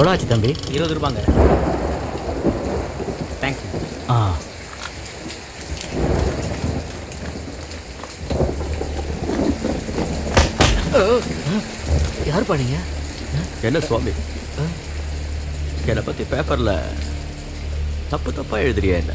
எவ்வளோ ஆச்சு தம்பி? 20 ரூபாங்க. தேங்க்ஸ். ஆ, யார் பண்ணீங்க? என்ன சுவாமி, என்னை பற்றி பேப்பரில் தப்பு தப்பாக எழுதுறியா? என்ன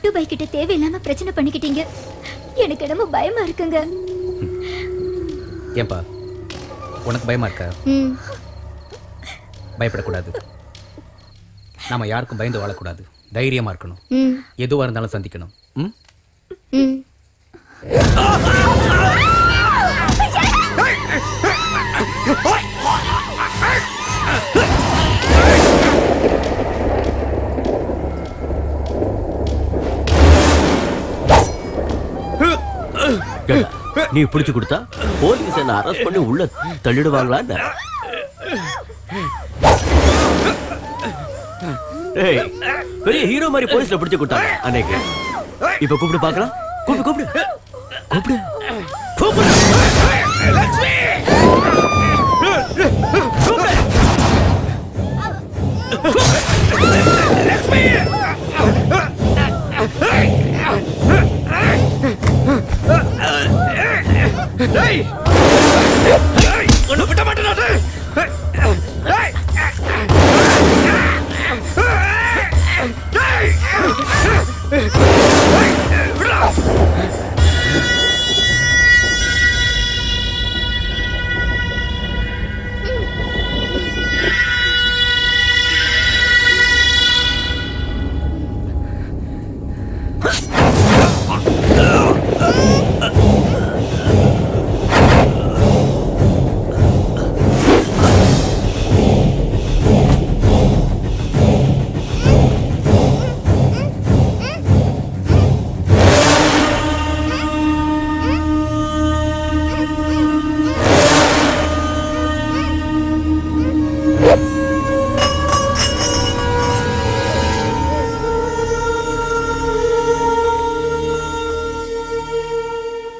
பட்டு பை கிட்ட தேவையில்லாம பிரச்சனை பண்ணிக்கிட்டீங்க. எனக்கு இடம பயமா இருக்குங்க. ஏன்பா உனக்கு பயமா இருக்கா? பயப்படக்கூடாது. நாம யாருக்கும் பயந்து வாழக்கூடாது. தைரியமா இருக்கணும். எதுவா இருந்தாலும் சந்திக்கணும். நீ பிடிச்சு கொடுத்தா போலீஸ் என்ன அரெஸ்ட் பண்ணி உள்ள தள்ளிடுவாங்களா? பெரிய ஹீரோ மாதிரி போலீஸ்ல பிடிச்சு கொடுத்தாங்க அன்னைக்கு. இப்ப கூப்பிட்டு பாக்கலாம். கூப்பிடு கூப்பிடு கூப்பிடு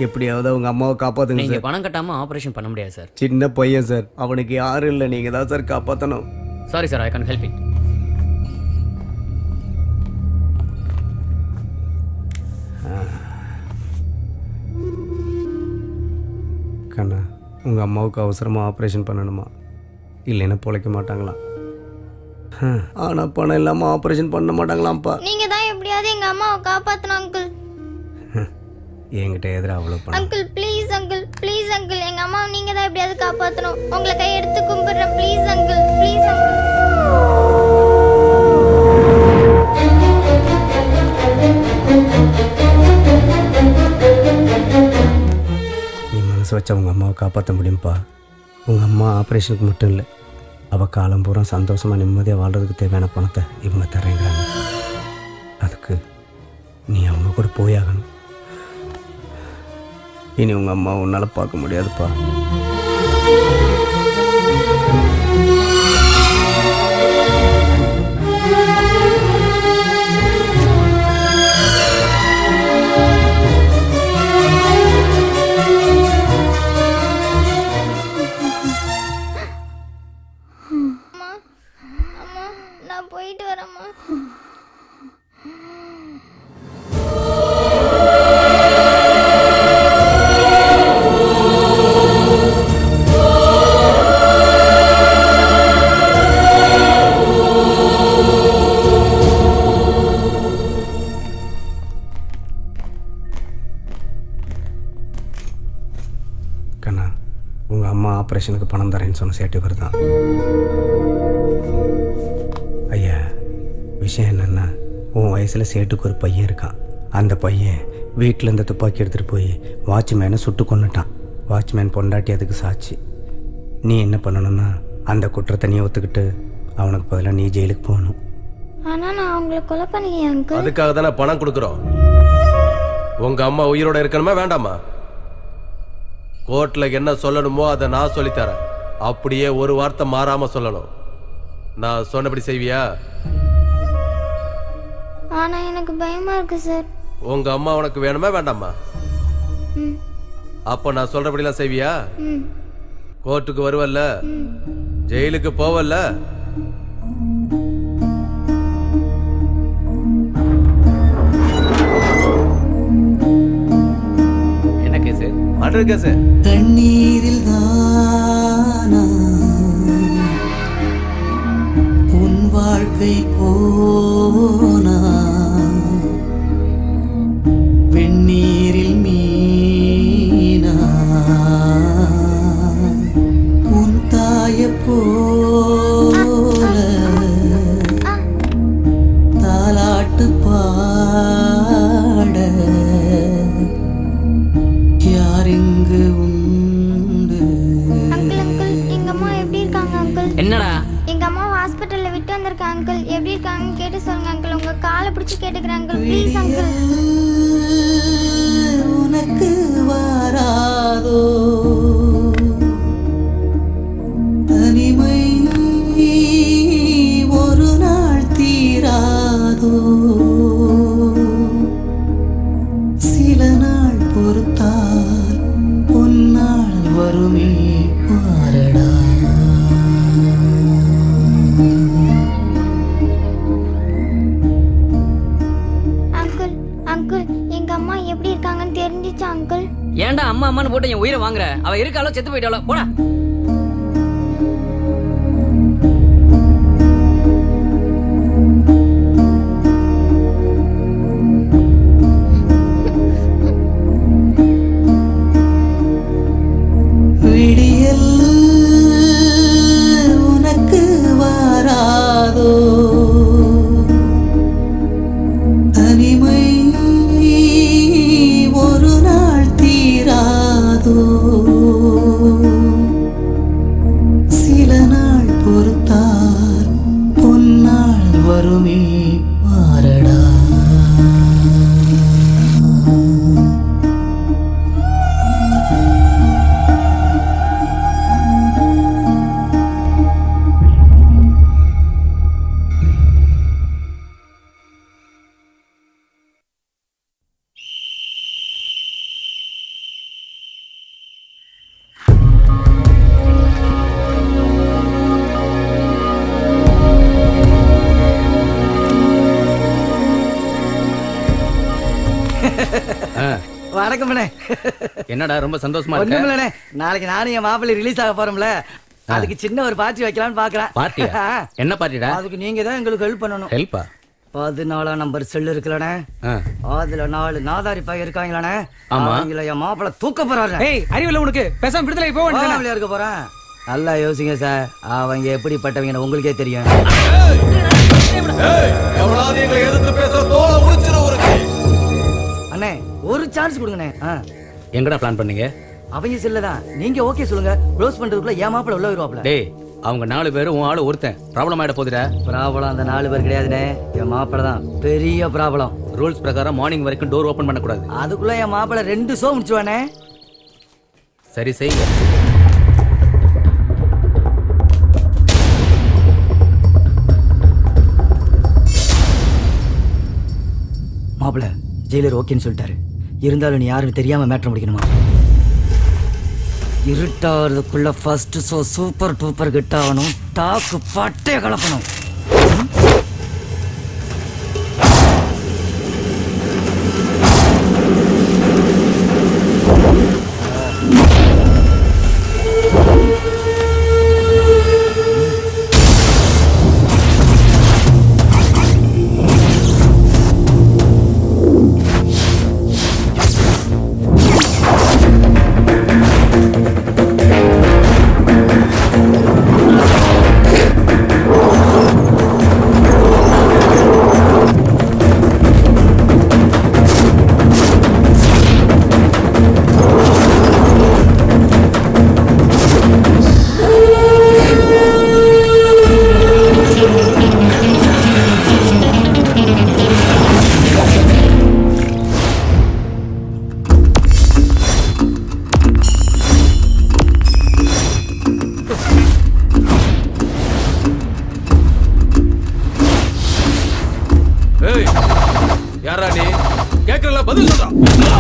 எப்படியாவது அவங்க அம்மாவை காப்பாத்துங்க. நீங்க பணம் கட்டாம ஆபரேஷன் பண்ண முடியாது சார். சின்ன பையன் சார், அவனுக்கு யாரும் இல்லை. நீங்க தான் சார் காப்பாத்தணும். Sorry sir, I can help you. கண்ணா, உங்க அம்மாவுக்கு அவசரமா ஆபரேஷன் பண்ணணுமா? இல்லைன்னா பொழைக்க மாட்டாங்களாம். ஆனா பணம் இல்லாம ஆபரேஷன் பண்ண மாட்டாங்களாம்ப்பா. நீங்க தான் எப்படியாவது எங்க அம்மாவை காப்பாத்தணும் அங்கிள். என்கிட்ட எதிரா அவ்வளோ பணம். Uncle please, uncle please uncle, எங்கள் அம்மாவை நீங்கள் தான் எப்படியாவது காப்பாற்றணும். உங்களை கை எடுத்து கும்பிட்றேன். Please uncle, please uncle. நீ மனசு வச்சா உங்கள் அம்மாவை காப்பாற்ற முடியும்ப்பா. உங்கள் அம்மா ஆப்ரேஷனுக்கு மட்டும் இல்லை, அவள் காலம் பூரா சந்தோஷமாக நிம்மதியாக வாழ்கிறதுக்கு தேவையான பணத்தை இவங்க தரேங்கிறாங்க. அதுக்கு நீ அவங்க கூட போயாகணும். இனி உங்க அம்மா உன்னால பார்க்க முடியாதுப்பா. அம்மா, அம்மா நான் போயிட்டு வரேம்மா. ஆபரேஷனுக்கு பணம் தரேன்னு சொன்ன சேட்டு வருதான். ஐயா, விஷயம் என்னன்னா, உன் வயசுல சேட்டுக்கு ஒரு பையன் இருக்கான். அந்த பையன் வீட்டில் இருந்த துப்பாக்கி எடுத்துகிட்டு போய் வாட்ச்மேனை சுட்டு கொண்டுட்டான். வாட்ச்மேன் பொண்டாட்டி அதுக்கு சாட்சி. நீ என்ன பண்ணணும்னா அந்த குற்றத்தை நீ ஒத்துக்கிட்டு அவனுக்கு பதிலாக நீ ஜெயிலுக்கு போகணும். ஆனால் நான் அவங்கள கொலை பண்ணிக்க அதுக்காக தானே பணம் கொடுக்குறோம். உங்கள் அம்மா உயிரோட இருக்கணுமா வேண்டாமா? கோர்ட்டில் என்ன சொல்லணுமோ அதை நான் சொல்லித்தரேன். அப்படியே ஒரு வார்த்தை மாறாமல் சொல்லணும். நான் சொன்னபடி செய்வியா? ஆனால் எனக்கு பயமாக இருக்கு சார். உங்க அம்மா உனக்கு வேணுமா வேண்டாமா? அப்ப நான் சொல்றபடிலாம் செய்வியா? கோர்ட்டுக்கு வருவல்ல, ஜெயிலுக்கு போவல்ல? என்ன கேசு? Murder case. தண்ணீரில் தானா உன் வாழ்க்கை போனா நீரில் மீனா உன் தாய போல தாலாட்டு பாட யாரெங்கு உண்டு. எங்க அம்மா எப்படி இருக்காங்க அங்கிள்? என்னடா எங்க அம்மா ஹாஸ்பிட்டல்ல விட்டு வந்திருக்காங்க அங்கிள். எப்படி இருக்காங்க கேட்டு சொல்லுங்க அங்கிள். உங்க காலை பிடிச்சி கேட்டுக்கிறேன் அங்கிள், ப்ளீஸ் அங்கிள். உனக்கு வாராதோ தனிமை ஒரு நாள் தீராதோ சில நாள் பொறுத்தால் பொன்னாள் வருமே பாரடா. ஏன்டா அம்மா அம்மான்னு போட்டு என் உயிரை வாங்குற? அவ இருக்காளோ செத்து போயிட்டாளோ, போடா. என்னடா ரொம்ப சந்தோஷமா இருக்கு? நாளைக்கு நானும் என் மாப்பிள்ளை ரிலீஸ் ஆக போறோம்ல, அதுக்கு சின்ன ஒரு பார்ட்டி வைக்கலாம்னு பாக்குறேன். பார்ட்டியா? என்ன பார்ட்டிடா? அதுக்கு நீங்க தான் எங்களுக்கு ஹெல்ப் பண்ணணும். ஹெல்ப்பா? 14 நம்பர் செல் இருக்குலனே, அதுல 4 நாதாரி பைய இருக்காங்களானே, அவங்கள என் மாப்பிள்ளை தூக்க போறாரு. ஏய் அறிவில்ல உனக்கு, பேசாம விடுதலை போ. நான் இருக்க போறேன். நல்லா யோசிங்க சார், அவங்க எப்படிப்பட்டவங்க உங்களுக்கே தெரியும். ஏய் எவ்வளவு எங்களை எதிர்த்து பேச தோள உரிச்சற ஒரு கை அண்ணே, ஒரு சான்ஸ் கொடுங்கனே. எங்கடா பிளான் பண்ணீங்க? அவங்க செல்லதான். நீங்க ஓகே சொல்லுங்க, க்ளோஸ் பண்றதுக்குள்ள ஏமாப்பல உள்ள வருவாப்ல. டேய் அவங்க 4 பேர் உன் ஆளு ஒருத்தன் ப்ராப்ளம் ஆயிட போதுடா. ப்ராப்ளம் அந்த 4 பேர் கிடையாதுனே, என் மாப்பள தான் பெரிய ப்ராப்ளம். ரூல்ஸ் பிரகாரம் மார்னிங் வரைக்கும் டோர் ஓபன் பண்ண கூடாது. அதுக்குள்ள என் மாப்பள 2 ஷோ முடிச்சுவானே. சரி செய்ங்க. மாப்பள ஜெயிலர் ஓகேன்னு சொல்லிட்டாரு. இருந்தாலும் நீ யாருன்னு தெரியாம மேட்டர் முடிக்கணுமா? இருட்டாறதுக்குள்ள ஃபர்ஸ்ட் ஷோ சூப்பர் டூப்பர் கிட்ட ஆகணும். டாக்கு பட்டே கலப்பணும். பதில் சொல்றா.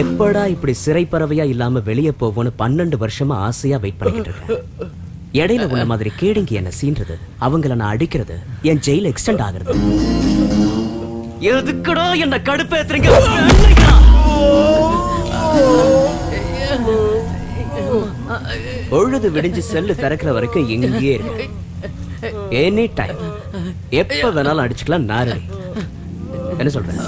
எப்படா இப்படி சிறை பறவையா இல்லாம வெளியே போவோன்னு 12 வருஷமா ஆசையா வெயிட் பண்ணிக்கிட்டு இருக்கேன். இடையில உள்ள மாதிரி கேடுங்கி என்ன சீன்றது, அவங்கள நான் அடிக்கிறது, என் ஜெயில எக்ஸ்டெண்ட் ஆகிறது. எதுக்குடா என்ன கடுப்பேத்துறீங்க? பொழுது விடிஞ்சு செல்லு திறக்கிற வரைக்கும் எங்கேயே இருக்கு. எனி டைம் எப்ப வேணாலும் அடிச்சுக்கலாம். நாரு என்ன சொல்றேன்?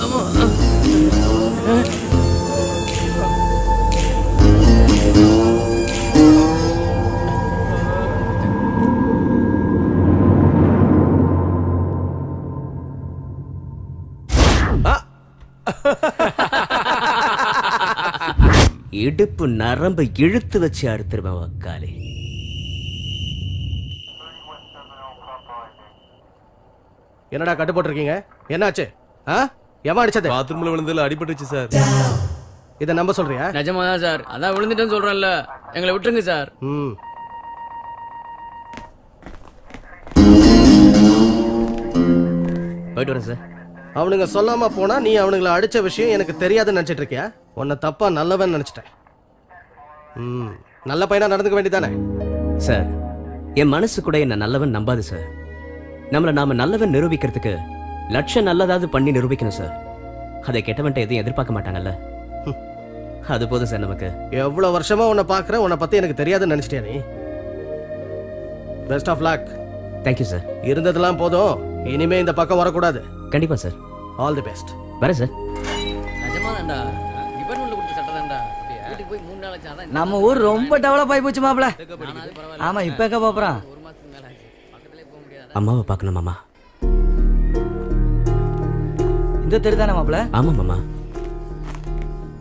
இடுப்பு நரம்பு இழுத்து வச்சு அறுத்துருவேன் வக்காலே. என்னடா கட்டு போட்டிருக்கீங்க? என்னாச்சு? எவன் அடிச்சது? பாத்ரூம்ல விழுந்ததுல அடிபட்டுச்சு சார். இத நம்ப சொல்றியா? நிஜமாதான் சார், அதான் விழுந்துட்டேன்னு சொல்றேன்ல, எங்களை விட்டுருங்க சார். போயிட்டு வரேன் சார். அவனுங்க சொல்லாம போனா நீ அவனுங்களை அடிச்ச விஷயம் எனக்கு தெரியாதுன்னு நினைச்சிட்டு இருக்கியா? உன்னை தப்பா நல்லவன் நினைச்சிட்டேன். நல்ல பையனா நடந்துக்க வேண்டியதானே சார். என் மனசு கூட என்ன நல்லவன் நம்பாது சார். நம்மளை நாம நல்லவன் நிரூபிக்கிறதுக்கு லட்சம் நல்லதாவது பண்ணி நிரூபிக்கணும் சார். அதை கெட்டவன்ட்ட எதையும் எதிர்பார்க்க மாட்டாங்கல்ல, அது போதும் சார் நமக்கு. எவ்வளவு வருஷமா உன்னை பாக்குறேன், உன்னை பத்தி எனக்கு தெரியாதுன்னு நினைச்சிட்டியா நீ? Best of luck. Thank you sir. இருந்ததெல்லாம் போதும், இனிமே இந்த பக்கம் வரக்கூடாது. கண்டிப்பா சார். All the best. வர சார். நிஜமாதான்டா டிபார்ட்மென்ட்ல கொடுத்த சட்டதான்டா. வீட்டுக்கு போய் 3 நாள் ஆச்சா. நம்ம ஊர் ரொம்ப டெவலப் ஆயி போச்சு மாப்ள. ஆமா, இப்ப எங்க போறோம்? ஒரு மாசத்துக்கு மேல ஆச்சு. பக்கத்துலயே போக முடியாது. அம்மாவை பார்க்கணும் மாமா. இந்த தெரு தானே மாப்ள? ஆமா மாமா.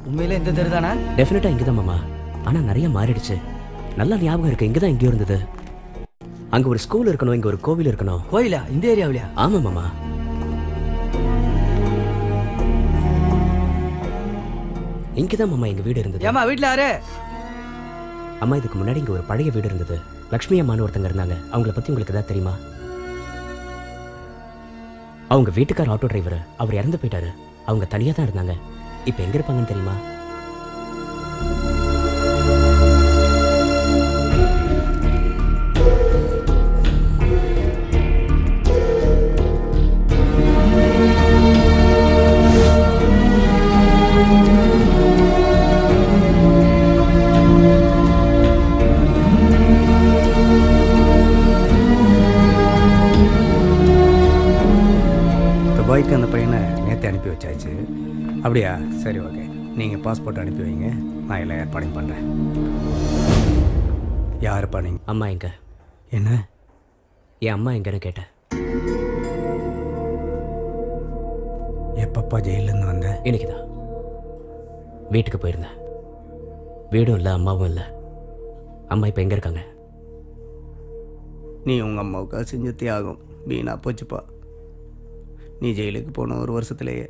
உண்மையில இந்த தெரு தானா? டெஃபினட்டா இங்க தான் மாமா. ஆனா நிறைய மாறிடுச்சு. நல்லா ஞாபகம் இருக்கு, இங்க தான் எங்கேயோ இருந்தது. அங்க ஒரு ஸ்கூல் இருக்கணும், இங்க ஒரு கோவில் இருக்கணும். கோயிலா இந்த ஏரியாவிலயா? ஆமா மாமா. இங்கதான் மாமா எங்க வீடு இருந்தது. ஏமா வீட்ல யாரு? அம்மா இதுக்கு முன்னாடி இங்க ஒரு பழைய வீடு இருந்தது. லட்சுமி அம்மான்னு ஒருத்தங்க இருந்தாங்க. அவங்கள பத்தி உங்களுக்கு ஏதாவது தெரியுமா? அவங்க வீட்டுக்கார் ஆட்டோ டிரைவர், அவர் இறந்து போயிட்டாரு. அவங்க தனியா தான் இருந்தாங்க. இப்ப எங்க இருப்பாங்கன்னு தெரியுமா? பாய்க்கு அந்த பையனை நேற்று அனுப்பி வச்சாச்சு. அப்படியா? சரி ஓகே. நீங்கள் பாஸ்போர்ட் அனுப்பி வைங்க, நான் எல்லாம் ஏற்பாடையும் பண்ணுறேன். யாருப்பா நீங்கள்? அம்மா எங்க? என்ன என் அம்மா எங்கன்னு கேட்டேன். எப்பப்பா ஜெயிலேருந்து வந்தேன்? இன்னைக்குதான் வீட்டுக்கு போயிருந்தேன். வீடும் இல்லை, அம்மாவும் இல்லை. அம்மா இப்போ எங்கே இருக்காங்க? நீ உங்கள் அம்மாவுக்காக செஞ்ச தியாகம் வீணா போச்சுப்பா. நீ ஜெயிலுக்கு போன ஒரு வருஷத்துலேயே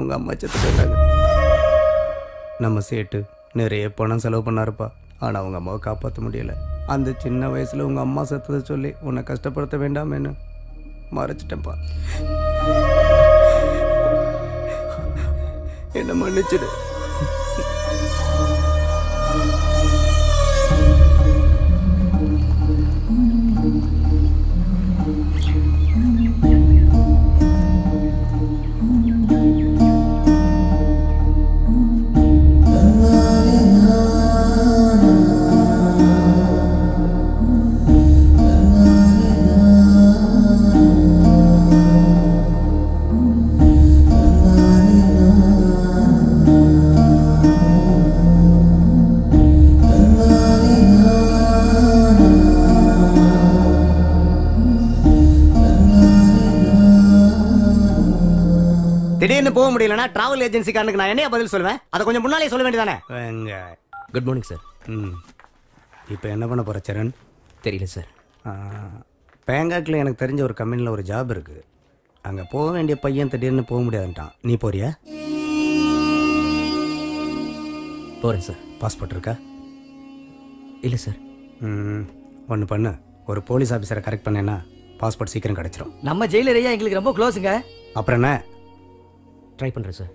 உங்கள் அம்மா செத்து போயிட்டாங்க. நம்ம சேட்டு நிறைய பணம் செலவு பண்ணாருப்பா. ஆனால் உங்கள் அம்மாவை காப்பாற்ற முடியலை. அந்த சின்ன வயசில் உங்கள் அம்மா செத்ததை சொல்லி உன்னை கஷ்டப்படுத்த வேண்டாமேன்னு மறைச்சிட்டேன்ப்பா. என்னை மன்னிச்சிடு. போக முடியலனா டிராவல் ஏஜென்சிக்காரனுக்கு நான் என்ன பதில் சொல்வேன்? அத கொஞ்சம் முன்னாலே சொல்ல வேண்டியதானே. Good morning sir. இப்போ என்ன பண்ண போற சரண்? தெரியல சார். பேங்காக்ல எனக்கு தெரிஞ்ச ஒரு கம்பெனியில் ஒரு ஜாப் இருக்கு. அங்கே போக வேண்டிய பையன் திடீர்னு போக முடியாதுட்டான். நீ போறியா? போறேன் சார். பாஸ்போர்ட் இருக்கா? இல்லை சார். ஒன்று பண்ணு, ஒரு போலீஸ் ஆஃபீஸரை கரெக்ட் பண்ணேன்னா பாஸ்போர்ட் சீக்கிரம் கிடைச்சிடும். நம்ம ஜெயிலரையா எங்களுக்கு ரொம்ப க்ளோஸுங்க. அப்புறம் என்ன? ட்ரை பண்ணுறேன் சார்.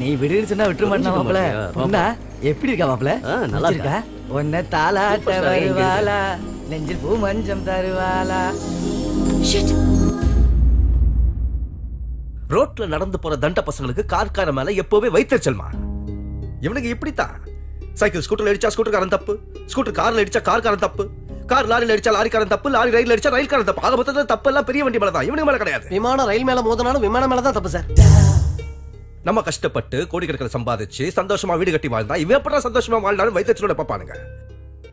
நீ விடுன்னு சொன்னா விட்டு மாட்டா மாப்பிள? பொண்ணா எப்படி இருக்கா மாப்பிள? நல்லா இருக்கா? உன்ன தாலாட்ட வருவாளா, நெஞ்சில் பூ மஞ்சம் தருவாளா. ரோட்ல நடந்து போற தண்ட பசங்களுக்கு கார்கார மேல எப்பவே வைத்தறிச்சல்மா. இவனுக்கு இப்படித்தான். சைக்கிள் ஸ்கூட்டர்ல அடிச்சா ஸ்கூட்டர்காரன் தப்பு, ஸ்கூட்டர் கார்ல அடிச்சா கார்காரன் தப்பு, கார் லாரில அடிச்சா லாரிக்காரன் தப்பு, லாரி ரயில்ல அடிச்சா ரயில்காரன் தப்பு. ஆக மொத்தத்துல தப்பு எல்லாம் பெரிய வண்டி மேல தான், இவனுக்கு மேல கிடையாது. விமானம் ரயில் மேல மோதினாலும் விமானம் மேலதான் தப்பு சார். நம்ம கஷ்டப்பட்டு கோடிக்கணக்கில் சம்பாதிச்சு சந்தோஷமா வீடு கட்டி வாழ்ந்தா இவன் எப்படா சந்தோஷமா வாழ்ந்தாலும் வைத்தறிச்சலோட பாப்பானுங்க.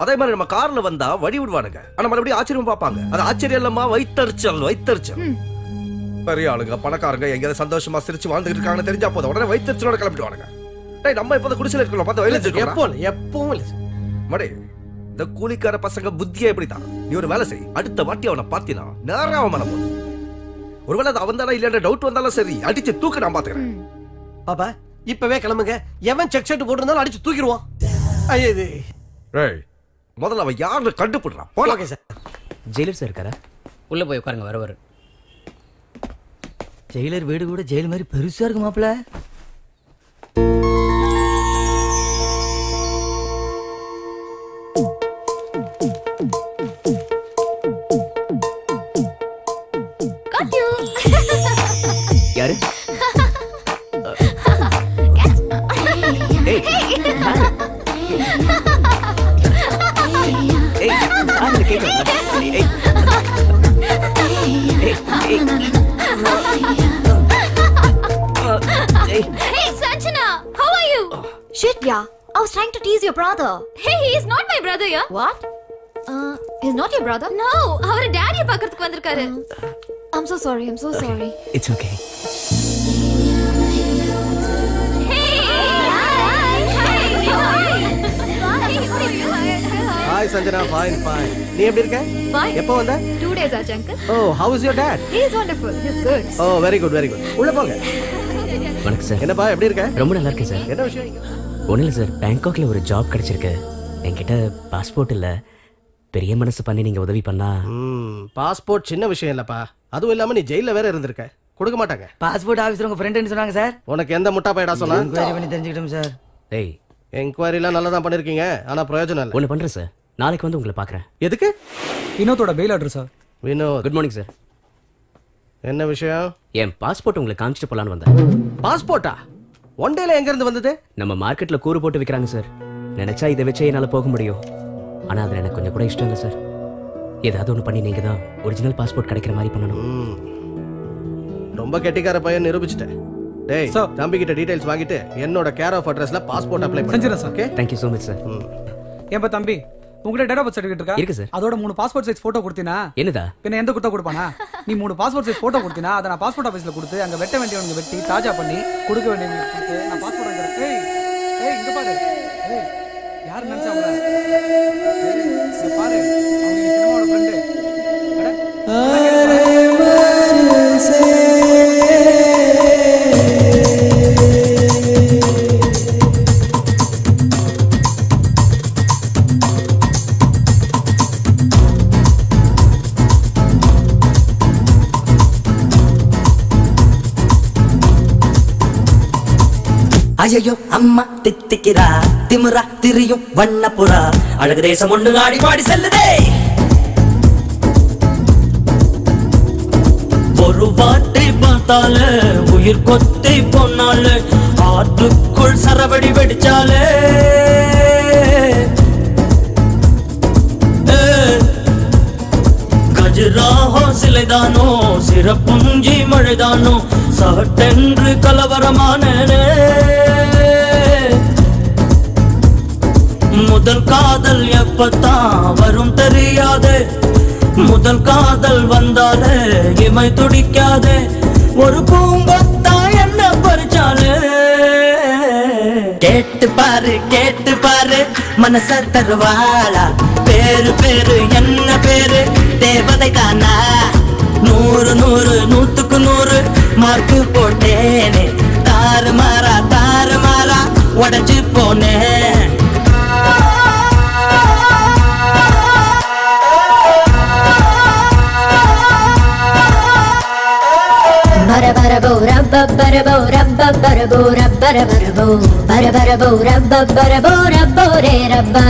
அதே மாதிரி நம்ம கார்ல வந்தா வழி விடுவானுங்க, ஆனா மறுபடியும் ஆச்சரியமா பாப்பாங்க. அது ஆச்சரியம் இல்லமா? வைத்தறிச்சல் வைத்தறிச்சல். பெரிய ஆளுங்க பணக்காரங்க எங்கேயாவது சந்தோஷமா சிரிச்சு வாழ்ந்துட்டு இருக்காங்கன்னு தெரிஞ்சா போதும் உடனே வைத்தறிச்சலோட கிளம்பிடுவானுங்க. நம்ம இப்போ குடிசையில இருக்கலாம் பார்த்து வயலு எப்பவும் இல்லை மடே. இந்த கூலிக்கார பசங்க புத்தியா எப்படிதான், நீ ஒரு வேலை செய், அடுத்த வாட்டி அவனை பார்த்தினா நேரம் அவன் மேல போதும். ஒருவேளை அது அவன் தானே இல்லைன்ற டவுட் வந்தாலும் சரி அடிச்சு தூக்க நான் பார்த்துக்கிறேன். பாப்பா இப்பவே கிளம்புங்க, எவன் செக் ஷர்ட் போட்டிருந்தாலும் அடிச்சு தூக்கிடுவான். ஐயே ரேய் முதல்ல அவன் யாரு கண்டுபிடுறான் போலாம். Okay sir. ஜெயிலர் சார் இருக்காரா? உள்ளே போய் உட்காருங்க, வர வர. ஜெயிலர் வீடு கூட ஜெயில் மாதிரி பெருசாக இருக்கு மாப்பிள்ள. யாரு? Hey Sanjana, how are you? Shit yeah, I was trying to tease your brother. Hey, he is not my brother yeah. What? He is not your brother? No, our daddy பாக்கிறதுக்கு வந்திருக்காரு. I'm so sorry, I'm so okay. sorry. It's okay. Hey, hi, hi, hi. Hi Sanjana, fine, fine. நீ எப்படி இருக்க? எப்போ வந்த? 2 days ஆச்சு uncle. Oh, how is your dad? He is wonderful. He is good. Oh, very good, very good. உள்ள போங்க. வணக்கம் sir. என்னப்பா எப்படி இருக்க? ரொம்ப நல்லா இருக்கேன் சார். என்ன விஷயம்? ஒண்ணுமில்ல சார், பாங்காக்ல ஒரு ஜாப் கிடைச்சிருக்கு. என்கிட்ட பாஸ்போர்ட் இல்ல. பெரிய மனசு பண்ணி நீங்க உதவி பண்ணா. பாஸ்போர்ட் சின்ன விஷயம் இல்லப்பா, அதுவும் இல்லாம நீ ஜெயில வேற இருந்திருக்க, கொடுக்க மாட்டாங்க. பாஸ்போர்ட் ஆபீசர் உங்க ஃப்ரெண்ட்னு சொன்னாங்க சார். உனக்கு எந்த முட்டா பையடா சொன்னா? என்கொயரி பண்ணி தெரிஞ்சிட்டோம் சார். டேய் என்கொயரிலாம் நல்லா தான் பண்ணிருக்கீங்க, ஆனா பிரயோஜனம் இல்ல. ஒண்ணு பண்றேன் சார், நாளைக்கு வந்து உங்களை பாக்குறேன். எதுக்கு? வினோதோட bail order sir. Vinod good morning sir. என்ன விஷயம்? என் பாஸ்போர்ட் உங்களுக்கு காமிச்சிட்டு போலான்னு வந்தேன். பாஸ்போர்ட்டா? ஒன் டேல எங்க இருந்து வந்தது? நம்ம மார்க்கெட்ல கூறு போட்டு விக்கிறாங்க சார், நினைச்சா இதை வச்சே என்னால போக முடியும். ஆனா அது எனக்கு கொஞ்சம் கூட இஷ்டம் இல்லை சார். ஏதாவது ஒன்று பண்ணி நீங்க தான் ஒரிஜினல் பாஸ்போர்ட் கிடைக்கிற மாதிரி பண்ணணும். ரொம்ப கெட்டிக்கார பையன் நிரூபிச்சிட்டேன். டேய் தம்பி கிட்ட டீடைல்ஸ் வாங்கிட்டு என்னோட கேர் ஆஃப் அட்ரஸ்ல பாஸ்போர்ட் அப்ளை பண்ணிடுறேன் sir. Okay thank you so much sir. ஏம்பா தம்பி உங்க டேட் ஆஃப் பர்த் சர்டிஃபிகேட் இருக்கா? இருக்கு சார். அதோட 3 பாஸ்போர்ட் சைஸ் போட்டோ கொடுத்தினா? என்னடா பின்ன எந்த குட்ட கொடுப்பானா? நீ 3 பாஸ்போர்ட் சைஸ் போட்டோ கொடுத்தினா அத நான் பாஸ்போர்ட் ஆபீஸ்ல கொடுத்து அங்க வெட்ட வேண்டியவனுக்கு வெட்டி தாஜா பண்ணி கொடுக்க வேண்டியவனுக்கு கொடுத்து நான் பாஸ்போர்ட் வாங்குறேன். டேய் டேய் இங்க பாரு. டேய் யார் நினைச்சா அவள? இங்க பாரு அவங்க சினிமாவோட ஃப்ரெண்ட். அட ஐயோ அம்மா தித்திக்கிறா திமுறா திரியும் வண்ணப்புறா அழகு தேசம் ஒண்ணு ஆடி பாடி செல்லுதே. ஒரு வாட்டை பார்த்தால உயிர் கொத்தை போனால ஆற்றுக்குள் சரவடி வெடிச்சாலே கஜராஹோ சிலைதானோ சிறப்புஞ்சி மழைதானோ சட்டென்று கலவரமானே. முதல் காதல் எப்பத்தான் வரும் தெரியாதே, முதல் காதல் வந்தாலே இமை துடிக்காதே, ஒரு பூங்கொத்தா என்ன பறிச்சாலே. கேட்டு பாரு கேட்டு பாரு மனச தருவாளா, பேரு பேரு என்ன பேரு தேவதை தானா, 100 100 100க்கு 100 மார்க்கு போட்டேனே, தாறு மாறா உடஞ்சு போனேன். பரபரபோ ரப்பரபோ ரப்பரபோ ரப்பரபோ பரபரபோ ரப்பரபோ ரப்பரே ரப்பா.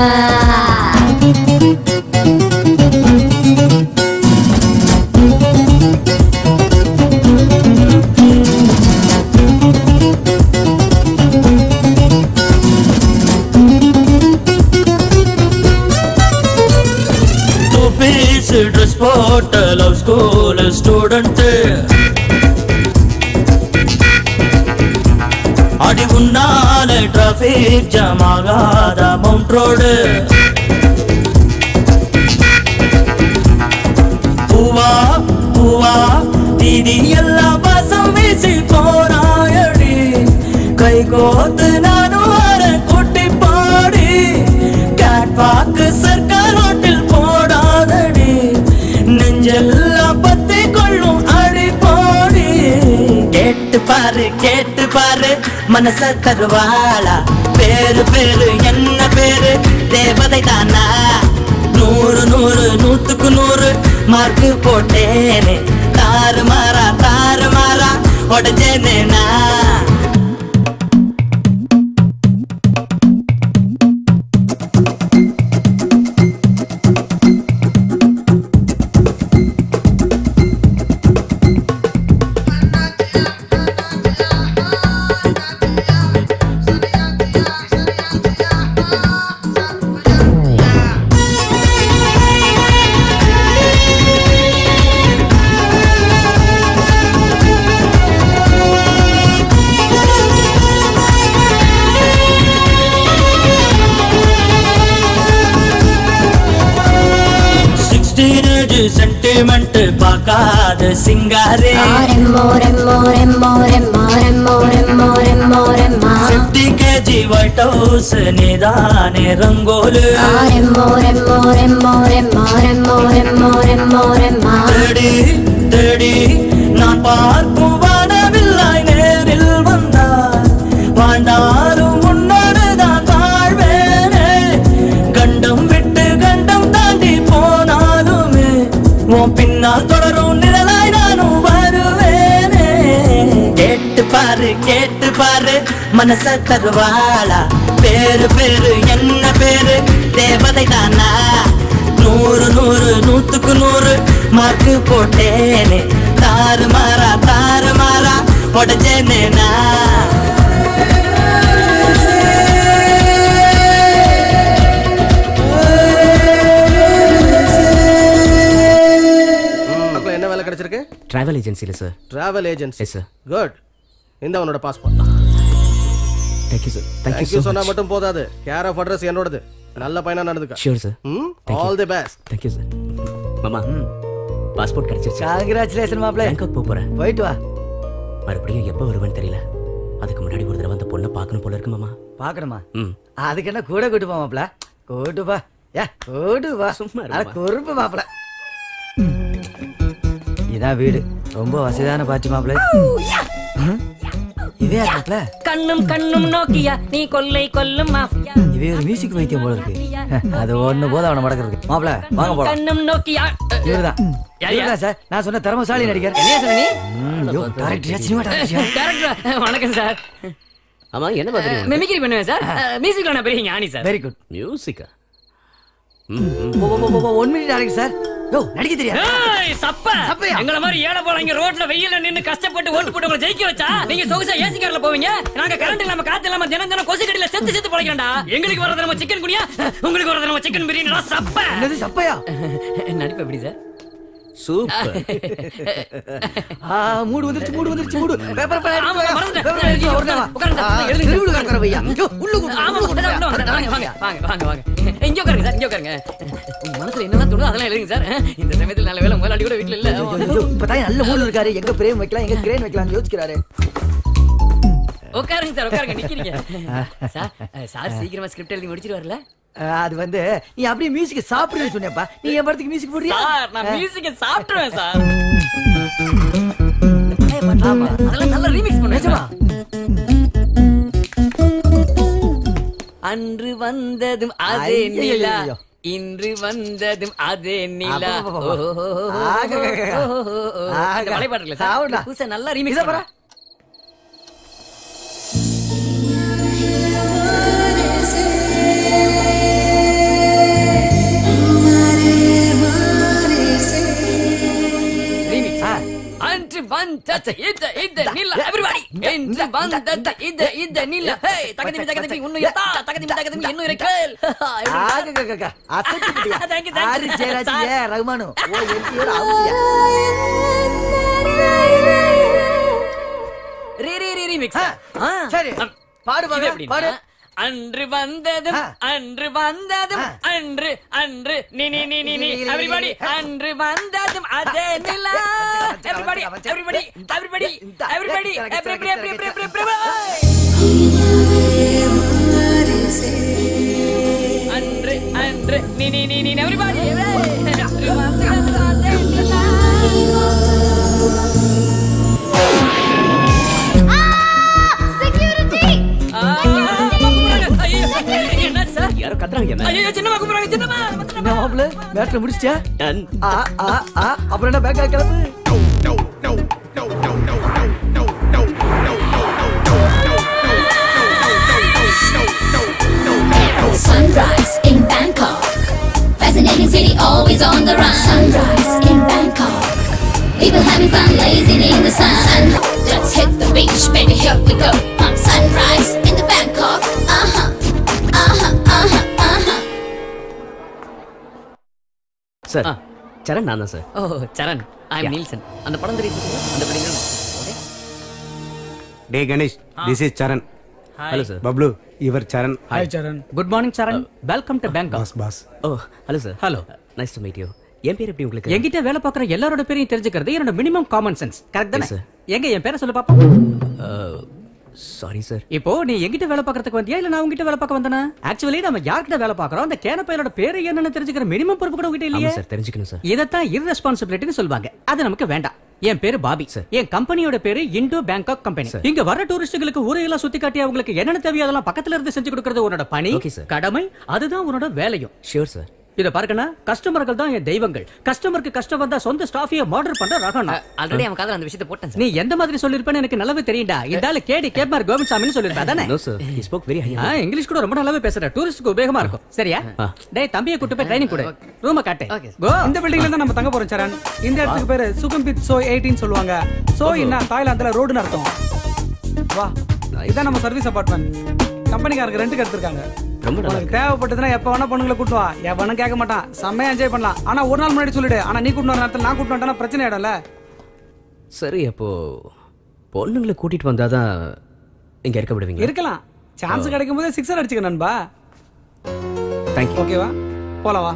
Two-piece dress போட்ட லவ் ஸ்கூல் ஸ்டூடண்ட் அடி உன்னால டிராஃபிக் ஜாம் ஆகாத மவுண்ட் ரோடு பூவா பூவா தீதி எல்லாம் கேட்டு பாரு மனச தருவாளா. பேரு பேரு என்ன பேரு தேவதை தானா? 100 100 100க்கு 100 மார்க்கு போட்டேனே, தாறு மாறா உடஞ்சேனேனா. சென்டிமெண்ட் பார்க்காத சிங்காரே, கேஜி ஒயிட் ஹவுஸ் நீதானே ரங்கோலு. 3 தேடி நான் பார்க்கும் வாடவில்லாய், நேரில் வந்தார் வாழ்ந்தாலும் முன்னோடு தான் வாழ்வேனே. கண்டம் விட்டு கண்டம் தாண்டி போனாலுமே உன் பின்னால் தொடரும் நிழலாய் நானும் வருவேனே. கேட்டு பாரு கேட்டு பாரு மனச தருவாளா. பேரு பேரு என்ன பேரு தேவதை தானா? 100 100 100க்கு 100 மார்க்கு போட்டேனே, தாறு மாறா உடஞ்சேனேனா. என்ன வேலை கிடைச்சிருக்கு? டிராவல் ஏஜென்சில sir. Travel agency sir, good. இந்த அவனோட passport. Thank you sir. Thank you so much. மட்டும் போதாது, கேர் ஆஃப் அட்ரஸ் என்னோடது. நல்ல பையனா நடந்துக்க. Sure sir. All the best. Thank you sir. மாமா, பாஸ்போர்ட் கிடைச்சிருச்சு. Congratulations மாப்ளே. Bangkok போறேன். போய்ட்டு வா. மறுபடியும் எப்ப வருவேன்னு தெரியல. அதுக்கு முன்னாடி ஒரு தடவை அந்த பொண்ணை பார்க்கணும் போல இருக்கு மாமா. பார்க்கணுமா? அதுக்கு என்ன கூட கூட்டி போ மாப்ளே. கூட்டி வா. யா, கூட்டி வா. சும்மா இரு. அட குறுப்பு மாப்ளே. இதான் வீடு. ரொம்ப வசதியான பாட்டி மாப்ளே. இதே ஆப்ளே. கண்ணும் கண்ணும் நோக்கியா நீ கொல்லை கொல்லும் மாஃபியா. இதே ஒரு மியூசிக் வைக்க போல இருக்கு. அது ஒண்ணு போத அவன மடக்குறது. மாப்ளே வாங்க போலாம். கண்ணும் நோக்கியா இதுதான். யாரா சார்? நான் சொன்ன தர்மசாலி நடிகர். என்ன சார் நீ? Yo director, cinema director. Director வணக்கம் சார். ஆமா என்ன பாக்குறீங்க? மிமிக்ரி பண்ணுவேன் சார். மியூசிக்ல நான் பெரிய ஞானி சார். Very good. மியூசிக்கா? One minute director sir. Yo நடிக்க தெரியாது. ஏய் சப்ப எங்கள மாதிரி ஏல போலங்க ரோட்ல வெயில்ல நின்னு கஷ்டப்பட்டு ஓட்டு போடுறவங்க ஜெயிக்க வச்சா நீங்க சோகசா ஏசி கார்ல போவீங்க. நாங்க கரண்ட் இல்லாம காத்து இல்லாம தினம் கொசுக்கடியில செத்து போலங்கடா. எங்களுக்கு வரது நம்ம சிக்கன் குனியா, உங்களுக்கு வரது நம்ம சிக்கன் பிரியாணிடா. சப்ப என்னது சப்பையா? நடிப்பு எப்படி சார்? சூப்பர். ஆ மூடு வந்துருச்சு மூடு வந்துருச்சு மூடு. பேப்பர் பேப்பர் மறந்துட்டேன். உட்காருங்க. எழுந்து திருவிழு காக்கற பையா. யோ உள்ளு குடு. ஆமா வாங்க வாங்க வாங்க வாங்க. இங்க உட்காருங்க சார், இங்க உட்காருங்க. உங்க மனசுல என்னெல்லாம் தோணுதோ அதெல்லாம் எழுதுங்க சார். இந்த சமயத்துல நல்ல வேளை முதலாளி கூட வீட்ல இல்ல. இப்பதான் நல்ல மூல இருக்காரு. எங்க பிரேம் வைக்கலாம் எங்க கிரேன் வைக்கலாம் யோசிக்கிறாரு. உட்காருங்க சார் உட்காருங்க. நிக்கிறீங்க சார். சார் சீக்கிரமா ஸ்கிரிப்ட் எழுதி முடிச்சிடுவார்ல? அது வந்து நீ அப்படியே மியூசிக் சாப்பிடுன்னு சொன்னேப்பா. நீ என் படத்துக்கு மியூசிக் போடுறியா? சார் நான் மியூசிக் சாப்பிடுவேன் சார். அதெல்லாம் நல்ல ரீமிக்ஸ் பண்ணுவேன்மா. அன்று வந்ததும் அதே நிலா, இன்று வந்ததும் அதே நிலா. பாட்டு நல்லா ரீமிக்ஸ் பண்றா. வந்தத இத இத நில எவரிபடி என்று வந்தத இத இத நில. ஹே தகதிமி உன்ன யதா தகதிமி என்ன இருக்கல். ஆககக அசத்திட்டியா? Thank you thank you Jayaraj A Rahman. ஓ என்கிட்ட ஆவுறியா? ரீ ரீ ரீ ரீமிக்ஸ். ஆ சரி பாடு பாடு பாடு. அன்று வந்ததும் அன்று வந்ததும் அன்று அன்று நீ நீ நீ நீ நீ எவரிபடி அன்று வந்ததும் அதே நிலா. Everybody everybody everybody everybody everybody everybody. அன்று அன்று நீ நீ நீ நீ எவரிபடி. அன்று வந்ததும் அதே நிலா. ஐயோ சின்னமா கூப்பிடுறாங்க சின்னமா வந்துடா மாப்ள மேட்ல முடிச்சியா ஆ ஆ ஆ அப்புறம் என்ன பேக்கா கிளம்பு no no no no no no no no Sunrise in Bangkok Fascinating city always on the run Sunrise in Bangkok People having fun lazing in the sun Let's hit the beach baby here we go Sunrise in the Bangkok Sir Charan nana sir Oh Charan I am Nielsen and padam theriyudhu and padinga okay Hey Ganesh this is Charan Hi. Hello sir Bablu Ivar Charan Hi Charan Good morning Charan welcome to Bangkok boss Oh hello sir Hello nice to meet you என் பேர் எப்படி உங்களுக்கு என்கிட்ட வேலை பார்க்குற எல்லாரோட பேரையும் தெரிஞ்சுக்கிறது என்னோட மினிமம் காமன் சென்ஸ் கரெக்ட் தானே சார் எங்க என் பேரை சொல்ல பாப்போம் சாரி சார் இப்போ நீ என்கிட்ட வேலை பார்க்கறதுக்கு வந்தியா இல்ல நான் உன்கிட்ட வேலை பார்க்க வந்தேனா ஆக்சுவலி நம்ம யார்கிட்ட வேலை பார்க்கறோம் அந்த கேனப்பையோட பேரை என்னன்னு தெரிஞ்சுக்கிற மினிமம் பொறுப்பு கூட உன்கிட்ட இல்லையே சார் தெரிஞ்சுக்கணும் சார் இத தான் இர்ரெஸ்பான்சிபிலிட்டின்னு சொல்வாங்க அது நமக்கு வேண்டாம் என் பேரு பாபி சார் என் கம்பெனியோட பேரு இண்டோ பேங்காக் கம்பெனி இங்க வர டூரிஸ்டுகளுக்கு ஊரையெல்லாம் சுத்தி காட்டி அவங்களுக்கு என்னென்ன தேவையோ அதெல்லாம் பக்கத்துல இருந்து செஞ்சு கொடுக்கறது உன்னோட பணி கடமை அதுதான் உன்னோட வேலையும் ஷூர் சார் இத பார்க்கனா கஸ்டமர்கள் தான் என் தெய்வங்கள் கஸ்டமருக்கு கஷ்டம் வந்தா சொந்த ஸ்டாஃபியை மர்டர் பண்ற ரகம் ஆல்ரெடி அவன் காதுல அந்த விஷயத்தை போட்டேன் நீ எந்த மாதிரி சொல்லிருப்பேன்னு எனக்கு நல்லாவே தெரியும்டா இதால கேடி கேப்மார் கோவிந்தசாமின்னு சொல்லிருப்பா தானே no sir he spoke very high English கூட ரொம்ப நல்லாவே பேசுற டூரிஸ்ட்க்கு உபயோகமா இருக்கும் சரியா டேய் தம்பியை கூட்டி போய் ட்ரைனிங் கொடு ரூம காட்டு கோ இந்த பில்டிங்ல தான் நம்ம தங்க போறோம் சரண் இந்த இடத்துக்கு பேரு சுகம்பித் சோய் 18 சொல்வாங்க சோய் என்ன தாய்லாந்துல ரோட்னு அர்த்தம் வா இதான் நம்ம சர்வீஸ் அபார்ட்மென்ட் கம்பெனிக்காரங்க ரெண்டுக்கு எடுத்துருக்காங்க ரொம்ப நல்லா இருக்கு தேவைப்பட்டதுன்னா எப்ப வேணா பொண்ணுங்களை கூட்டு வா எவனும் கேட்க மாட்டான் செம்மையா என்ஜாய் பண்ணலாம் ஆனா ஒரு நாள் முன்னாடி சொல்லிடு ஆனா நீ கூட்டு வர நேரத்துல நான் கூட்டு வந்தா பிரச்சனை ஆயிடும்ல சரி அப்போ பொண்ணுங்களை கூட்டிட்டு வந்தாதான் இங்க இருக்க விடுவீங்க இருக்கலாம் சான்ஸ் கிடைக்கும் போது சிக்ஸர் அடிச்சுக்க நண்பா थैंक यू ஓகேவா போலாம் வா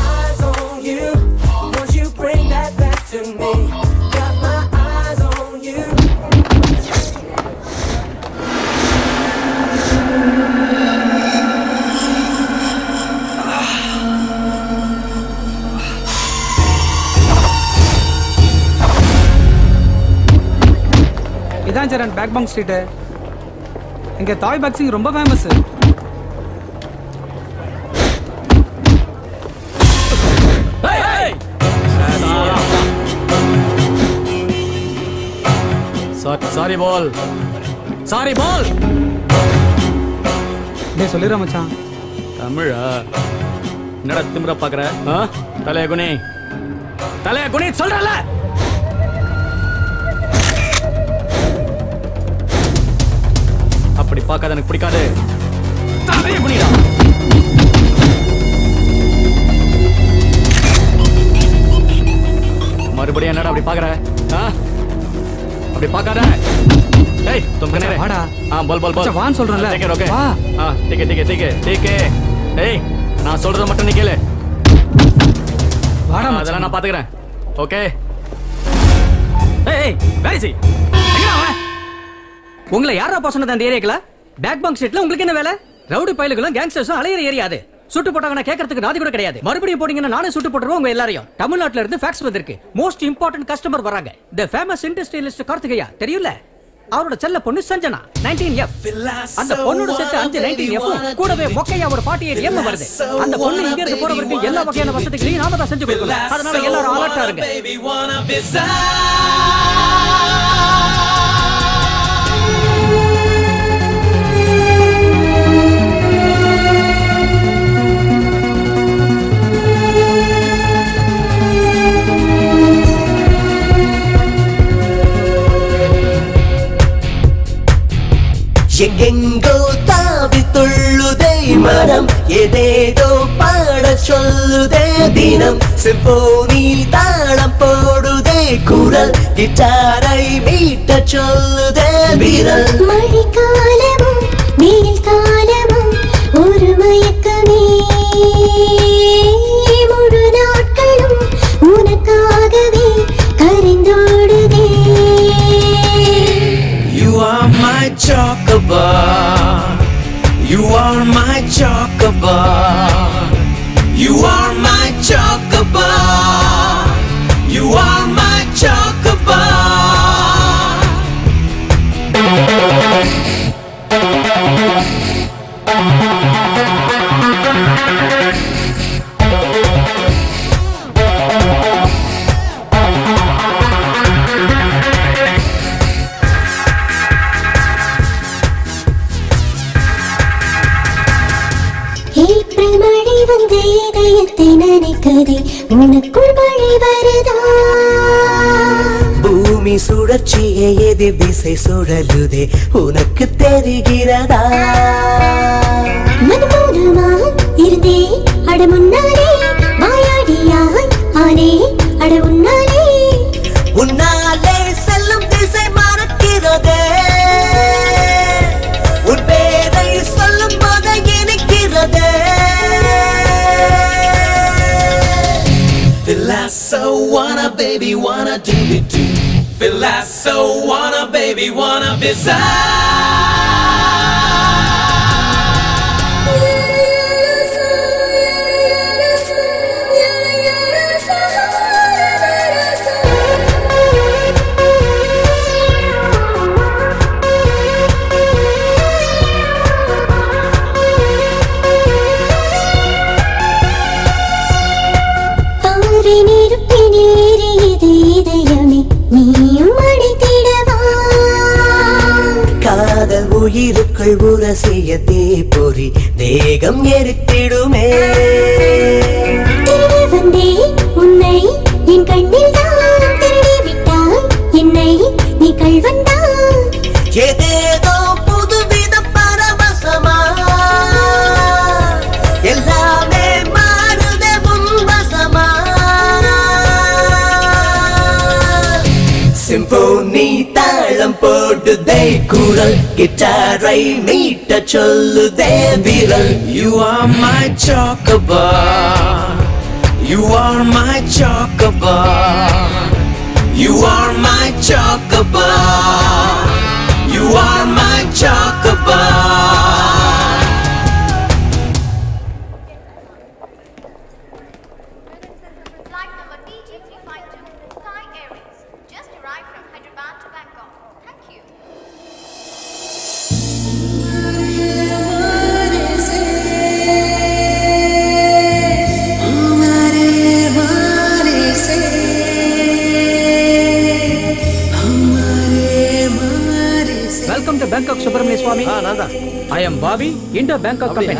eyes on you Bring that back to me Got my eyes on you இதான் சரண் பேக்பங் ஸ்ட்ரீட் இங்க தாய் பாக்ஸிங் ரொம்ப famous Sorry ball. Sorry ball. டேய் சொல்லுடா மச்சான். தமிழா. என்னடா திமிரா பாக்குற? தலைய குனி. தலைய குனி சொல்றல. அப்படி பார்க்காத எனக்கு பிடிக்காது. தலைய குனிடா. மறுபடியும் என்னடா அப்படி பாக்குற? அப்படி பார்க்காத ஏய் தம்பி நேரா வாடா ஆ பால் பால் பால் அச்சா வான் சொல்றேன்ல ஓகே ஓகே வா ஆ டீகே டீகே டீகே டீகே ஏய் நான் சொல்றத மட்டும் நீ கேளு வாடா அதெல்லாம் நான் பாத்துக்கறேன் ஓகே ஏய் வேசி எங்கடா வா உங்களை யாரா பாசனத அந்த ஏரியாக்குல பேக் பங்க் ஸ்ட்ரீட்ல உங்களுக்கு என்ன வேலை ரவுடி பையல்களும் கேங்ஸ்டர்ஸும் அலையற ஏரியா அது சுட்டு போட்டாங்கன்னா கேட்கறதுக்கு நாதி கூட கிடையாது மறுபடியும் போட்டீங்கன்னா நானே சுட்டு போட்டுருவோம் உங்க எல்லாரையும் தமிழ்நாட்டுல இருந்து ஃபேக்ஸ் வந்திருக்கு மோஸ்ட் இம்பார்ட்டன்ட் கஸ்டமர் வராங்க தி ஃபேமஸ் இண்டஸ்ட்ரியலிஸ்ட் கார்த்திகையா தெரியும்ல அவரோட செல்ல பொண்ணு சஞ்சனா 19F அந்த பொண்ணோட செட் 519F கூடவே மொக்கையா ஒரு 48M வருது அந்த பொண்ணு இங்க இருந்து போறவங்களுக்கு எல்லா வகையான வசதிகளையும் நாம தான் செஞ்சு கொடுக்கணும் அதனால எல்லாரும் அலர்ட்டா இருங்க எங்கெங்கோ தாவி துள்ளுதே மனம், ஏதேதோ பாட சொல்லுதே தினம். சிம்போனி தாளம் போடுதே குரல், கிட்டாரை மீட்ட சொல்லுதே விரல். மழை காலமும் வெயில் காலமும் ஒரு மயக்கமே, முழு நாட்களும் உனக்காகவே கரைந்தோடுதே. You are my chocobar, you are my chocobar, you are my chocobar, you are my chocobar. உனக்குள் மழை வருதா, பூமி சுழற்சியை எதிர் திசை சுழலுதே உனக்கு தெரிகிறதா. மனமோனமாய் இருந்தே அட முன்னாலே, மாயாடியாய் ஆனே அட உன்னாலே. உன்னாலே செல்லும் திசை மறக்கிறதே, உன் பேரை சொல்லும் போது இணைக்கிறதே. Feel I so wanna, baby, wanna do it too. Feel I so wanna, baby, wanna be உயிருக்குள் உரசிய தீப்பொறி தேகம் எரித்திடுமே. திருடி வந்தே உன்னை என் கண்ணில் தான், திருடி விட்டாய் என்னை நீ கள்வந்தான். ஏதேதோ புதுவித பரவசமா, எல்லாமே மாறுதே உன்வசமா. சிம்போனி தாளம் போடுதே குரல், கிட்டாரை மீட்ட சொல்லுதே விரல். You are my chocobar, you are my chocobar, you are my chocobar, you are my chocobar. Bangkok company.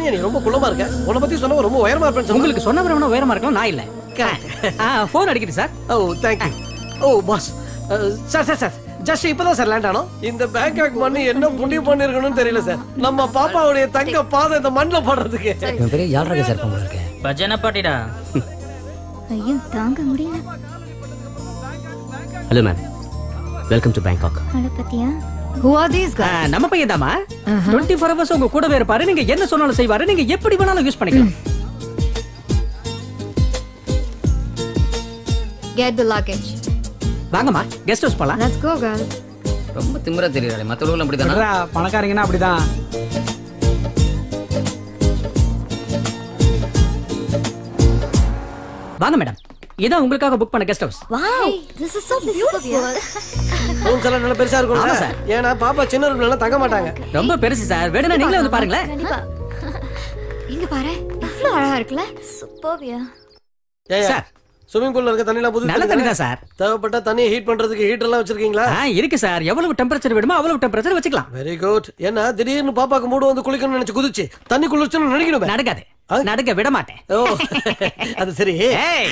நீ ரொம்ப குள்ளமா இருக்க. உன்னை பத்தி சொன்னா ரொம்ப உயரமா இருப்பேன். உங்களுக்கு சொன்ன பிரமாணம் உயரமா இருக்கலாம், நான் இல்ல. ஃபோன் அடிக்குது sir. Oh thank you. Oh boss. Sir sir sir. Just இப்பதான் சார் லேண்ட் ஆனோம். இந்த பேங்காக் மண்ணு என்ன புண்ணியம் பண்ணிருக்கணும்னு தெரியல சார். நம்ம பாப்பாவுடைய தங்க பாதை இந்த மண்ணில் போடுறதுக்கு. என் பெரிய யாழ்ராக சார் பொங்கல் இருக்கு. பஜனை பாட்டிடா. ஐயோ தாங்க முடியல. Hello ma'am. Welcome to Bangkok. Hello பத்தியா. Who are these guys? நம்ம பையதாமா 24 hours உங்க கூடவே இருப்பாரு. நீங்க என்ன சொன்னாலும் செய்வாரு. நீங்க எப்படி வேணாலும் யூஸ் பண்ணிக்கலாம். Get the luggage. வாங்கம்மா, guest house போலாம். Let's go girl. ரொம்ப திமிரா தெரியறாளே. மத்தவங்க அப்படி தானா? பணக்காரங்கனா அப்படி தான். வாங்க மேடம், இதான் உங்களுக்காக புக் பண்ண guest house. Wow, this is so beautiful. Room எல்லாம் நல்ல பெருசா இருக்கும். ஆமா சார். ஏனா பாப்பா சின்ன ரூம்ல எல்லாம் தங்க மாட்டாங்க. ரொம்ப பெருசு சார். வேணா நீங்களே வந்து பாருங்களே. இங்க பாரு. இவ்ளோ அழகா இருக்குல. சூப்பர்பியா. சார், ஸ்விமிங் பூல்ல இருக்க தண்ணில புது நல்ல தண்ணி தான் சார். தேவைப்பட்டா தண்ணியை ஹீட் பண்றதுக்கு ஹீட்டர் எல்லாம் வச்சிருக்கீங்களா? இருக்கு சார். எவ்வளவு டெம்பரேச்சர் வேணுமோ அவ்வளவு டெம்பரேச்சர் வச்சுக்கலாம். Very good. ஏனா திடீர்னு பாப்பாக்கு மூடு வந்து குளிக்கணும்னு நினைச்சு குதிச்சு தண்ணி குளிச்சேன்னு நினைக்கணும். நடக்காது. நடக்க விட மாட்டேன். ஓ அது சரி. ஏய்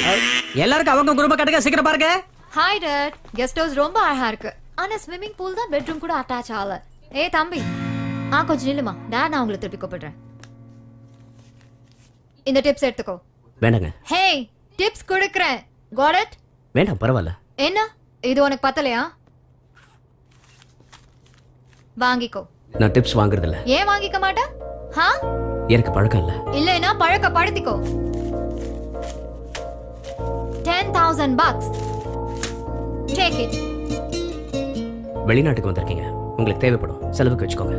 எல்லாரும் அவங்க குரூப்ப கட்டங்க சீக்கிரம் பாருங்க. Hi dad, guest house ரொம்ப அழகா இருக்கு. ஆனா ஸ்விமிங் பூல் தான், பெட்ரூம் கூட அட்டாச் ஆல. ஏய் தம்பி, கொஞ்சம் நில்லுமா, நான் உங்களை திருப்பி கூப்பிடுறேன். இந்த டிப்ஸ் எடுத்துக்கோ. வேண்டாங்க. ஹே, டிப்ஸ் கொடுக்கிறேன். Got it? வேண்டாம், பரவாயில்ல. என்ன இது உனக்கு பத்தலையா? வாங்கிக்கோ. நான் டிப்ஸ் வாங்குறது இல்ல. ஏன் வாங்கிக்க மாட்டா? ஹா, எனக்கு பழக்கம் இல்ல. இல்லனா பழக்க படுத்திக்கோ. 10000 bucks. Take it. வெளிநாட்டுக்கு வந்திருக்கீங்க, உங்களுக்கு தேவைப்படும், செலவுக்கு வச்சுக்கோங்க.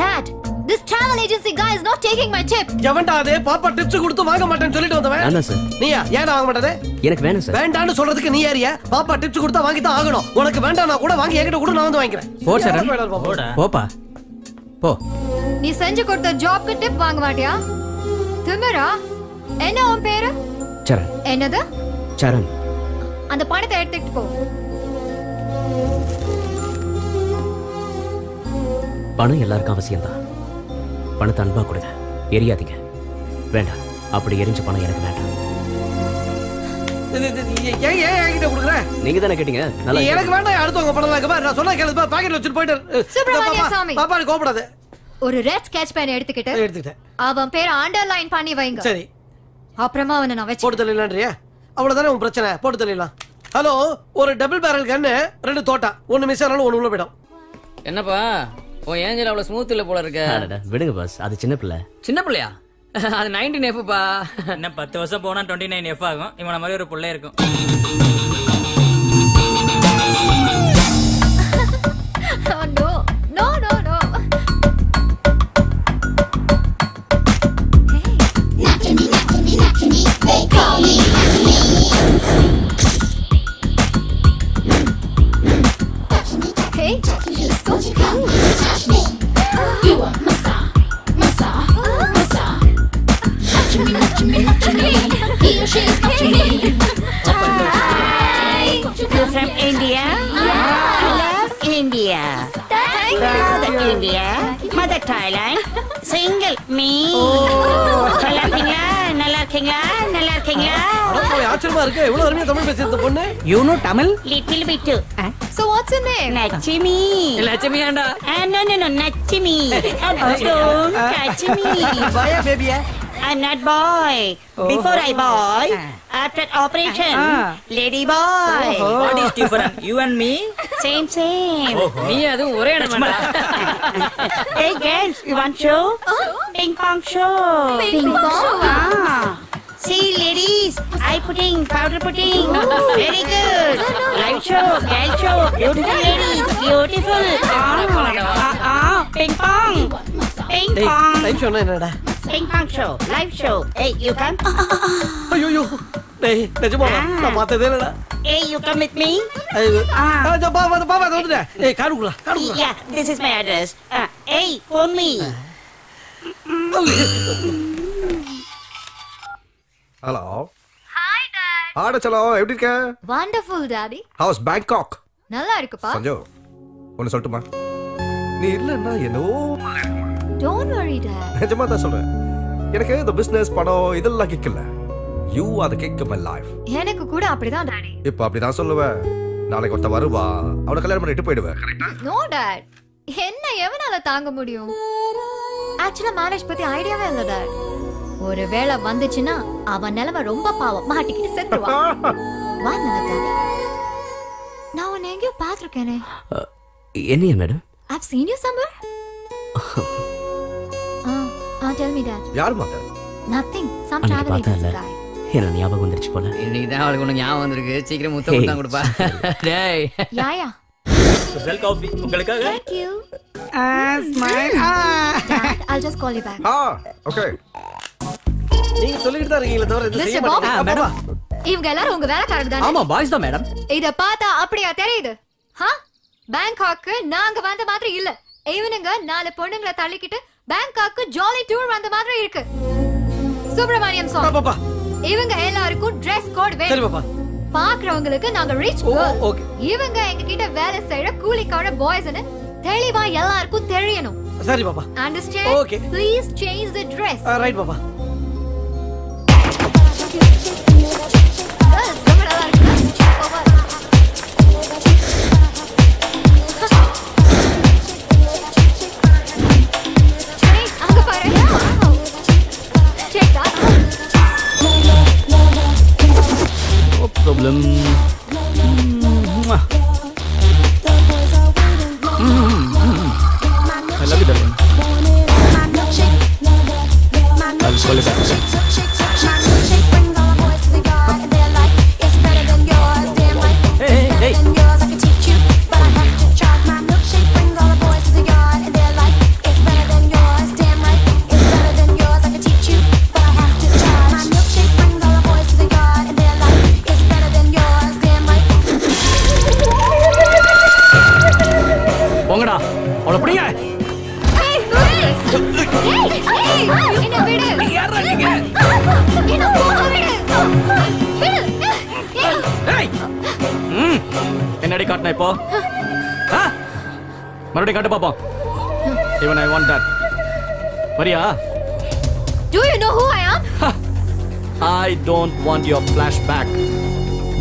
Dad, this travel agency guy is not taking my tip. எவன்டாதே பாப்பா டிப்ஸ் கொடுத்து வாங்க மாட்டேன்னு சொல்லிட்டு வந்தவன். நானா சார்? நீயா? ஏன் வாங்க மாட்டதே? எனக்கு வேணும் சார். வேண்டாம்னு சொல்றதுக்கு நீ யாரியா? பாப்பா டிப்ஸ் கொடுத்தா வாங்கி தான் ஆகணும். உனக்கு வேண்டாம்னா கூட வாங்கி என்கிட்ட கூட நான் வந்து வாங்குறேன். போ சார். போப்பா. போ. நீ செஞ்சு கொடுத்த ஜாப்க்கு டிப் வாங்க மாட்டியா? திமிரா? என்ன உன் பேரு? சரண். என்னது? சரண். அந்த பணத்தை எடுத்துட்டு போ. பணம் எல்லாருக்கும் அவசியம்தான். பணத்தை அன்பா கொடுங்க, எரியாதீங்க. வேண்டாம், அப்படி எரிஞ்ச பணம் எனக்கு வேண்டாம். நீங்க தானே கேட்டீங்க. எனக்கு வேண்டாம், அடுத்தவங்க பணம் நான் சொன்ன கேளுப்பா. பாக்கெட் வச்சுட்டு போயிட்டு சுப்பிரமணிய சாமி பாப்பாவை கூப்பிடாத. ஒரு ரெட் ஸ்கெட்ச் பேன் எடுத்துக்கிட்டேன். அவன் பேரை அண்டர்லைன் பண்ணி வைங்க. சரி, அப்புறமா அவனை நான் வச்சு போட்டு தெரியலான்றியா? அவ்வளவுதானே உன் பிரச்சனை, போட்டு தெரியலாம். ஹலோ, ஒரு டபுள் பேரல் கன்னு, ரெண்டு தோட்டா, ஒன்னு மிஸ் ஆனாலும் ஒண்ணு உள்ள போயிடும். என்னப்பா உன் ஏஞ்சல் அவ்வளவு ஸ்மூத் இல்ல போல இருக்க. விடுங்க பாஸ், அது சின்ன பிள்ளை. சின்ன பிள்ளையா? அது 19F பா. என்ன 10 வருஷம் போனா 29F ஆகும். இவன மாதிரி ஒரு பிள்ளை இருக்கும். You know Tamil? Little bit too. So what's your name? Nachimi. Nachimi anda? No, Nachimi. Don't catch me. Boy or baby? I'm not boy. Before I boy, after operation, lady boy. What is different? You and me? Same. Me adu ore namma. Hey guys, you want show? Ping pong show. Ping pong. See ladies, I pudding, powder pudding. Ooh. Very good. Light show, gal show, beautiful ladies, beautiful. Ping pong. Light show na nada. Ping pong show, live show. Hey, you come. Ayo. Hey, let's go. Na mate de nada. Hey, you come with me. Baba, don't do that. Hey, karugla. Yeah, this is my address. Hey, phone me. Hello. Hi dad. ஆட चलो, எப்படி இருக்க? Wonderful daddy. How's Bangkok? நல்லா இருக்குப்பா. சஞ்சு, ஒன்னு சொல்லட்டுமா? நீ இல்லன்னா என்னோ Don't worry dad. நிஜமா தான் சொல்றேன். எனக்கு இந்த பிசினஸ் பணம் இதெல்லாம் கிக்கல. You are the kick of my life. எனக்கு கூட அப்படிதான் daddy. இப்ப அப்படிதான் சொல்லுவே. நாளைக்கு ஒருத்த வருவா, அவளை கல்யாணம் பண்ணிட்டு போய்டுவே. கரெக்ட்டா? No dad. என்ன எவனால தாங்க முடியும்? ஆக்சுவலா மேரேஜ் பத்தி ஐடியாவே இல்ல dad. ஒருவேளை வந்துச்சுன்னா அவன் நிலைமை ரொம்ப பாவம், மாட்டிக்கிட்டு செத்துருவான். வா நினைக்க, நான் உன்னை எங்கேயோ பார்த்துருக்கேனே. என்னையா madam? I've seen you somewhere. Tell me that. யார் மாட்டார்? Nothing. Some travel agency guy. என்ன ஞாபகம் வந்துருச்சு போல. இன்னைக்குதான் அவளுக்கு ஒன்று ஞாபகம் வந்திருக்கு. சீக்கிரம் முத்த கொடுத்தா கொடுப்பா. டேய். யாயா? Special coffee. உங்களுக்காக. Thank you. Smile. Dad, I'll just call you back. Okay. நீங்க சொல்லிட்டே இருக்கீங்களே தவிர இது செய்ய மாட்டீங்க. மேடம், இவங்க எல்லாரும் உங்க வேலைக்காரங்க தான? ஆமா, பாய்ஸ் தான் மேடம். இத பார்த்தா அப்படியே தெரியுது. பேங்காக்கு நாங்க வந்த மாதிரி இல்ல. ஈவினிங் 4 பொண்ணுங்களை தள்ளிக்கிட்டு பேங்காக்கு ஜாலி டூர் வந்த மாதிரி இருக்கு. சுப்பிரமணியம் சார். பாப்பா, இவங்க எல்லாருக்கும் Dress code வேணும். சரி பாப்பா, பார்க்கறவங்களுக்கு நாங்க ரிச் girls. ஓகே. இவங்க எங்ககிட்ட வேலை செய்ற கூலிக்கார பாய்ஸ்னு தெளிவா எல்லாருக்கும் தெரியணும். சரி பாப்பா. Understand? Okay. Please change the dress. Right பாப்பா. Come on, come on. அவளை பிடிங்க. என்னடி காட்டின இப்போ? மறுபடியும் காட்டு பாப்போம். Even I want that. வரியா? Do you know who I am? I don't want your flashback.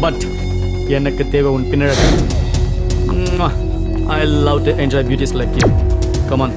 But எனக்கு தேவை உன் பின்னழகு. I love to enjoy beauties like you. Come on.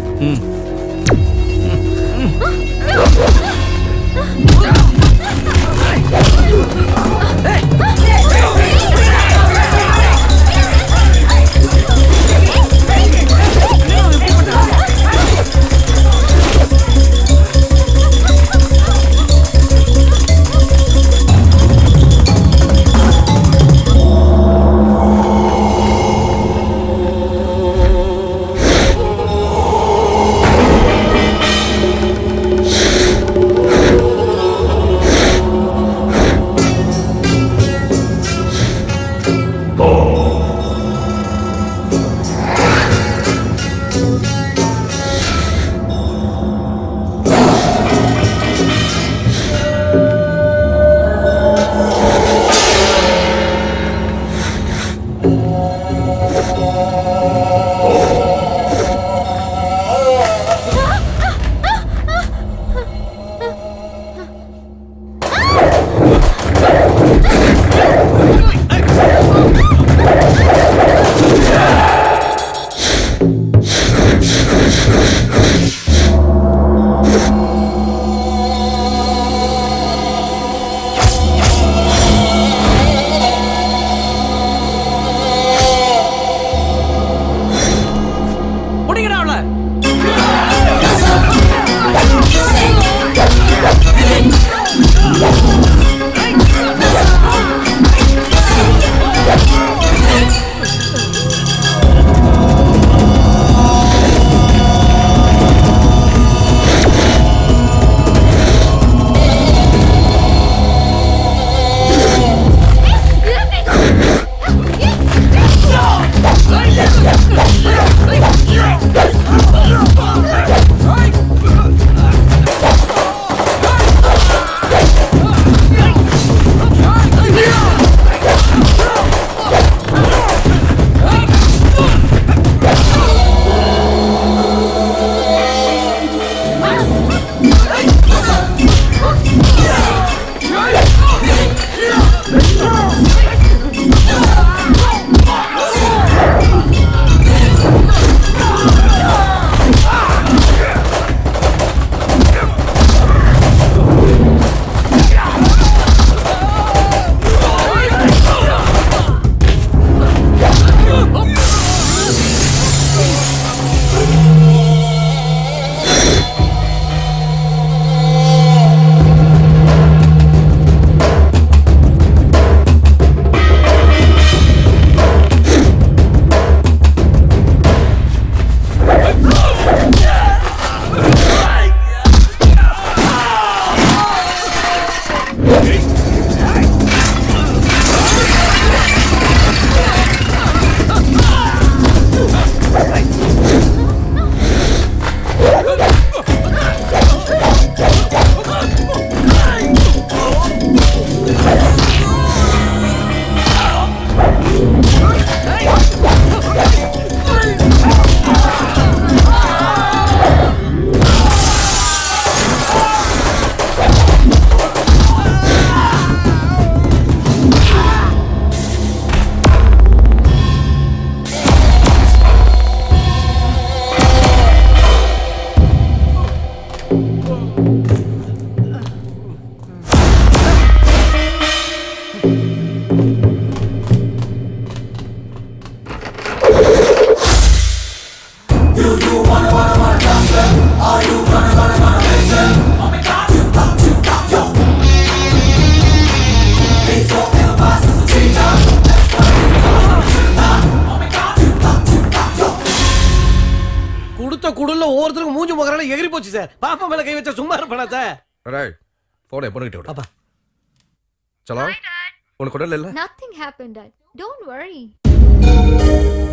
Nothing happened, Dad. Don't worry.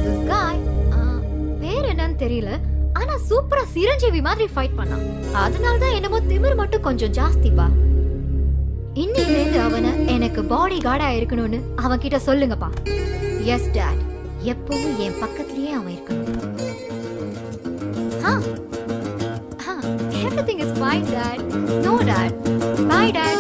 This guy, பேர் என்னன்னு தெரியல. சூப்பரா சிரஞ்சீவி மாதிரி fight பண்ணா. அதனால தான் என்னமோ திமிர் மட்டும் கொஞ்சம் ஜாஸ்தி பா. இன்னையிலிருந்து அவனை எனக்கு பாடி கார்டா இருக்கணும்னு அவன் கிட்ட சொல்லுங்கப்பா. எஸ் டாட், எப்பவும் என் பக்கத்திலேயே அவன் இருக்கணும். Everything is fine, Dad. No, Dad. Bye, Dad.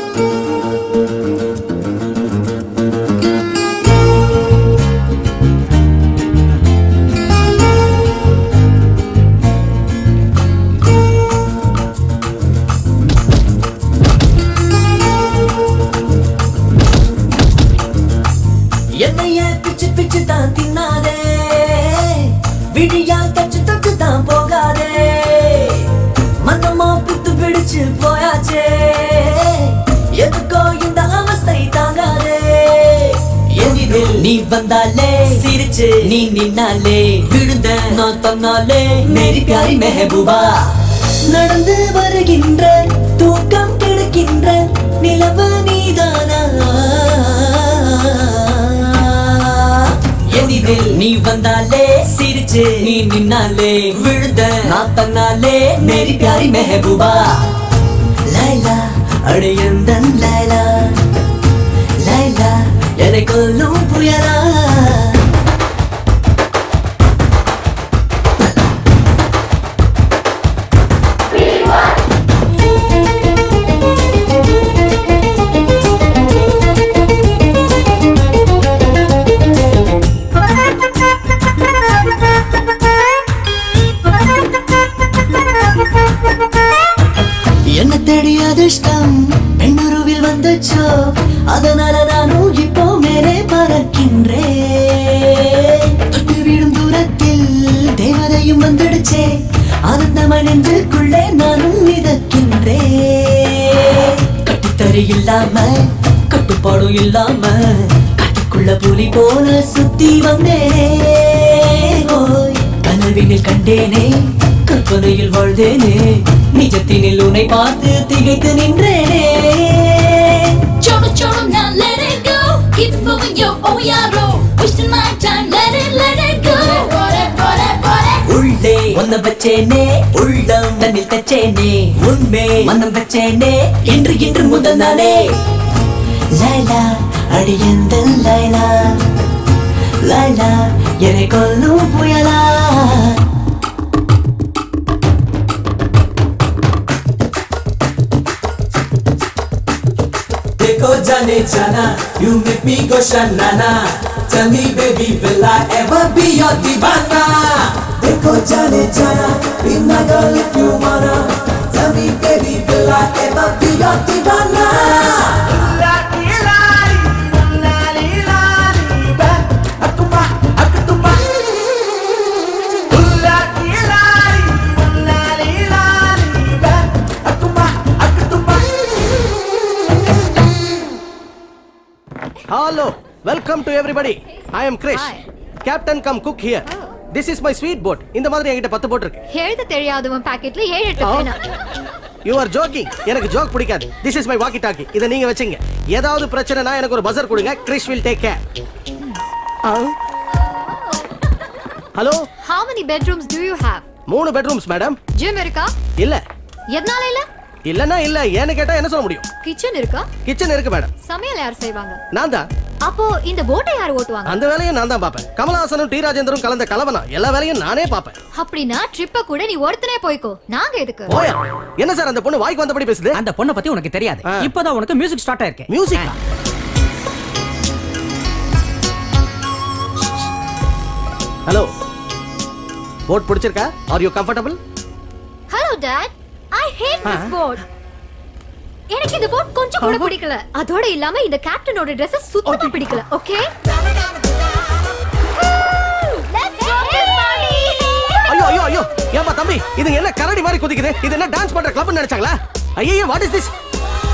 நீ வந்தாலே சிரிச்சு நீ நின்னாலே விழுந்த நான் தன்னாலே மேரி பியாரி மெஹபூபா. நடந்து வருகின்ற தூக்கம் கிடைக்கின்ற நிலவு நீதானா? எதில் நீ வந்தாலே சிரிச்சு நீ நின்னாலே விழுந்த நான் தன்னாலே மேரி பியாரி மெஹபூபா. லைலா அடையந்தன் லைலா லைலா எனக்குள்ளும் புயரா. என்ன தேடி அதிர்ஷ்டம் பெண்ணுருவில் வந்துச்சோ, அதனால நானும் இப்போ மேலே பறக்கின்றேன். தொட்டு வீடும் தூரத்தில் தேவதையும் வந்துடுச்சே, ஆனந்தமணிந்துக்குள்ளே நானும் மிதக்கின்றேன். கட்டுத்தறி இல்லாம கட்டுப்பாடும் இல்லாம கட்டுக்குள்ள புலி போல சுத்தி வந்தேன். கனவினில் கண்டேனே கற்பனையில் வாழ்ந்தேனே, நிஜத்தினில் உன்னை பார்த்து திகைத்து நின்றேனே. Now let it go, keep it moving, yo, oh yeah bro, wasting my time, let it go. உள்ளே ஒன்ன வச்சேனே உள்ளம் தன்னில் தச்சேனே, உண்மை மனம் வச்சேனே இன்று இன்று முதல் நானே. லைலா அடியந்தன் லைலா லைலா என்னை கொல்லும் புயலா. Jane Jana, you make me go shanana. Tell me baby, will I ever be your divana? Dekho Jane Jana, be my girl if you wanna. Tell me baby, will I ever be your divana? Hello, welcome to everybody. I am Krish. Hi. Captain come cook here. Oh. This is my sweet boat. இந்த மாதிரி என்கிட்ட 10 boat இருக்கு. எழுத தெரியாதவன் பாக்கெட்ல 7 எடுத்துட்டேனா? You are joking. எனக்கு joke பிடிக்காது. This is my walkie talkie. இத நீங்க வெச்சீங்க. ஏதாவது பிரச்சனைனா எனக்கு ஒரு buzzer கொடுங்க. Krish will take care. Hello. How many bedrooms do you have? 3 bedrooms madam. Gym இருக்கா? இல்ல. எதனால இல்ல? இல்லனா இல்ல, ஏன்னு கேட்டா என்ன சொல்ல முடியும்? கிச்சன் இருக்கா? கிச்சன் இருக்கு மேடம். சமையல் யார் செய்வாங்க? நான் தான். அப்போ இந்த போட்டை யார் ஓட்டுவாங்க? அந்த வேலையை நான் தான் பாப்பேன். கமலஹாசனும் டி ராஜேந்திரனும் கலந்த கலவனா, எல்லா வேலையும் நானே பாப்பேன். அப்படினா ட்ரிப்ப கூட நீ ஒருத்தனே போய்க்கோ. நாங்க எதுக்கு? ஓயா. என்ன சார் அந்த பொண்ணு வாய்க்கு வந்தபடி பேசுது? அந்த பொண்ணை பத்தி உனக்கு தெரியாது. இப்போதான் உனக்கு மியூசிக் ஸ்டார்ட் ஆயிருக்கு. மியூசிக்கா? ஹலோ. போட் பிடிச்சிருக்கா? Are you comfortable? Hello dad. I hate this boat. எனக்கு இந்த போட் கொஞ்சம் கூட பிடிக்கல. அதோட இல்லாம இந்த கேப்டனோட Dress சுத்தமா பிடிக்கல. Okay? Let's go this party. ஐயோ ஐயோ ஐயோ. ஏம்மா தம்பி, இது என்ன கரடி மாதிரி குதிக்குது? இது என்ன டான்ஸ் பண்ற கிளப்னு நினைச்சாங்களா? ஐயோ, what is this?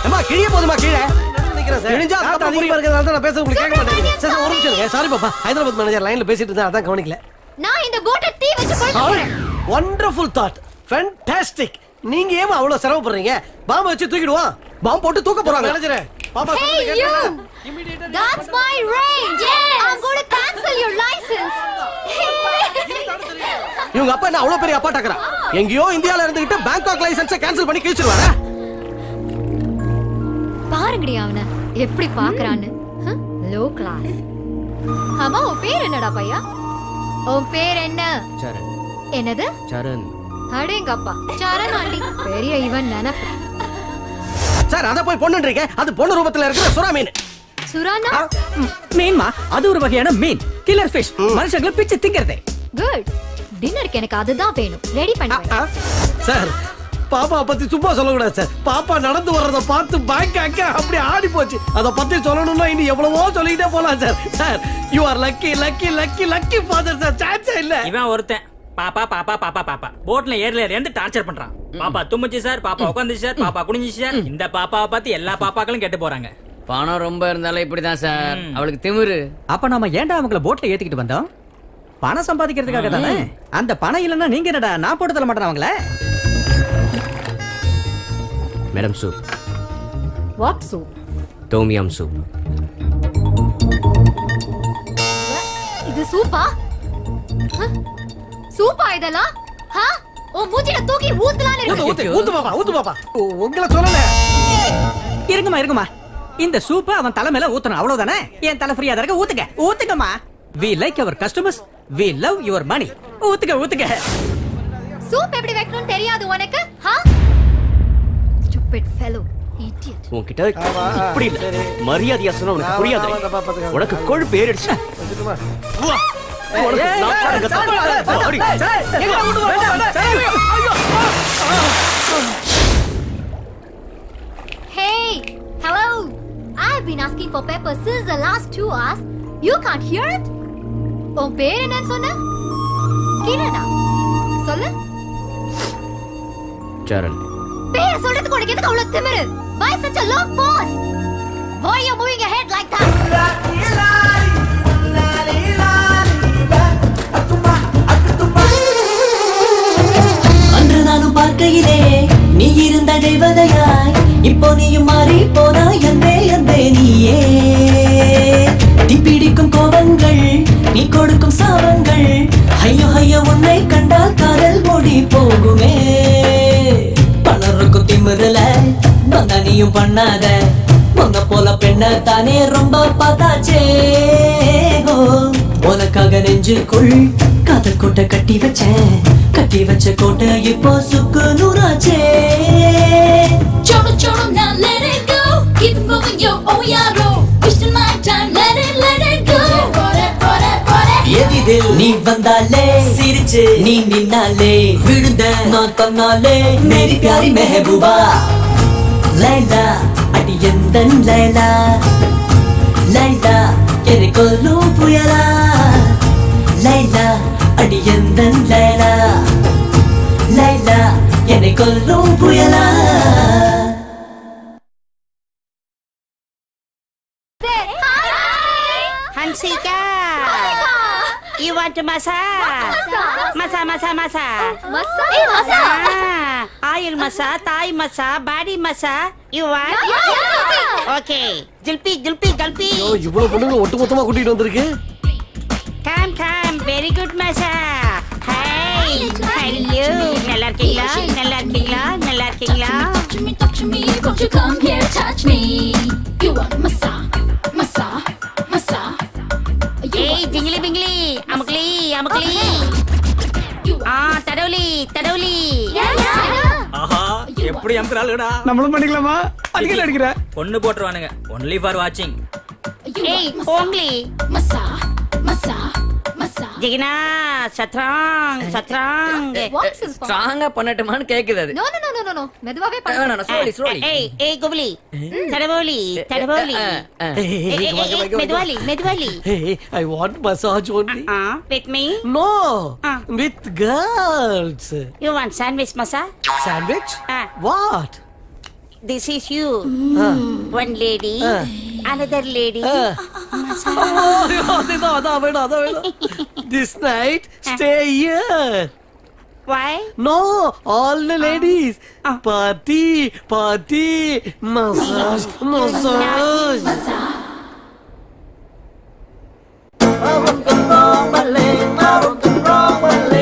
அம்மா கிளியே போதுமா கீழே. நினைக்கிறேன் சார். இனிஞ்சா அப்பா புரிய வரதுனால நான் பேச உங்களுக்கு கேட்க மாட்டேன். சார் ஒரு நிமிஷம் இருங்க. சாரி பாப்பா. ஹைதராபாத் மேனேஜர் லைன்ல பேசிட்டு இருந்தா அதான் கவனிக்கல. நான் இந்த போட்டை தீ வச்சு கொளுத்துறேன். Wonderful thought. Fantastic. நீங்க ஏமா அவ்வளவு சரவ பண்றீங்க? பாம்ப வச்சு தூக்கிடுவோம். பாம்ப போட்டு தூக்க போறாங்க. மேனேஜரே பாப்பா சொல்லுங்க கேட்டா இமிடியேட்டா. That's my range. I'm going to cancel your license. இவங்க அப்பா என்ன அவ்வளவு பெரிய அப்பா டாக்குறா? எங்கயோ இந்தியால இருந்துகிட்டு பேங்காக் லைசென்ஸை கேன்சல் பண்ணி கிழிச்சிடுவாரா? பாருங்கடி அவனை எப்படி பாக்குறான்னு. Low class. ஆமா, உன் பேர் என்னடா பையா? உன் பேர் என்ன? சரண். என்னது? சரண். அடேங்கப்பா, சரண் ஆண்டி பெரிய இவன் நினைப்பு. சார் அத போய் பொண்ணுன்றீங்க, அது பொண்ணு ரூபத்துல இருக்கிற சுறா மீன். சுறானா? மீன்மா, அது ஒரு வகையான மீன். கில்லர் ஃபிஷ், மனுஷங்களை பிச்சு திங்கிறதே. குட். டின்னருக்கு எனக்கு அதுதான் வேணும், ரெடி பண்ணுவேன். சார் பாப்பா பத்தி சும்மா சொல்லக்கூடாது சார். பாப்பா நடந்து வர்றதை பார்த்து பேங்காக்க அப்படி ஆடி போச்சு. அதை பத்தி சொல்லணும்னா இன்னும் எவ்வளவோ சொல்லிக்கிட்டே போலாம் sir. Sir you are lucky lucky lucky lucky father sir. சான்ஸே இல்லை. இவன் ஒருத்தன் பாப்பா பாப்பா பாப்பா பாப்பா போட்ல ஏர்ல இருந்து டார்ச்சர் பண்றான். பாப்பா தும்மிச்சு சார், பாப்பா உட்காந்துச்சு சார், பாப்பா குடிஞ்சிச்சு சார். இந்த பாப்பாவை பார்த்து எல்லா பாப்பாக்களும் கெட்டு போறாங்க. பணம் ரொம்ப இருந்தாலும் இப்படிதான் சார், அவளுக்கு திமிரு. அப்ப நாம ஏன்டா அவங்களை போட்ல ஏத்திக்கிட்டு வந்தோம்? பணம் சம்பாதிக்கிறதுக்காக தானே. அந்த பணம் இல்லைன்னா நீங்க என்னடா நான் போட்டு தர மாட்டேன் அவங்கள. Madam soup. What soup? Tom yum soup. இது சூப்பா? சூப்பா இதெல்லாம்? ஹா, ஓ மூஞ்சில தூக்கி ஊத்தலானே இருக்கு. ஊத்து ஊத்து பாப்பா, ஊத்து பாப்பா. உங்களை சொல்லல. இருங்கம்மா இருங்கம்மா, இந்த சூப்பை அவன் தலை மேல ஊத்தணும் அவ்வளவுதானே. ஏன் தலை ஃப்ரீயா தரக்க ஊத்துங்க ஊத்துங்கம்மா. We like our customers, we love your money. ஊத்துங்க ஊத்துங்க. சூப் எப்படி வைக்கணும்னு தெரியாது உனக்கு? ஹா ஸ்டூபிட் ஃபெலோ இடியட். உன்கிட்ட இப்படி இல்ல மரியாதையா சொன்னா உனக்கு புரியாது. உனக்கு கோழி பேர் அடிச்சா வந்துடுமா? வா உனக்கு நான் பாருங்க தப்பு. அடி எங்க ஓடுங்க ஐயோ. Hey, hello. I've been asking for pepper since the last 2 hours. You can't hear it? உன் பேர் என்ன சொன்ன? கீழடா சொல்லு. சரண். பேர் சொல்றதுக்கு உனக்கு எதுக்கு அவ்வளவு திமிரு? Why such a long pause? Why you moving your head like that? அன்று நானும் பார்க்கையிலே நீ இருந்த தெய்வதையாய் இப்போ நீயும் மாறி போனாய். அன்பே அன்பே நீயே பிடிக்கும் கோபங்கள் நீ கொடுக்கும் சாபங்கள். ஐயோ ஐயோ உன்னை கண்டால் காதல் ஓடி போகுமே. பலருக்கும் திமிரல பந்தனியும் பண்ணாத உங்க போல பெண்ண தானே ரொம்ப பார்த்தாச்சே. உனக்காக நெஞ்சுக்குள் காதல் கோட்டை கட்டி வச்சேன், கட்டி வச்ச கோட்டை இப்போ சுக்கு நூறாச்சே. Keep moving your oyaro, wasting my time, let it go. Yedidil nee vandale siriche nee ninnale vidunda na kannale meri pyari mehbooba Laila adiyandan Laila Laila kere kollu puyala Laila adiyandan Laila Laila kere kollu puyala. You want to massage? Massage, massage, massage. Massage, massage. Ah, oil massage, Thai massage, body massage. You want? Yeah, yeah. Okay. Jilpi, jilpi, jilpi. Oh, you both are going to come and do it. Come, come. Very good massage. Hi, hello. Nalla irukkinga, nalla irukkinga, nalla irukkinga. Talk to me, won't you come here, touch me? You want a massage, massage, massage. ஏய் ஜிங்கிலி பிங்கிலி அமக்லி அமக்லி ஆ தடவுலி தடவுலி. ஆஹா எப்படி அம்கறாளுடா. நம்மளும் பண்ணிக்கலாமா? அடிக்கல அடிக்குற பொண்ணு போட்றவானுங்க. only for watching. ஏய் ஓங்லி மசா மசா மசா ஜிகினா சத்ராங் சத்ராங் ஸ்ட்ராங்கா பண்ணட்டுமான்னு கேக்குது அது. நோ நோ நோ நோ மெதுவாவே பண்ணு. No no slowly slowly. ஏய் ஏய் கோபுலி தடவுலி தடவுலி. Medwali, Medwali. Hey, I want massage only. With me? No. With girls. You want sandwich massage? Sandwich? What? This is you. One lady, another lady. Massage. No, no, no, no. This night, stay here. Why? No, all the ladies. Party, party, massage, massage. Massage. Rock and roll, rock and roll,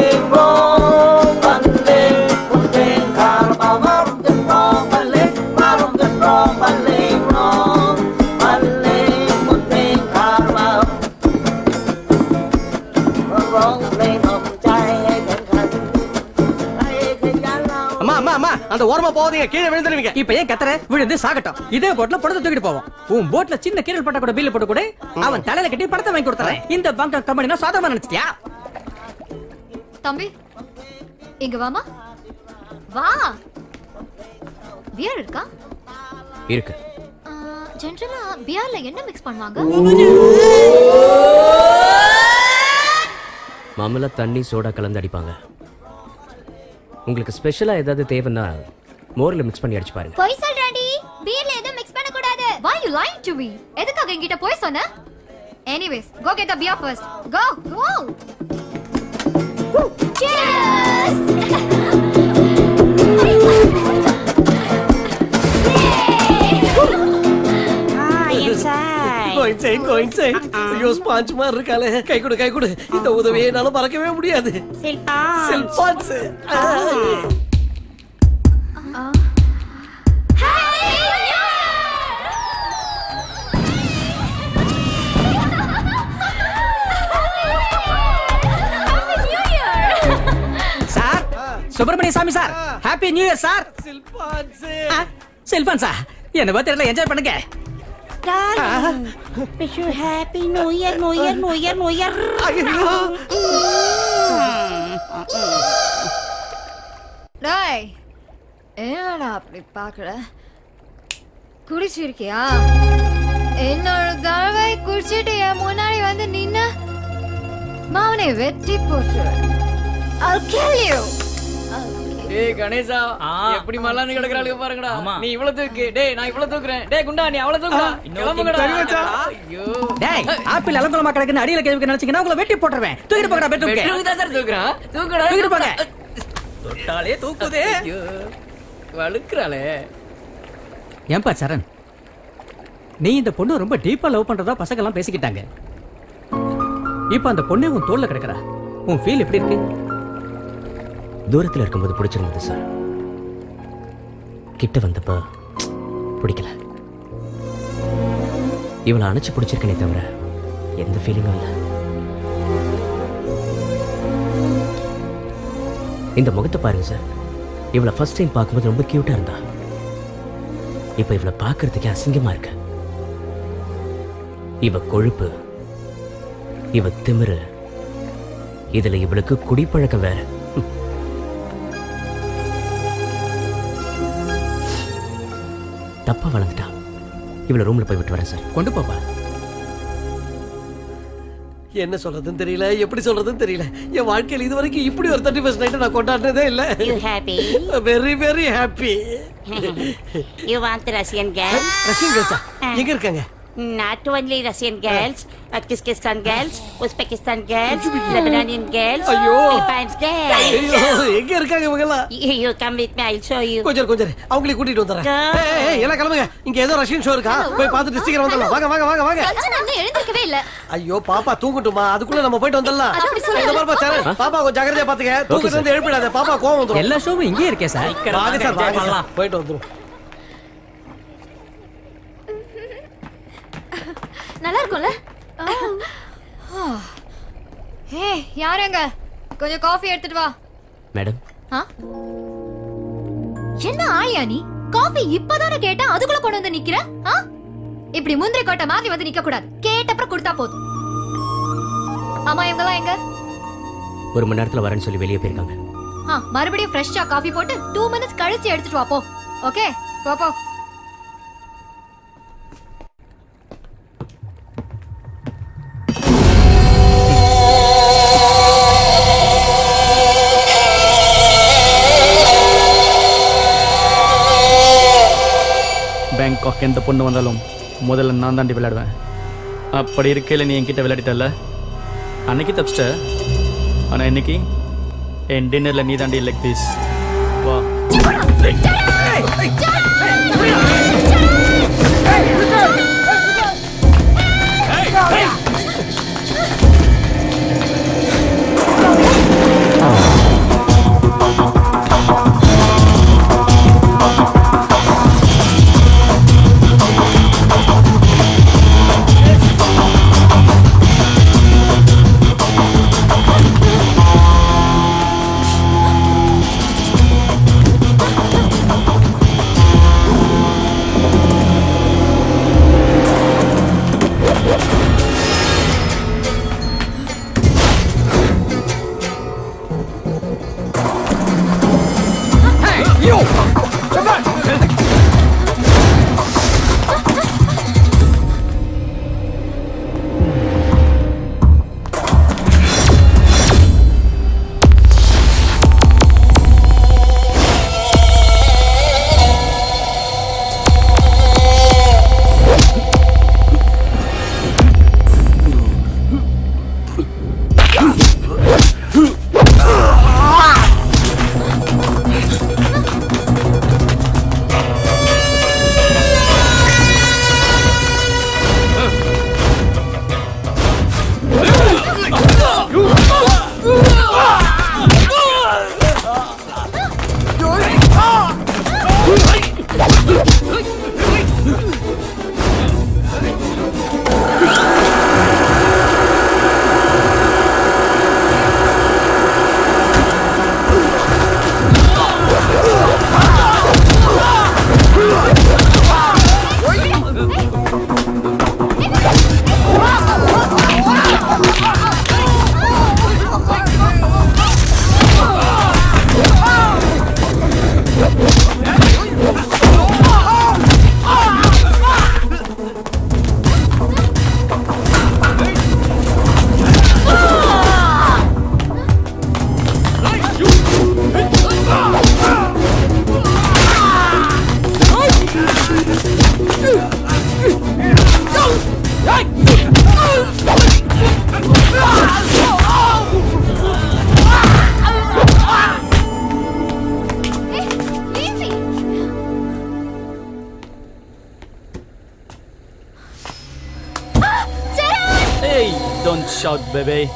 rock and roll. அந்த ஓரமா போவீங்க, கீழே விழுந்துருவீங்க. இப்ப ஏன் கத்துற? விழுந்து சாகட்டும். இதே போட்ல படத்தை தூக்கிட்டு போவோம். உன் போட்ல சின்ன கீரல் பட்ட கூட பீல போட்டு கூட அவன் தலையில கட்டி படத்தை வாங்கி கொடுத்தறேன். இந்த பாங்காக் கம்பெனினா சாதாரணமா நினைச்சியா? தம்பி இங்க வாமா, வா. பியர் இருக்கா? இருக்கு. ஜெனரலா பியர்ல என்ன மிக்ஸ் பண்ணுவாங்க? மாமலா தண்ணி சோடா கலந்து அடிப்பாங்க. உங்களுக்கு ஸ்பெஷலா ஏதாவது தேவனா மோர்ல மிக்ஸ் பண்ணி அடிச்சு பாருங்க. போய் சொல்றடி, பீர்ல எது மிக்ஸ் பண்ண கூடாது. Why you lying to me? எதுக்காக என்கிட்ட போய் சொன்ன? Anyways, go get the beer first. Go, go. Cheers. Go inside. You sponge maar irukale. Kai kodu. Indha udavey nala parakave mudiyadhu. Silpans. Happy New Year. Sir, Subramaniya Swami sir. Happy New Year sir. Silpans. Silpans sir. Enna vathirla enjoy pannunga. Darling, wish you happy New Year, New Year. Hey, என்னடா அப்படி பாக்குற? குடிச்சிருக்கியா? என்னோட தடவை குடிச்சிட்டு என் முன்னாடி வந்து நின்னா மாவனை வெட்டி போச்சு. I'll kill you. டேய் கணேசா, எப்படி மல்லான்னு கிடக்குறாளுங்க பாருங்கடா. நீ இவ்ளோ தூக்கு. டேய் நான் இவ்ளோ தூக்குறேன். டேய் குண்டா நீ அவ்ளோ தூக்குடா. கிளம்புங்கடா. ஐயோ டேய், ஆப்பிள் அலங்கலமா கிடக்குன்னு அடியில கேட்க நினைச்சீங்கன்னா உங்களை வெட்டி போட்டுறேன். தூக்கிட்டு போங்கடா பெட்ரூம்க்கு. பெட்ரூம்க்கு தான் சார் தூக்குறான். தூக்குடா. தூக்கிட்டு போங்க. தொட்டாலே தூக்குதே. ஐயோ வழுக்குறாளே. ஏம்பா சரண், நீ இந்த பொண்ணு ரொம்ப டீப்பா லவ் பண்றதா பசங்க எல்லாம் பேசிக்கிட்டாங்க. இப்போ அந்த பொண்ணே உன் தோள்ல கிடக்குறா. உன் ஃபீல் எப்படி இருக்கு? தூரத்தில் இருக்கும்போது பிடிச்சிருந்தது சார், கிட்ட வந்தப்ப பிடிக்கல. இவளை அணைச்சு பிடிச்சிருக்கனே தவிர எந்த ஃபீலிங்கும் இல்லை. இந்த முகத்தை பாருங்க சார், இவளை ஃபர்ஸ்ட் டைம் பார்க்கும்போது ரொம்ப கியூட்டா இருந்தா. இப்ப இவளை பார்க்கறதுக்கே அசிங்கமா இருக்கு. இவ கொழுப்பு, இவ திமிரு, இதுல இவளுக்கு குடிப்பழக்கம் வேற. தப்பா வளர்ந்துட்டா. இவளை ரூம்ல போய் விட்டு வரேன் சார். கொண்டு போப்பா. என்ன சொல்றதுன்னு தெரியல, எப்படி சொல்றதுன்னு தெரியல. என் வாழ்க்கையில் இது வரைக்கும் இப்படி ஒரு 31st நைட் நான் கொண்டாடுறதே இல்ல. You happy? Very very happy. You want Russian girls? Russian girls எங்க இருக்காங்க? Not only Russian girls, Uzbekistan girls, Lebanese girls, Philippines girls. எங்க இருக்காங்க இவங்க எல்லாம்? You come with me, I'll show you. கொஞ்சம் அவங்களே கூட்டிட்டு வந்துறேன். ஏய் எல்லாம் கிளம்புங்க. இங்க ஏதோ ரஷ்யன் ஷோ இருக்கா, போய் பார்த்துட்டு சீக்கிரம் வந்துடலாம். வாங்க. நான் எழுந்திருக்கவே இல்ல. ஐயோ பாப்பா தூங்கட்டுமா, அதுக்குள்ள நம்ம போய்ட்டு வந்துடலாம். இந்த பாப்பா சார், பாப்பா கொஞ்சம் ஜாக்கிரதையா பாத்துங்க. தூக்கிட்டு வந்து எழுப்பிடாத, பாப்பா கோவம் வந்துரும். எல்லா ஷோவும் இங்கே இருக்கே சார். வாங்க போய்ட்டு வந்துரும். நல்லா இருக்கும்ல? ஹே யாரங்க? கொஞ்சம் காபி எடுத்துட்டு வா மேடம். என்ன ஆயா நீ? காபி இப்பதானே கேட்டா அதுக்குள்ள கொண்டு வந்து நிக்கிற? இப்படி முந்திரி கோட்டை மாதிரி வந்து நிக்க கூடாது, கேட்டப்புறம் கொடுத்தா போதும். ஆமா இவங்களா எங்க? ஒரு மணி நேரத்துல வரேன்னு சொல்லி வெளியே போயிருக்காங்க. மறுபடியும் ஃப்ரெஷ்ஷா காபி போட்டு 2 மினிட்ஸ் கழிச்சு எடுத்துட்டு வா போ. ஓகே போ. பேங்காக் எந்த பொண்ணு வந்தாலும் முதல்ல நான் தாண்டி விளையாடுவேன். அப்படி இருக்கையில் நீ என்கிட்ட விளையாடிட்டல. அன்னைக்கு தப்பிச்சிட்ட, ஆனால் இன்னைக்கு என் டின்னரில் நீ தாண்டி லெக் பீஸ். வா out, baby.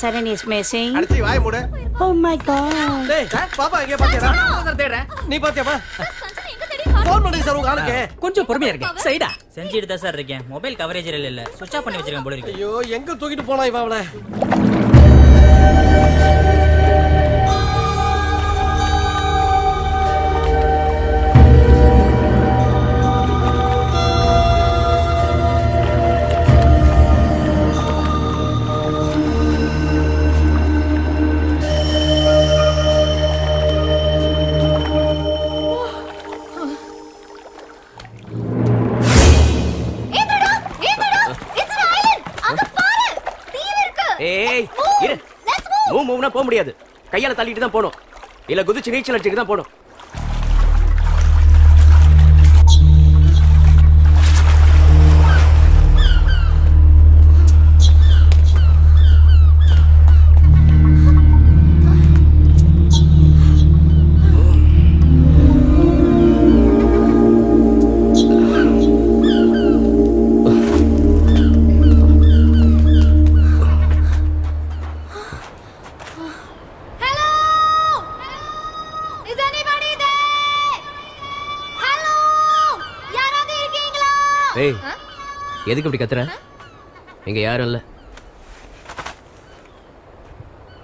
Charan is missing. Oh my God. Hey, Papa, you are கையால தள்ளிட்டு தான் போணும். இல்ல குதிச்சு நீச்சல் அடிச்சுட்டு தான் போணும். Is anybody எதுக்கு இப்படி கத்துற? இங்க யாரும் இல்ல.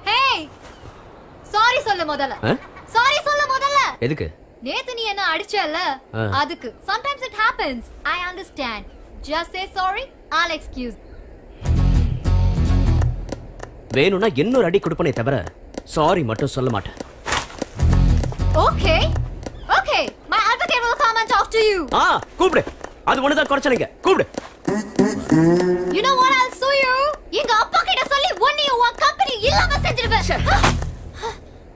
ஹேய், சாரி சொல்ல முதல்ல. சாரி சொல்ல முதல்ல. எதுக்கு? நேத்து நீ என்ன அடிச்சல்ல அதுக்கு. Sometimes it happens. I understand. Just say sorry. I'll excuse. வேணும்னா இன்னொரு அடி கொடுப்பனே தவிர சாரி மட்டும் சொல்ல மாட்டேன். Okay. Okay. My advocate will come and talk to you. கூப்பிடு. அது ஒண்ணு தான் குறைச்சலங்க. கூப்பிடு. You know what? I'll sue you. எங்க அப்பா கிட்ட சொல்லி ஒண்ணே உன் கம்பெனி இல்லாம செஞ்சிடுவேன்.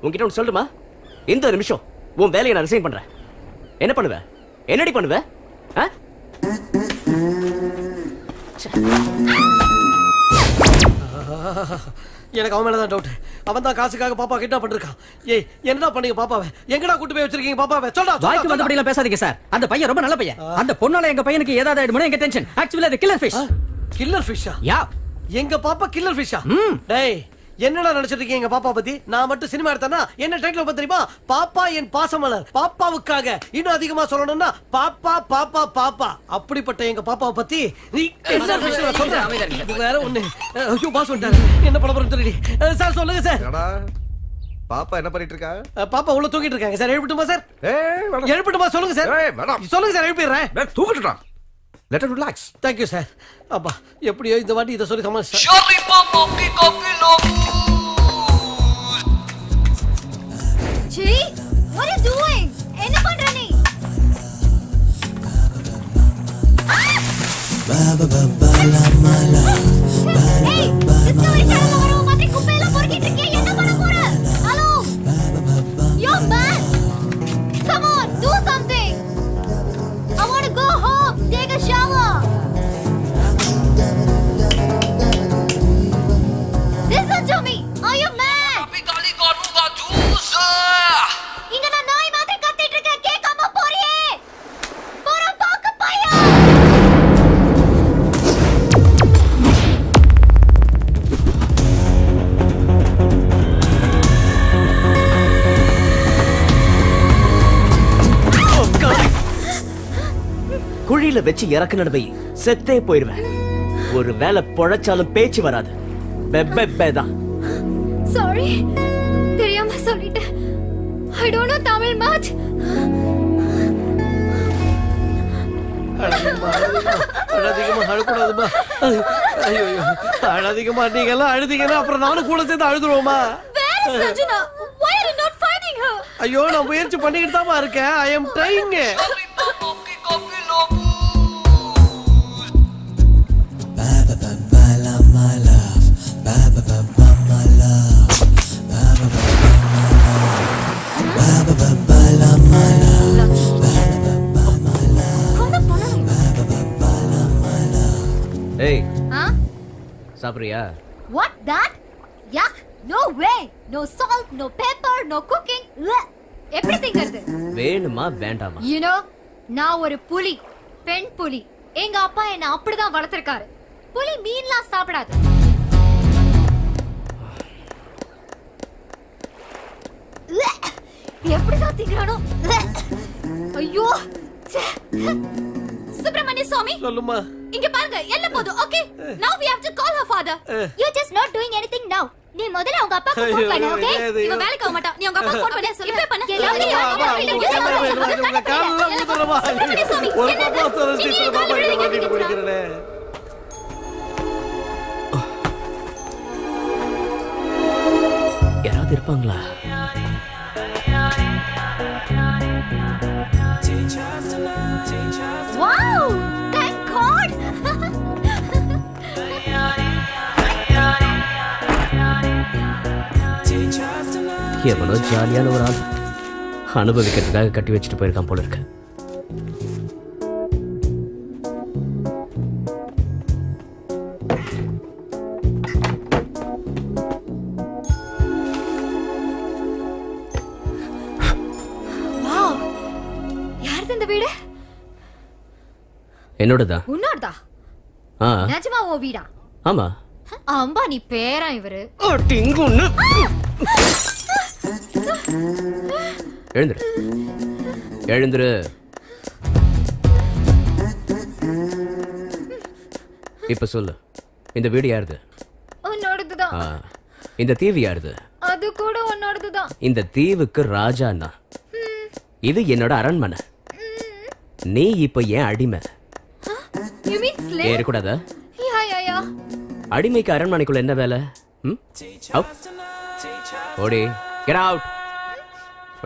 உன்கிட்ட ஒன்னு சொல்லுமா? இந்த நிமிஷம் உன் வேலையை நான் ரிசைன் பண்றேன். என்ன பண்ணுவ? என்னடி பண்ணுவ? எனக்கு அவன் மேலதான் டவுட். அவன் தான் காசுக்காக பாப்பா கிட்ட பண்ணிருக்கான். ஏய், என்னடா பண்ணீங்க பாப்பாவை? எங்கடா கூட்டு போய் வச்சிருக்கீங்க பாப்பாவை? சொல்றா. வாய்க்கு வந்தபடியெல்லாம் பேசாதீங்க சார். அந்த பையன் ரொம்ப நல்ல பையன். அந்த பொண்ணால எங்க பையனுக்கு ஏதாவது ஆயிடுமோ எங்க டென்ஷன். ஆக்சுவலி அது கில்லர் ஃபிஷ். கில்லர் ஃபிஷ்ஷா? யா. எங்க பாப்பா கில்லர் ஃபிஷ்ஷா? டேய், என்னடா நினைச்சிட்டு இருக்கீங்க எங்க பாப்பா பத்தி? நான் மட்டும் சினிமா எடுத்தானா என்ன டைட்டில் பத்தி தெரியுமா? பாப்பா என் பாசமலர். பாப்பாவுக்காக இன்னும் அதிகமா சொல்லணும்னா பாப்பா பாப்பா பாப்பா. அப்படிப்பட்ட எங்க பாப்பாவை பத்தி நீ கில்லர் ஃபிஷ்ஷா சொல்ற? வேற ஒண்ணு. ஐயோ பாஸ் வந்துட்டாரு. என்ன பலபரம் தெரிடி சார்? சொல்லுங்க சார். பாப்பா என்ன பண்ணிட்டு இருக்கா? பாப்பா உள்ள தூக்கிட்டு இருக்காங்க சார். எழுப்பிட்டுமா சார்? எழுப்பிட்டுமா? சொல்லுங்க சார். சொல்லுங்க சார். எழுப்பிடுறேன். தூக்கிட்டுடா. Let her relax. Thank you sir. அப்பா எப்படியோ இந்த வாட்டி இத சொல்லி சமாளி. ஷாப்பி பாப்பி காபி லோகு. Ji, what are you doing? என்ன பண்ற நீ? பாபா பாபா லா மாலா. ஏய், இந்த வயசுல வரவும் மாத்தி குப்பையில பொறுக்கிட்டு இருக்கே. என்ன பண்ண போற? ஹலோ. பாபா பாபா. Yo man. Come on, do something. I want to go home. Take a shower. Listen to me. Are you mad? Abhi gali karunga juice. Inga na nai maatri kattitu iruka kekama poriye. Pora paaka paya. குழியில வச்சு இறக்கு நடவை செத்தே போயிருவேன். ஒரு வேலை பொழைச்சாலும் பேச்சு வராது. பெப்பேதான். Sorry, தெரியாம சொல்லிட்டேன். I don't know Tamil much. அழதிகமா அழக்கூடாதுமா. ஐயோ, அழதிகமா நீங்கெல்லாம் அழுதிங்கன்னா அப்புறம் நானும் கூட சேர்ந்து அழுதுருவோமா? ஐயோ, நான் முயற்சி பண்ணிக்கிட்டு தாமா இருக்கேன். I am trying. Hey. Huh? Sabriya. What that? Yuck! No way! No salt, no pepper, no cooking. Everything irudhu. Venuma vendama. You know, na oru puli, pen puli. Enga appa enna appadi da valarthirukkaru. Puli meenla saapidathu. Eppadi saathikrano? Ayyo! Subramaniya Swami. Solluma. இங்க பாருங்க, எல்லா போடு. Okay, now we have to call her father. You just not doing anything now. நீ முதல்ல உங்க அப்பாக்கு phone பண்ணு. Okay, இவ வேலைக்கு வர மாட்டா. நீ உங்க அப்பாக்கு ஃபோன் பண்ணி சொல்லு. இப்ப பண்ணு. எல்லாரும் கால்ல போறமா? ஒரு பாப்பா சொல்லுது. பாப்பா என்ன மாட்டி போடுறே? யாராவது இருப்பாங்களா? Wow! எவனோ ஜாலியான ஒரு ஆள் அனுபவிக்கிறதுக்காக கட்டி வச்சுட்டு போயிருக்கான் போல இருக்க. யாருது இந்த வீடு? என்னோடதா? உன்னோடதா? நிஜமா உன் வீடா? ஆமா. அம்பா நீ பேரா இவரு? எழுந்துரு, எழுந்துரு. இப்ப சொல்லு, இந்த வீடு யாருது? உன்னோடது தான். இந்த தீவு யாருது? அது கூட உன்னோடது தான். இந்த தீவுக்கு ராஜாண்ணா. இது என்னோட அரண்மனை. நீ இப்ப ஏன் அடிமை? இருக்கக்கூடாதா? அடிமைக்கு அரண்மனைக்குள்ள என்ன வேலை? ஓடி கெட் அவுட்.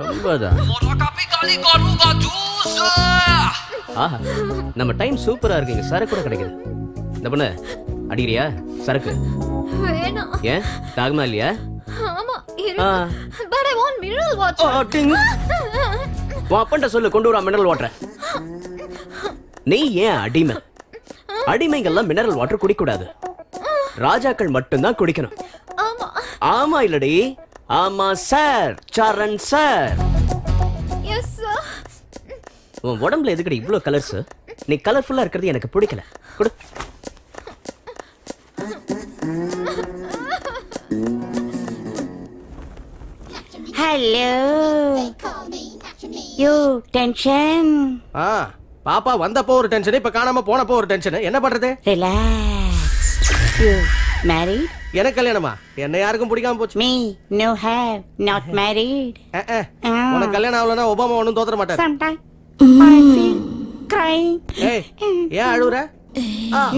ரொம்பதான். ஆஹா, நம்ம டைம் சூப்பரா இருக்குங்க. சரக்கு கூட கிடைக்குது. இந்த பொண்ணு அடிக்கிறியா சரக்கு? ஏன் தாகமா இல்லையா? அப்பன்ட்ட சொல்லு கொண்டு வரா மினரல் வாட்டர். நீ ஏன் அடிமை? அடிமைகள்லாம் மினரல் வாட்டர் குடிக்கூடாது, ராஜாக்கள் மட்டும்தான் குடிக்கணும். ஆமா இல்லடி? ஆமா சார், சரண் சார். உன் உடம்புல எதுக்கிட்ட இவ்வளோ கலர்ஸ்? நீ கலர்ஃபுல்லாக இருக்கிறது எனக்கு பிடிக்கல. கொடு. Hello you tension. பாப்பா வந்தப்போ ஒரு டென்ஷன், இப்போ காணாம போனப்போ ஒரு டென்ஷன். என்ன பண்றது? ரிலாக்ஸ். You married? எனக்கு கல்யாணமா? என்ன யாருக்கும் பிடிக்காம போச்சு. Me no have not married. உனக்கு கல்யாணம் ஆகலன்னா ஒபாமா ஒன்றும் தோத்துற மாட்டார். Sometime I feel crying. Hey, yeah, Alura.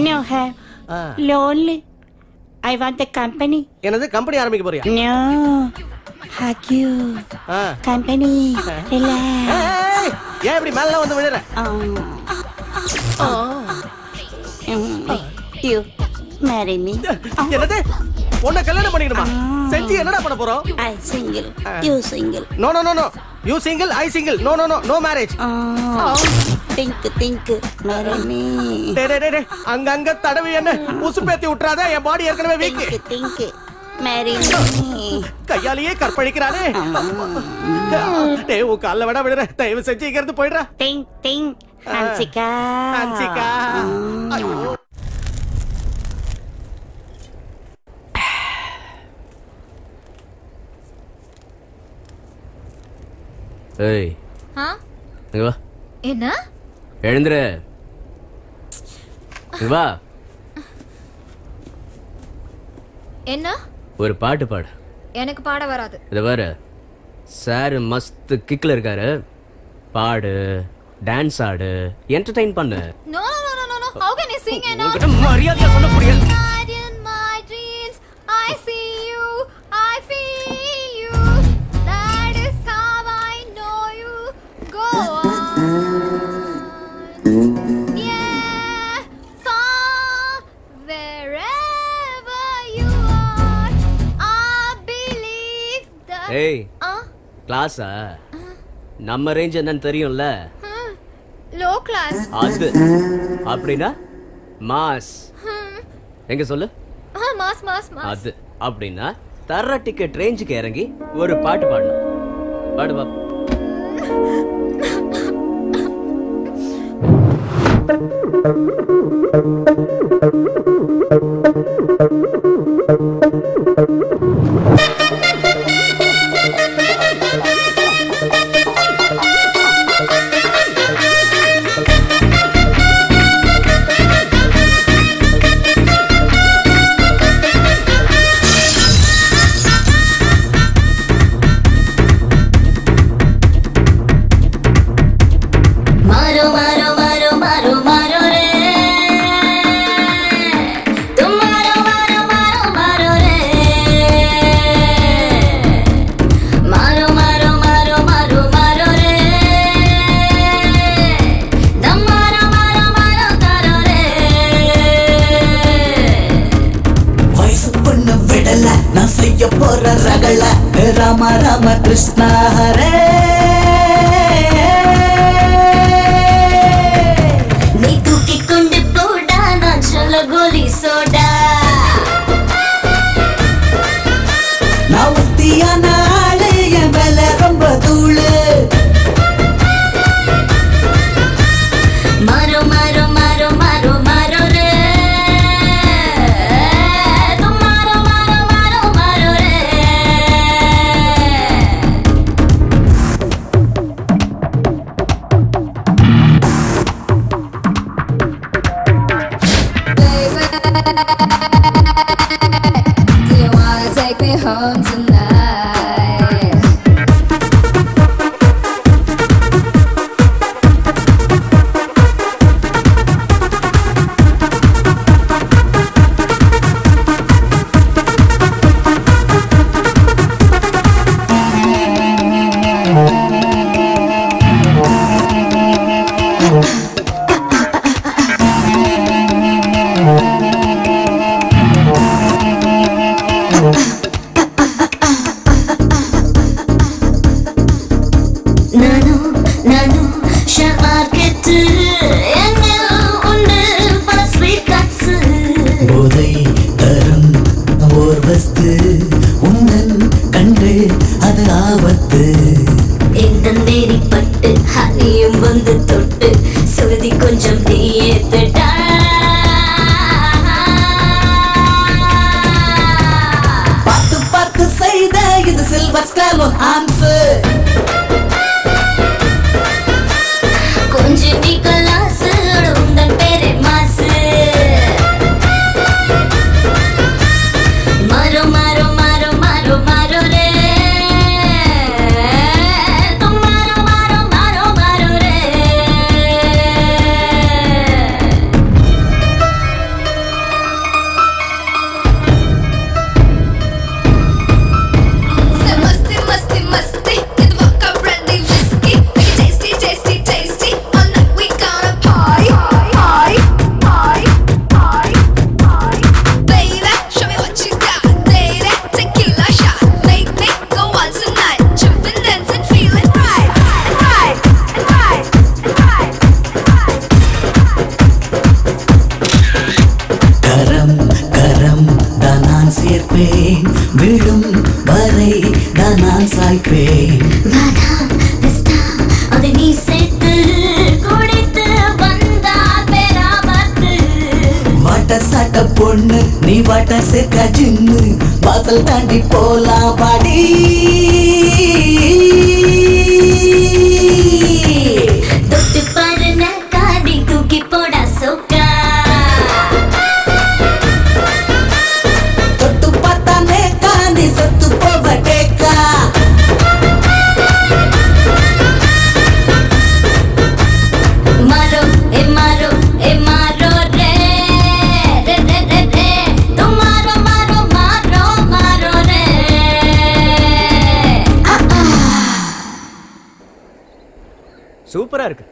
No, have lonely. I want the company. Another company army for you. No, hug you. Company. Relax. Hey, every man love on the winner. You marry me. Another. One kalana panikiruma. Sanji enna panna porom? I single. You single. No no no no. You single, I single. No no no, no marriage. Think marry me. Dere anga anga tadavi enna usupethi utrada, en body erkanave weak. Think marry me. Kaiyaliye karpalikrane. Dei u kalla veda vidra. Deivu sanji ikirathu poidra. Think Hansika. Ayyo. ஏய், இங்க வா. என்ன? எழுந்திரு, இங்க வா. என்ன? ஒரு பாட்டு பாடு. எனக்கு பாட வராது. இத பாரு, சார் மஸ்து கிக்ல இருக்காரு. பாடு, டான்ஸ் ஆடு, என்டர்டெயின் பண்ணு. No no no no no. How can you sing and not? மரியாதையா சொல்ல முடியல. In my dreams I see you, I feel you. Yeah, far wherever you are, I believe that. Hey, class ah? நம்ம range என்னன்னு தெரியும்ல? Low class. அது அப்படினா mass. எங்க சொல்லு? மாஸ். அது அப்படினா தர டிக்கெட் ரேஞ்சுக்கு இறங்கி ஒரு பாட்டு பாடணும். பாடு பாப்பா. Rama Rama Krishna Hare. Nee tooki kondu poda na chala goli soda. Na ustiyana aale en vela romba thoolu. Maro maro maro maro maro re. Pascal will answer. Vidum varai danan saipey radha vista adini settu kodithu vandha peravathu vaata satta ponnu nee vaata sekka jinnu vaasal taandi pola padi dotti parana kaadi kuki poda sokka சூப்பரா இருக்கு.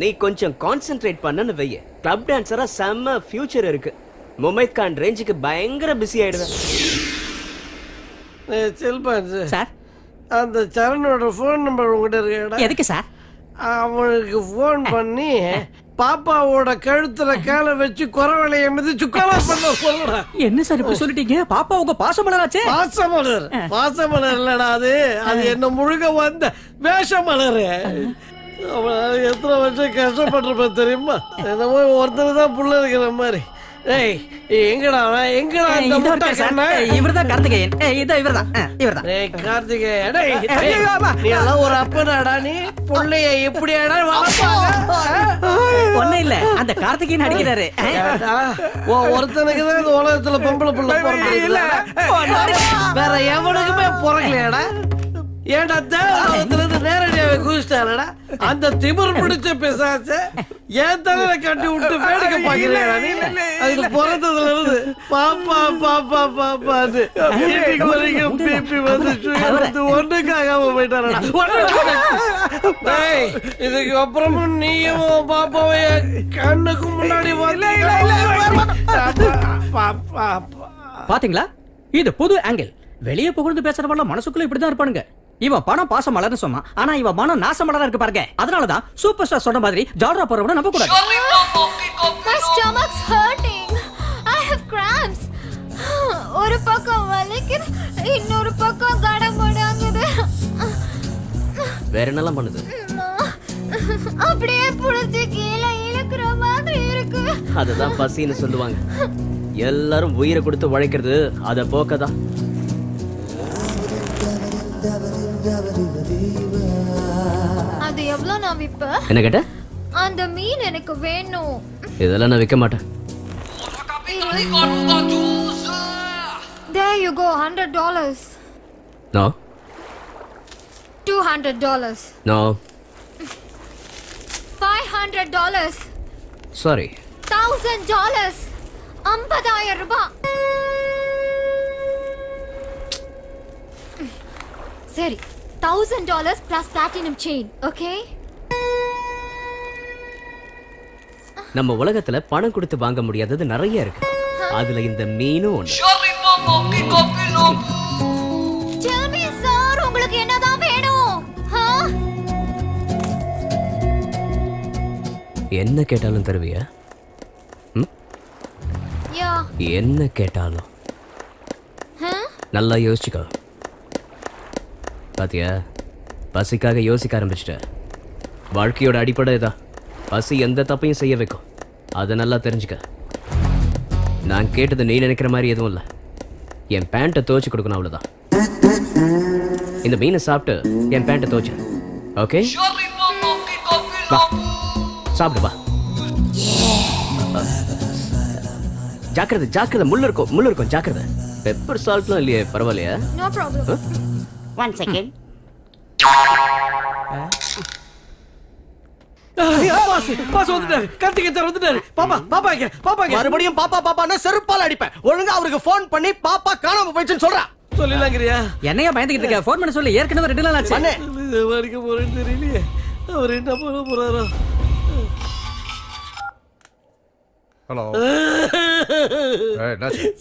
நீ கொஞ்சம் concentrate பண்ணனு வையே. Club டான்சரா செம்ம future இருக்கு. முமைத் கான் ரேஞ்சுக்கு பயங்கர பிஸி ஆயிடுவேன். செல்பா சார், அந்த சரணோட ஃபோன் நம்பர் உங்ககிட்ட இருக்கா? எதுக்கு சார்? அவனுக்கு ஃபோன் பண்ணி பாப்பாவோட கழுத்துல காலை வச்சு குறவளைய மிதிச்சு கொலை பண்ண சொல்றா. என்ன சார் இப்ப சொல்லிட்டீங்க? பாப்பா உங்க பாசமலராச்சே. பாசமலர் பாசமலர் இல்லடா, அது அது என்ன முழுக வந்த வேஷமலர். அவன் எத்தனை வருஷம் கஷ்டப்பட்டிருப்ப தெரியுமா? என்னமோ ஒருத்தர் தான் புள்ள இருக்கிற மாதிரி. ஏய் எங்கடா எங்கடா இந்த முட்டை கண்ணா? இவர்தான் கார்த்திகேயன். ஏய் இத இவர்தான். இவர்தான். ஏய் கார்த்திகேயன். டேய் நீ எல்லாம் ஒரு அப்பனடா, நீ புள்ளைய எப்படிடா வளர்ப்பாங்க? ஒண்ணே இல்ல, அந்த கார்த்திகேயன் அடிக்குறாரு. ஓ ஒருத்தனுக்கு தான் இந்த உலகத்துல பொம்பளை புள்ள பிறக்கல. வேற எவனுக்குமே பிறக்கலடா. ஏன்டா தேவத்துல இருந்து நேரடியாவே குதிச்சிட்டாரடா அந்த திமிர் பிடிச்ச பிசாசு. ஏன் தலையில கட்டி விட்டு வேடிக்கை பாக்கிறேன். அதுக்கு பிறந்ததுல இருந்து பாப்பா பாப்பா பாப்பா அது வந்து ஒண்ணுக்காகாம போயிட்டாரடா. இதுக்கு அப்புறமும் நீயும் பாப்பாவை கண்ணுக்கு முன்னாடி பாத்தீங்களா? இது புது ஆங்கிள். வெளியே புகழ்ந்து பேசுறவங்க மனசுக்குள்ள இப்படிதான் இருப்பானுங்க. இவன் பணம் பாச மலர்னு சொன்னா, ஆனா இவன் மனம் நாச மலரா இருக்கு பாருங்க. அதனாலதான் சூப்பர் ஸ்டார் சொன்ன மாதிரி ஜால்ரா போறவன நம்ப கூடாது. My stomach's hurting. I have cramps. ஒரு பக்கம் வலிக்கு இன்னொரு பக்கம் கடமடாங்குது. வேற என்னலாம் பண்ணுது? அப்படியே புடிச்சு கீழ இழுக்குற மாதிரி இருக்கு. அதுதான் பசின்னு சொல்லுவாங்க. எல்லாரும் உயிரை கொடுத்து உழைக்கிறது அத போக்கதான். அது எவ்ளோ நான் விப்ப? என்ன கேட்ட? அந்த மீன் எனக்கு வேணும். இதெல்லாம் நான் விக்க மாட்டேன். There you go, $100. No. $200. No. $500. Sorry. $1000. 50000 ரூபாய். சரி, $1000 பிளஸ் platinum chain, okay? நம்ம உலகத்துல பணம் கொடுத்து வாங்க முடியாதது நிறைய இருக்கு. அதுல இந்த மீனும் ஒண்ணு. Tell me sir, உங்களுக்கு என்னதான் வேணும்? என்ன கேட்டாலும் தருவியா? என்ன கேட்டாலும் நல்லா யோசிச்சுக்கோ. பாத்தியா, பசிக்காக யோசிக்க ஆரம்பிச்சுட்ட. வாழ்க்கையோட அடிப்படை தான். பசி எந்த தப்பையும் செய்ய வைக்கும். அதை நல்லா தெரிஞ்சுக்க. நான் கேட்டது நீ நினைக்கிற மாதிரி எதுவும் இல்லை. என் பேண்ட்டை துவைச்சு கொடுக்கணும், அவ்வளோதான். இந்த மீனை சாப்பிட்டு என் பேண்ட்டை தோச்சு. ஓகே சாப்பிடுவா. ஜாக்கிரதை ஜாக்கிரதை, முள்ளு இருக்கும் ஜாக்கிரதை. பெப்பர் சால்ட்லாம் இல்லையே, பரவாயில்லையா? One second. மறுபடியும் பாப்பா பாப்பான்னா செருப்பால் அடிப்பேன். ஒழுங்கா அவருக்கு போன் பண்ணி பாப்பா காணாம போயிடுச்சுன்னு சொல்றா. சொல்லலாங்கிறியா? என்னையா பயந்துகிட்டு இருக்க? போன் பண்ண சொல்லி ஏற்கனவே 2 நாள் ஆச்சு. இது வரைக்கும் போறேன்னு தெரியலையே, அவர் என்ன பண்ண போறாரோ? ஹலோ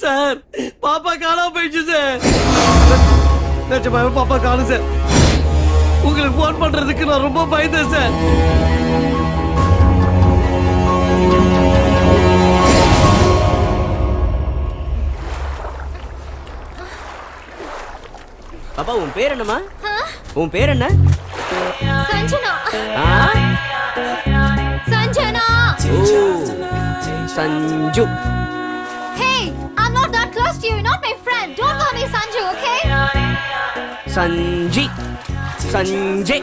சார், பாப்பா காணாம போயிடுச்சு சார். பாப்பா காணும் சார். உங்களுக்கு போன் பண்றதுக்கு நான் ரொம்ப பயந்தேன் சார். பாப்பா, உன் பேர் என்னமா? உன் பேர் என்ன? Sanjana. Sanjana. Sanju. Hey, I'm not that close to you. You're not my friend. Don't call me Sanju, okay? Sanji. Sanjay.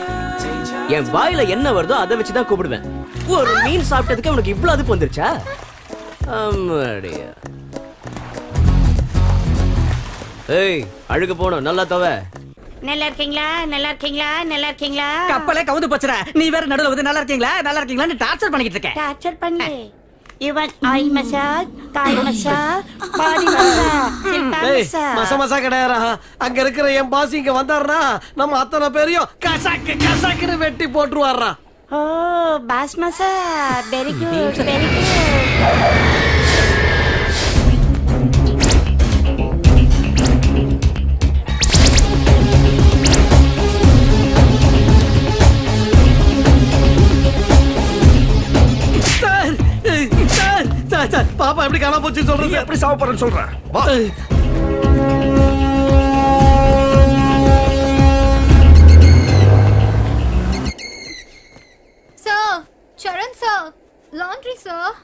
என் வாயில என்ன வருதோ அதை வச்சு தான் கூப்பிடுவேன். ஒரு மீன் சாப்பிட்டதுக்கு உனக்கு இவ்ளோ அது வந்துருச்சா? அம்மாடியா. ஏய், அழுக போனோம். நல்லா தவ. நல்லா இருக்கீங்களா? கப்பலே கவுந்து போச்சுடா. நீ வேற நடுவுல வந்து நல்லா இருக்கீங்களான்னு டார்ச்சர் பண்ணிட்டு இருக்க. டார்ச்சர் பண்ணு. இவன் ஐ மசாஜ், கால் மசாஜ், பாடி மசாஜ். மசமசா கடையரா. அங்க இருக்கிற என் பாஸ் இங்க வந்தாருனா நம்ம அத்தனை பேரையும் கசக்குன்னு வெட்டி போட்டுருவாரா. ஓ, boss massage. Very good very good. பாப்பா எப்படி காணாம போச்சு சொல்றீங்க? எப்படி சாவ போறேன்னு சொல்றேன். சார், சரண் சார், லாண்ட்ரி சார்.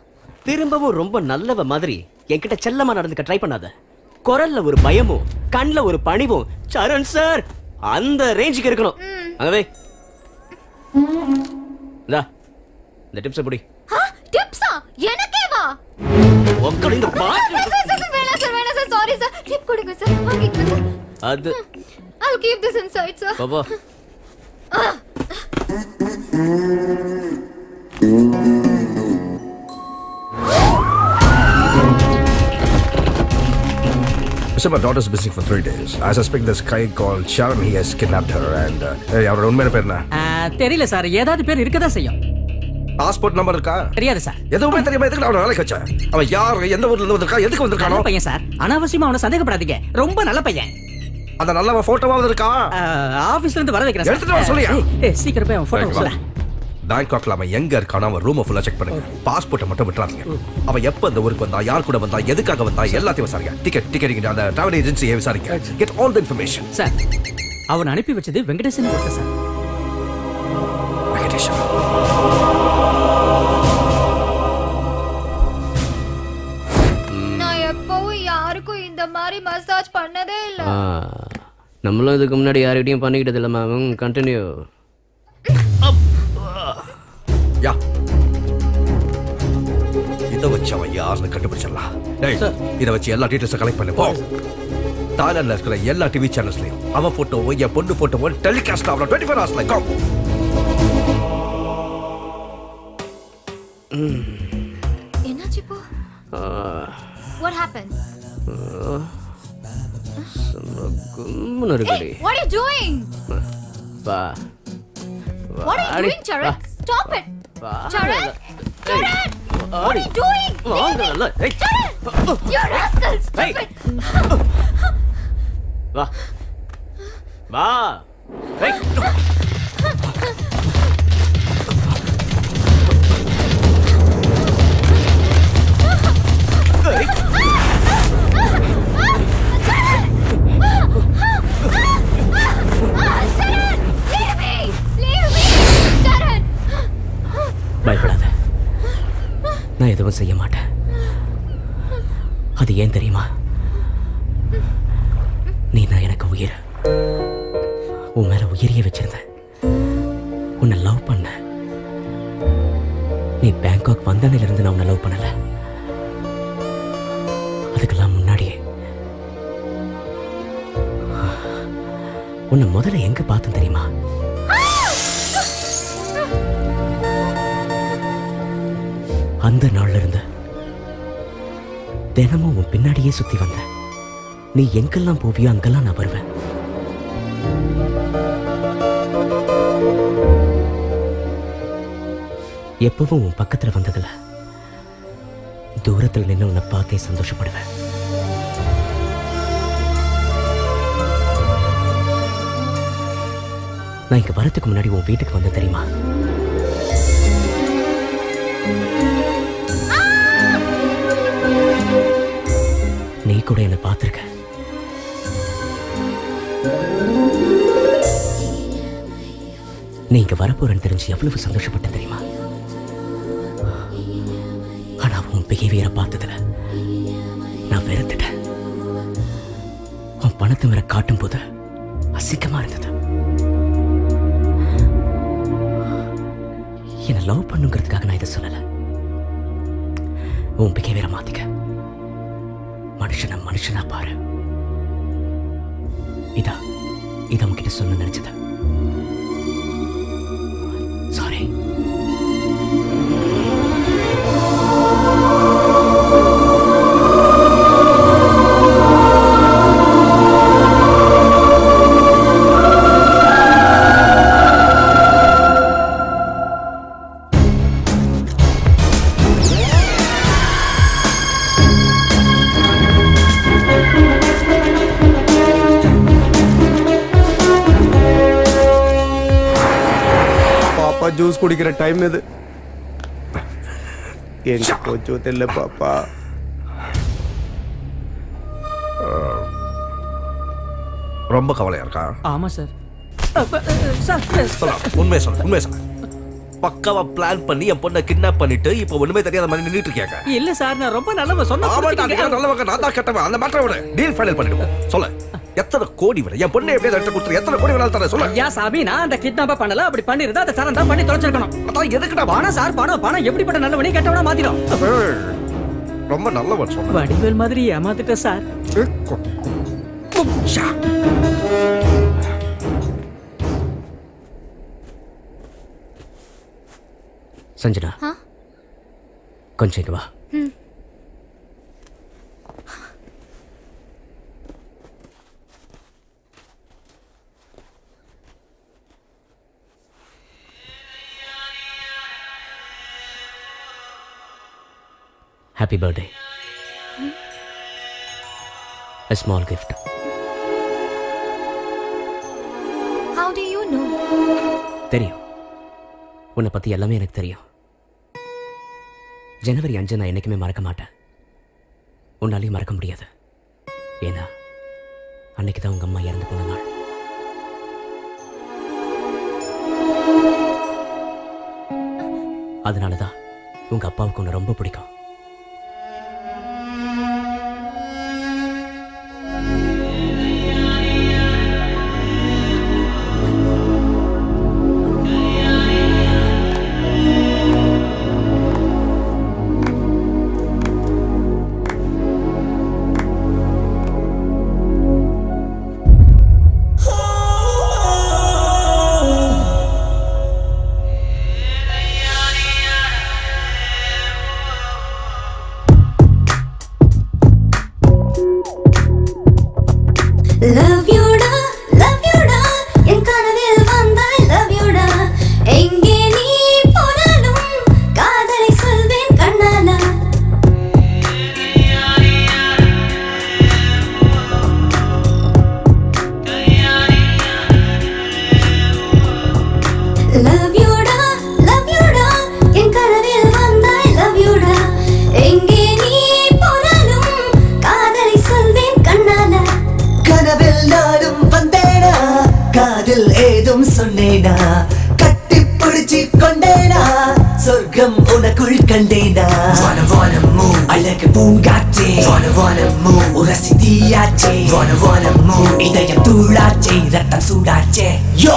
திரும்பவும் ரொம்ப நல்லவ மாதிரி என்கிட்ட செல்லமா நடந்துக்க ட்ரை பண்ணாத. குரல்ல ஒரு பயமும் கண்ணில் ஒரு பணிவும் சரண் சார் அந்த ரேஞ்சுக்கு இருக்கணும். அங்கவே இந்த டிப்ஸ் எப்படி டிப்ஸா எனக்கு ஒக்கலிங்க பாட். வேணா சார் சாரி சார். கிளிப் கொடுங்க சார், வாங்கிங்க சார். அது I'll keep this inside sir. பாப்பா My daughter's missing for 3 days. I suspect this guy called Charan, he has kidnapped her and hey, அவரோட உண்மையான பேர் என்ன? தெரியல சார், ஏதாவது பேர் இருக்கதா செய்யும். பாஸ்போர்ட் நம்பர் இருக்கா? தெரியாது சார். எதுவுமே தெரியாம எதுக்கு அவன வேலைக்கு வச்சா? அவன் யார், எந்த ஊர்ல இருந்து வந்திருக்கா, எதுக்கு வந்திருக்கானோ? பையன் சார், அனாவசியமா அவன சந்தேகப்படாதீங்க. ரொம்ப நல்ல பையன். அந்த நல்லவன் போட்டோவாவது இருக்கா? ஆபீஸ்ல இருந்து வர வைக்கிறேன் சார். எடுத்துட்டு வர சொல்லியா? ஏய் சீக்கிரம் போய் அவன் போட்டோ சொல்ல. பாங்காக்ல அவன் எங்க இருக்கானோ அவன் ரூமை ஃபுல்லா செக் பண்ணுங்க. பாஸ்போர்ட்டை மட்டும் விட்டுறாதீங்க. அவன் எப்ப இந்த ஊருக்கு வந்தா, யார் கூட வந்தா, எதுக்காக வந்தா, எல்லாத்தையும் விசாரிங்க. டிக்கெட் அந்த டிராவல் ஏஜென்சியை விசாரிங்க. Get all the information sir. அவன் அனுப்பி வச்சது வெங்கடேசன் கிட்ட சார். வெங்கடேசன் மசாஜ் பண்ணதே இல்ல. நம்மளும் இதுக்கு முன்னாடி யார்கிட்டயும் பண்ணிக்கிட்டது இல்ல மேம். கண்டினியூ. யா இத வச்சு அவன் யாருன்னு கண்டுபிடிச்சிடலாம். டேய் இத வச்சு எல்லா டீடைல்ஸும் கலெக்ட் பண்ணி போ. தாய்லாந்துல இருக்கிற எல்லா டிவி சேனல்ஸ்லயும் அவன் போட்டோவோ என் பொண்ணு போட்டோவோ டெலிகாஸ்ட் ஆகலாம். 24 hours லைக் கோ. என்னாச்சு போ? What happened? Hey, what are you doing? Ba. What are you doing, Charan? Stop it, Charan! Charan, what are you doing? Hey, Charan! You rascal! Stop it! Ba. Ba. Hey. பயப்படாத, நான் எதுவும் செய்ய மாட்டேன். அது ஏன் தெரியுமா? நீ தான் எனக்கு உயிர். உன் மேல உயிரிய வச்சிருந்தேன், உன்னை லவ் பண்ண. நீ பேங்காக் வந்தனையில இருந்து நான் உன்னை லவ் பண்ணல. அதுக்கெல்லாம் முன்னாடியே உன்னை முதல்ல எங்க பார்த்தேன் தெரியுமா? அந்த நாள்ல இருந்து தினமும் உன் பின்னாடியே சுத்தி வந்த. நீ எங்கெல்லாம் போவியோ அங்கெல்லாம் நான் வருவேன். எப்பவும் உன் பக்கத்துல வந்ததில்ல, தூரத்தில் நின்று உன்னை பார்த்தே சந்தோஷப்படுவேன். நான் இங்க வரதுக்கு முன்னாடி உன் வீட்டுக்கு வந்த தெரியுமா? நீ கூட என்னை பார்த்திருக்க. நீ இங்க வரப்போறேன்னு தெரிஞ்சு எவ்வளவு சந்தோஷப்பட்ட தெரியுமா? ஆனா உன் பிஹேவியரை பார்த்ததுல நான் வெறுத்துட்டேன். உன் பணத்தை மேல காட்டும் போது அசிங்கமா இருந்தது. என்ன லவ் பண்ணுங்கிறதுக்காக நான் இதை சொல்லலை. உன் பிஹேவியரை மாத்திக்க, மனுஷனை மனுஷனா பாரு. இத உன்கிட்ட சொல்ல நினைச்சது. சாரி. ஜூஸ் குடிக்கிற டைம் இது. எங்க போச்சோ தெரியல பாப்பா. ரொம்ப கவலையா இருக்கா? ஆமா சார். உண்மையை சொல்ல, உண்மையை சொல்ல. பக்காவா பிளான் பண்ணி என் பொண்ணை கிட்னாப் பண்ணிட்டு இப்போ ஒண்ணுமே தெரியாத மாதிரி நின்னுட்டு இருக்காங்க. இல்ல சார், நான் ரொம்ப நல்லவ சொன்னா. ஆமா, நான் நல்லவங்க, நான் தான் கெட்டவன். அந்த மேட்டரை விட டீல் ஃபைனல் பண்ணிடுவோம். சொல்ல, எத்தனை கோடி விலை என் பொண்ணு எப்படியே லெட்டர் கொடுத்துரு, எத்தனை கோடி வேணாலும் தரேன். சொல்ல. ஐயா சாமி, நான் அந்த கிட்னாப்பை பண்ணல. அப்படி பண்ணிருந்தா அதை சரண்டா பண்ணி தொலைச்சிருக்கணும். அதான் எதுக்குடா பணம் சார்? பணம் பணம் எப்படிப்பட்ட நல்லவனையும் கெட்டவனா மாத்திடும். ரொம்ப நல்லவன் சொன்ன வடிவேல் மாதிரி ஏமாத்துட்ட சார். சஞ்சனா, கொஞ்சம் இங்க வா. Happy birthday. A small gift. How do you know? தெரியும், உன்னை பத்தி எல்லாமே எனக்கு தெரியும். ஜனவரி 5 நான் என்னைக்குமே மறக்க மாட்டேன். உன்னாலையும் மறக்க முடியாது. ஏன்னா அன்னைக்கு தான் உங்க அம்மா இறந்து போன நாள். அதனாலதான் உங்க அப்பாவுக்கு உன்னை ரொம்ப பிடிக்கும். I like a boom, got it. Wanna move, urasidiache, wanna move, idayam thulache, rattam sudache, yo.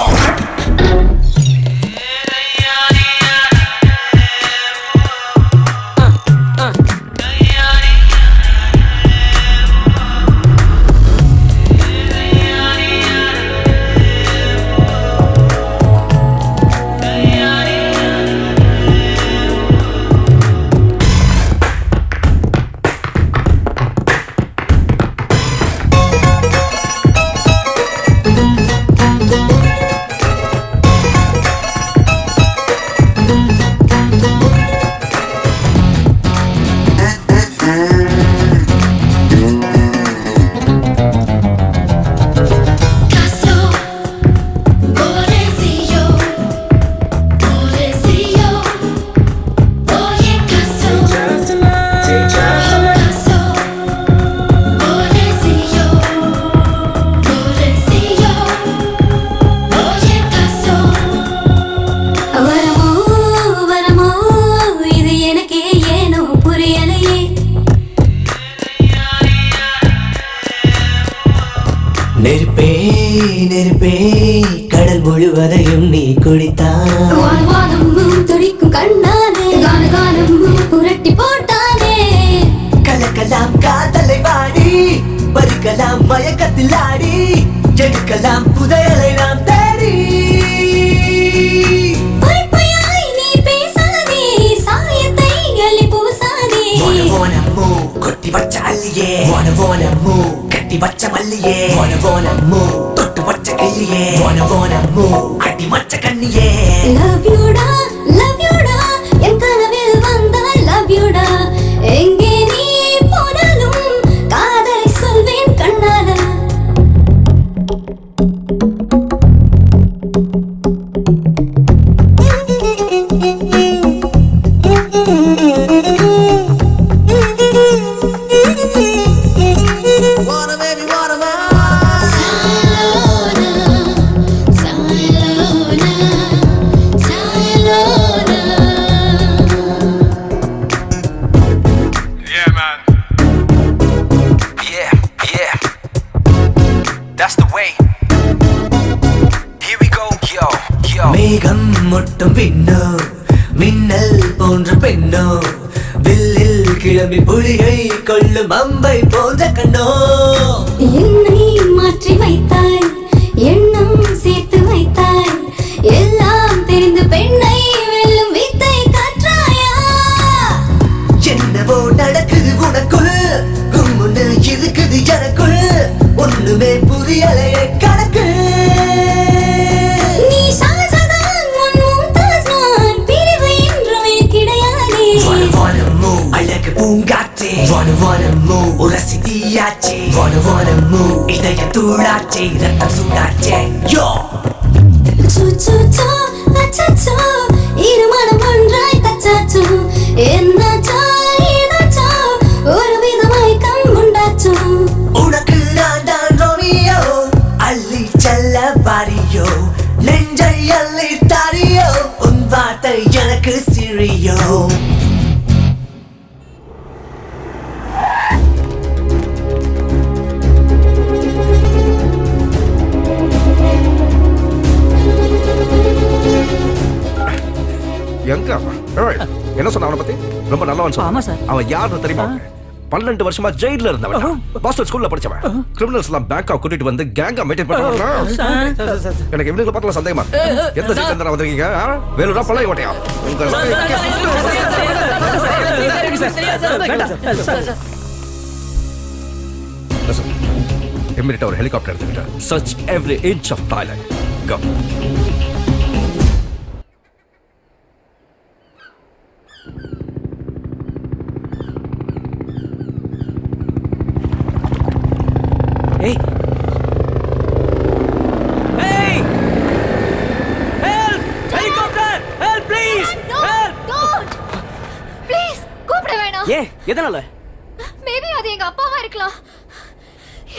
நெருப்பே நெருப்பே கடல் முழுவதையும் நீ குடித்தாய் துடிக்கும் கண்ணாலே கானம் புரட்டி போட்டாலே கலக்கலாம் காதலை வாடி பறிக்கலாம் மயக்கத்தில் ஆடி எடுக்கலாம் புதையலை நாம் தேடி Baca maliye, wanna move, tottu baca kiliye, wanna move, adi maca kanniye. Love you da, en kanavel vandha love you da. Enge nee ponalum, kaadhai solven kannala. மேகம் முட்டும் பின்னோ மின்னல் போன்ற பெண்ணோ வில்லில் கிளம்பி புலியை கொள்ளும் அம்பை போன்ற கண்ணோ என்னை மாற்றி வைத்தாய் எண்ணம் சேர்த்து வைத்தாய் எல்லாம் தெரிந்து பெண்ணை வெல்லும் வித்தை கற்றாயா என்னவோ நடக்குது உனக்குள் கும்முன்னு இருக்குது எனக்குள் ஒண்ணுமே புரியலையே கணக்கு wanna move, urasidiache, wanna move, idayam thulache, rattam sudache, yo. Chu chu chu, acha chu, iru manam onrai tachachu, enna cha idha cha, oru vidhamai kammundachu. Unakku naan dhaan Romeo, alli chella variyo, nenjai alli tariyo, un vaarthai enakku siriyo. எங்க அவன் என்ன சொன்ன அவனை பத்தி ரொம்ப நல்லவன் சொன்னான். அவன் யாருன்னு தெரியுமா? 12 வருஷமா ஜெயில இருந்தவன், பாஸ்டர் ஸ்கூல்ல படிச்சவன், கிரிமினல்ஸ் எல்லாம் பேங்காக் கூட்டிட்டு வந்து கேங்கா மெயின்டைன் பண்ணுவான். எனக்கு இவனுக்கு பார்த்தாலும் சந்தேகமா எந்த சீக்கிரம் வந்துருக்கீங்க? வேலூரா பழைய ஓட்டையா? இம்மிடியா ஒரு ஹெலிகாப்டர் எடுத்துக்கிட்டேன். Search every inch of Thailand. Go Hey! Hey! Help! Dad! Helicopter! Help please! Dad, don't! Help! Don't! Please! கூப்பிட வேணாம். ஏ எதனால? Maybe அது எங்க அப்பாவா இருக்கலாம்.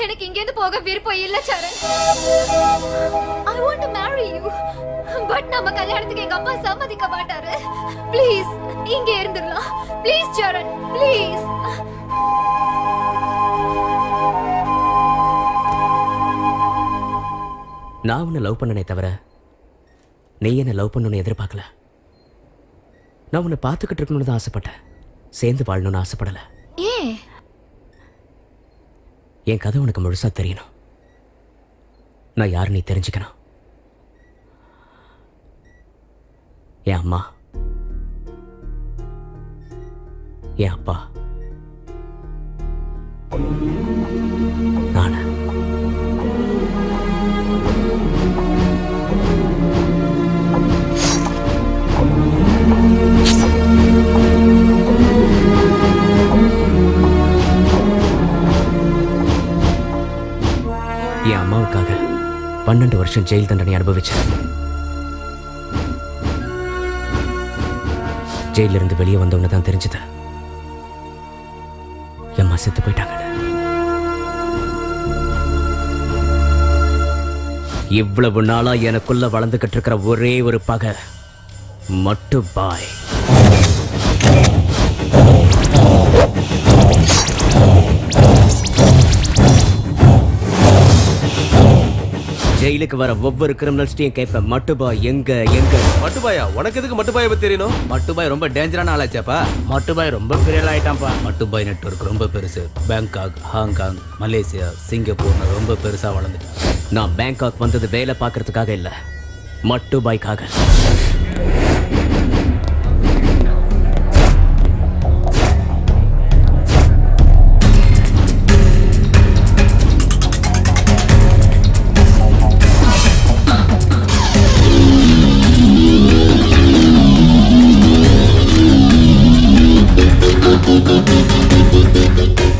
எனக்கு இங்க இருந்து போக விருப்பம் இல்ல சரண். I want to marry you. But நம்ம கல்யாணத்துக்கு எங்க அப்பா சம்மதிக்க மாட்டாரு. Please இங்க இருந்துடலாம். Please Charan, please. நான் உன்னை லவ் பண்ணனே தவிர நீ என்னை லவ் பண்ணணும்னு எதிர்பார்க்கல. நான் உன்னை பார்த்துக்கிட்டு இருக்கணும்னு தான் ஆசைப்பட்டேன், சேர்ந்து வாழணும்னு ஆசைப்படலை. என் கதை உனக்கு முழுசாக தெரியணும், நான் யார் நீ தெரிஞ்சுக்கணும். என் அம்மா, என் அப்பா, நான் என் அம்மாவுக்காக 12 வருஷம் ஜெயில் தண்டனை அனுபவிச்சேன். ஜெயிலிருந்து வெளியே வந்தவன தான் தெரிஞ்சது அம்மா செத்து போயிட்டாங்க. இவ்வளவு நாளா எனக்குள்ள வளர்ந்துகிட்டு இருக்கிற ஒரே ஒரு பகை மட்டு பாய். ஜெயிலுக்கு வர ஒவ்வொரு கிரிமினல்ஸ்டையும் கேட்பேன், மட்டுபாய் எங்க எங்க. மட்டுபாயா, உனக்கு எதுக்கு மட்டுபாயை பத்தி தெரியணும்? மட்டுபாய் ரொம்ப டேஞ்சரான ஆளாச்சாப்பா. மட்டுபாய் ரொம்ப பெரிய ஆயிட்டான்ப்பா. மட்டுபாய் நெட்வொர்க் ரொம்ப பெருசு. பேங்காக், ஹாங்காங், மலேசியா, சிங்கப்பூர்னு ரொம்ப பெருசா வளர்ந்துட்டான். நான் பேங்காக் வந்தது வேலை பார்க்கறதுக்காக இல்லை, மட்டுபாய்க்காக.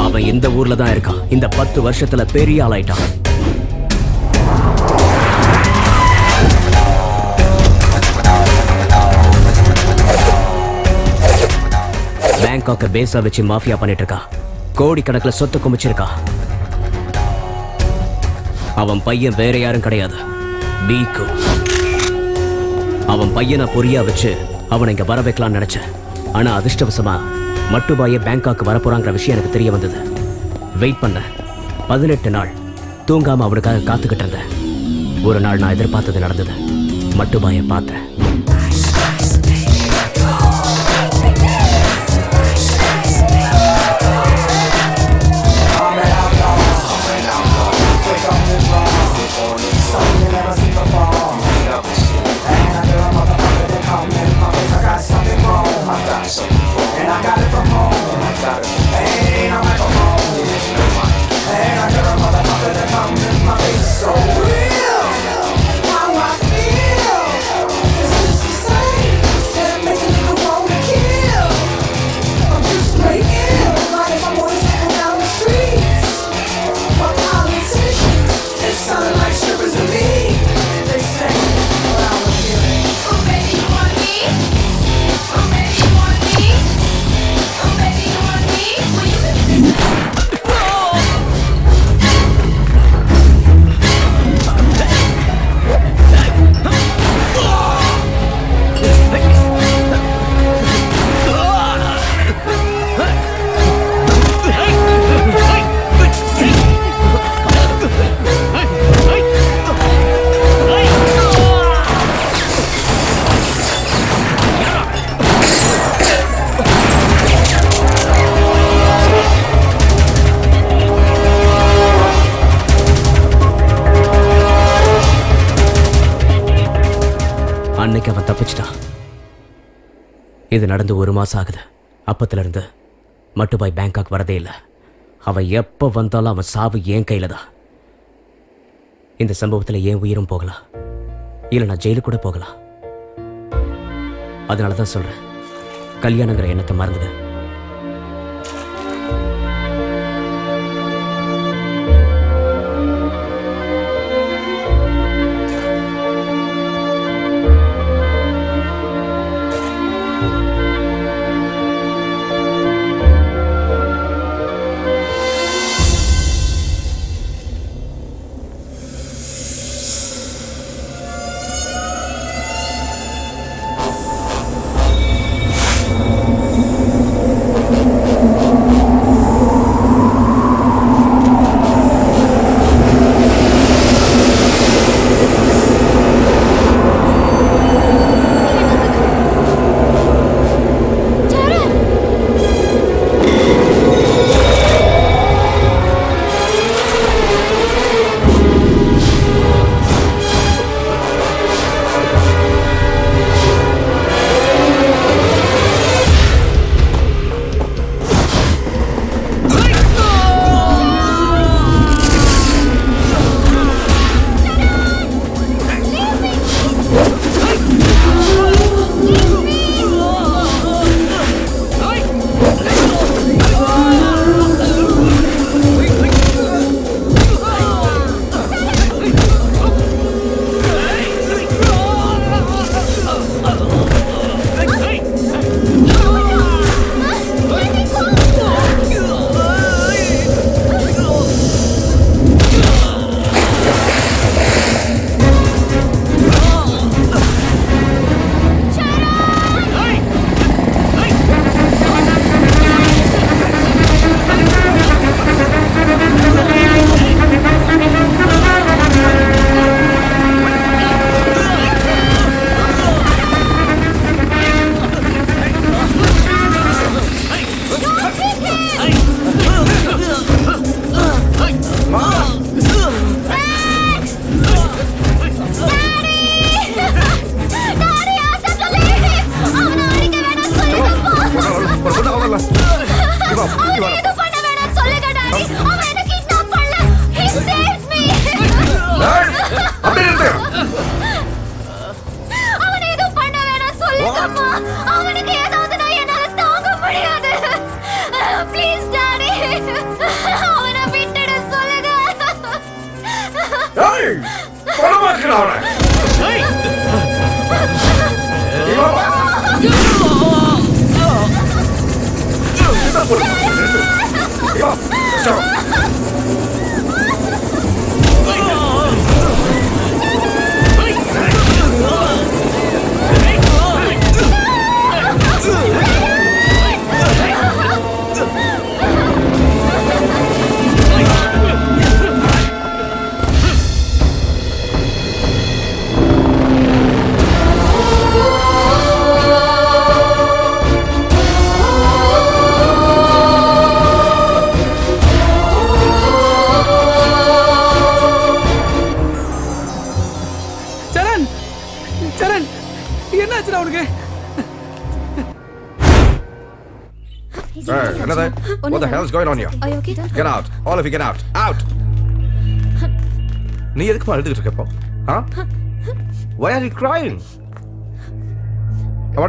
அவன் இந்த ஊர்ல தான் இருக்கான். இந்த 10 வருஷத்துல பெரிய ஆளாயிட்டான். பேங்காக்க பேஸா வச்சு மாஃபியா பண்ணிட்டு இருக்கா. கோடிக்கணக்கில் சொத்து குமிச்சிருக்கா. அவன் பையன் வேற யாரும் கிடையாது, பீக்கு. அவன் பையனை பொறியா வச்சு அவனை இங்க வர வைக்கலாம்னு நினைச்சேன். ஆனா அதிர்ஷ்டவசமா மட்டுபாய பேங்காக்கு வரப்போறாங்கிற விஷயம் எனக்கு தெரிய வந்தது. வெயிட் பண்ண 18 நாள் தூங்காம அவனுக்காக காத்துக்கிட்டு இருந்தேன். ஒரு நாள் நான் எதிர்பார்த்தது நடந்தது. மட்டுபாய பார்த்தேன். அவன் தப்பிச்சிட்டான். இது நடந்து 1 மாசம் ஆகுது. அப்பத்துல இருந்து மட்டுபாய் பேங்காக் வரதே இல்லை. அவன் எப்ப வந்தாலும் அவன் சாவு என் கையில தான். இந்த சம்பவத்துல என் உயிரும் போகலாம், இல்ல நான் ஜெயிலுக்கு கூட போகலாம். அதனாலதான் சொல்றேன், கல்யாணங்கிற எண்ணத்தை மறந்துடு. What the hell is going on here? Are you okay? Get out. All of you get out. Out! Huh? Why are you crying? You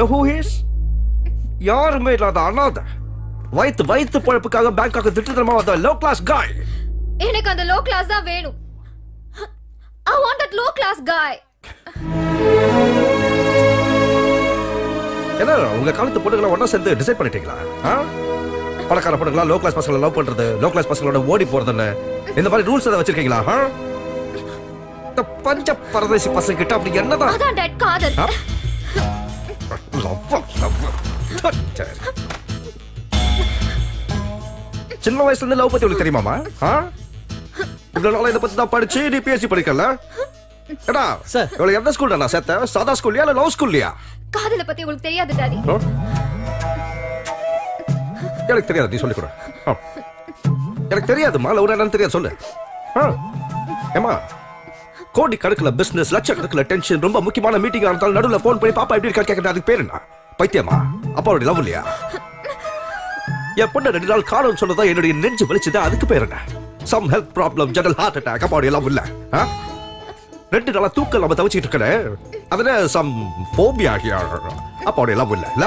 know who he is? The low-class guy. I want that low-class guy. Unga kalathu podugala onna sendu decide panniteengala ha palakara podugala low class pasala love pandrathu low class pasaloda odi poradhana indha mari rules edha vechirukeengala ha the panja paradesi pasangitta apdi enna da adha dad kaadal chinna vayasula love pathi ulukku theriyuma ha idha nalla idha pathi da padichi ni pesi padikala ada sir ivula edha school dana setha sada school ya love school ya காதல பத்தி உங்களுக்கு தெரியாது daddy. எனக்கு தெரியாது நீ சொல்லி கொடு. எனக்கு தெரியாது மால ஒரு நான் தெரியாது சொல்லு. ஏமா கோடி கணக்குல பிசினஸ் லட்ச கணக்குல டென்ஷன் ரொம்ப முக்கியமான மீட்டிங் ஆனதால நடுவுல ஃபோன் பண்ணி பாப்பா எப்படி இருக்க கேக்குறது அதுக்கு பேர் என்ன? பைத்தியமா? அப்பாவோட லவ் இல்லையா? என் பொண்ணு ரெண்டு நாள் காணோம்னு சொன்னதா என்னோட நெஞ்சு வலிச்சது அதுக்கு பேர் என்ன? some health problem, general heart attack அப்பாவோட லவ் இல்ல. ரெண்டு நாளா தூக்கல நம்ம தவிச்சிட்டு இருக்கனே அதன சம் ஃபோபியா ஹியர் அப்பாவோட லவ் இல்ல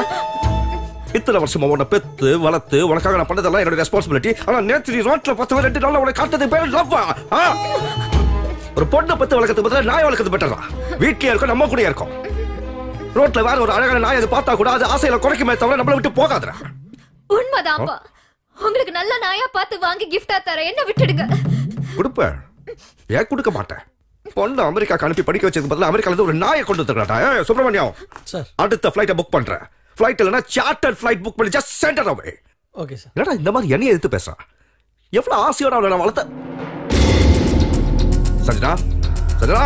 இத்தனை வருஷமா உன்னை பெத்து வளர்த்து உனக்காக நான் பண்ணதெல்லாம் என்னோட ரெஸ்பான்சிபிலிட்டி ஆனா நேத்து ரோட்ல பார்த்து ரெண்டு நாளா உனக்கு காட்டது பேர் லவ்வா ஒரு பொண்ணை பத்தி வளர்க்கறது பதிலா நாய் வளர்க்கறது பெட்டரா வீட்லயே இருக்கும் நம்ம கூடயே இருக்கும் ரோட்ல வேற ஒரு அழகான நாய் அதை பார்த்தா கூட அது ஆசையில குறைக்குமே தவிர நம்மள விட்டு போகாதுடா உண்மைதான்ப்பா உங்களுக்கு நல்ல நாயா பார்த்து வாங்கி gift-ஆ தர என்ன விட்டுடுங்க கொடுப்பே ஏன் கொடுக்க மாட்டேன் பொண்ணு அமெரிக்கா கணப்பி படிக்க வச்சதுக்கு பதிலா அமெரிக்கால இருந்து ஒரு நாயை கொண்டு வந்துட்டாடா ஏய் சுப்ரமணியம் சார் அடுத்த ஃளைட்ட புக் பண்றேன் ஃளைட் இல்லனா சார்ட்டர் ஃளைட் புக் பண்ணி just centre away okay sir என்னடா இந்த மாதிரி என்னைய எடுத்து பேசா எவ்வளவு ஆசியோட அவளை நான் வளர்த்த சஞ்சனா சஞ்சனா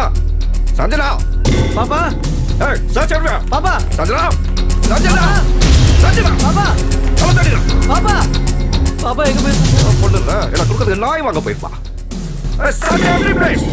சஞ்சனா பாப்பா ஏய் சஞ்சனா பாப்பா சஞ்சனா சஞ்சனா சஞ்சனா பாப்பா அவதாடிடா பாப்பா பாப்பா எங்க போய் பொண்ணுல என்ன குடுக்குறது நாய் வாங்க போய்ப்பா ஏய் சஞ்சனா எவ்ரி பிளேஸ்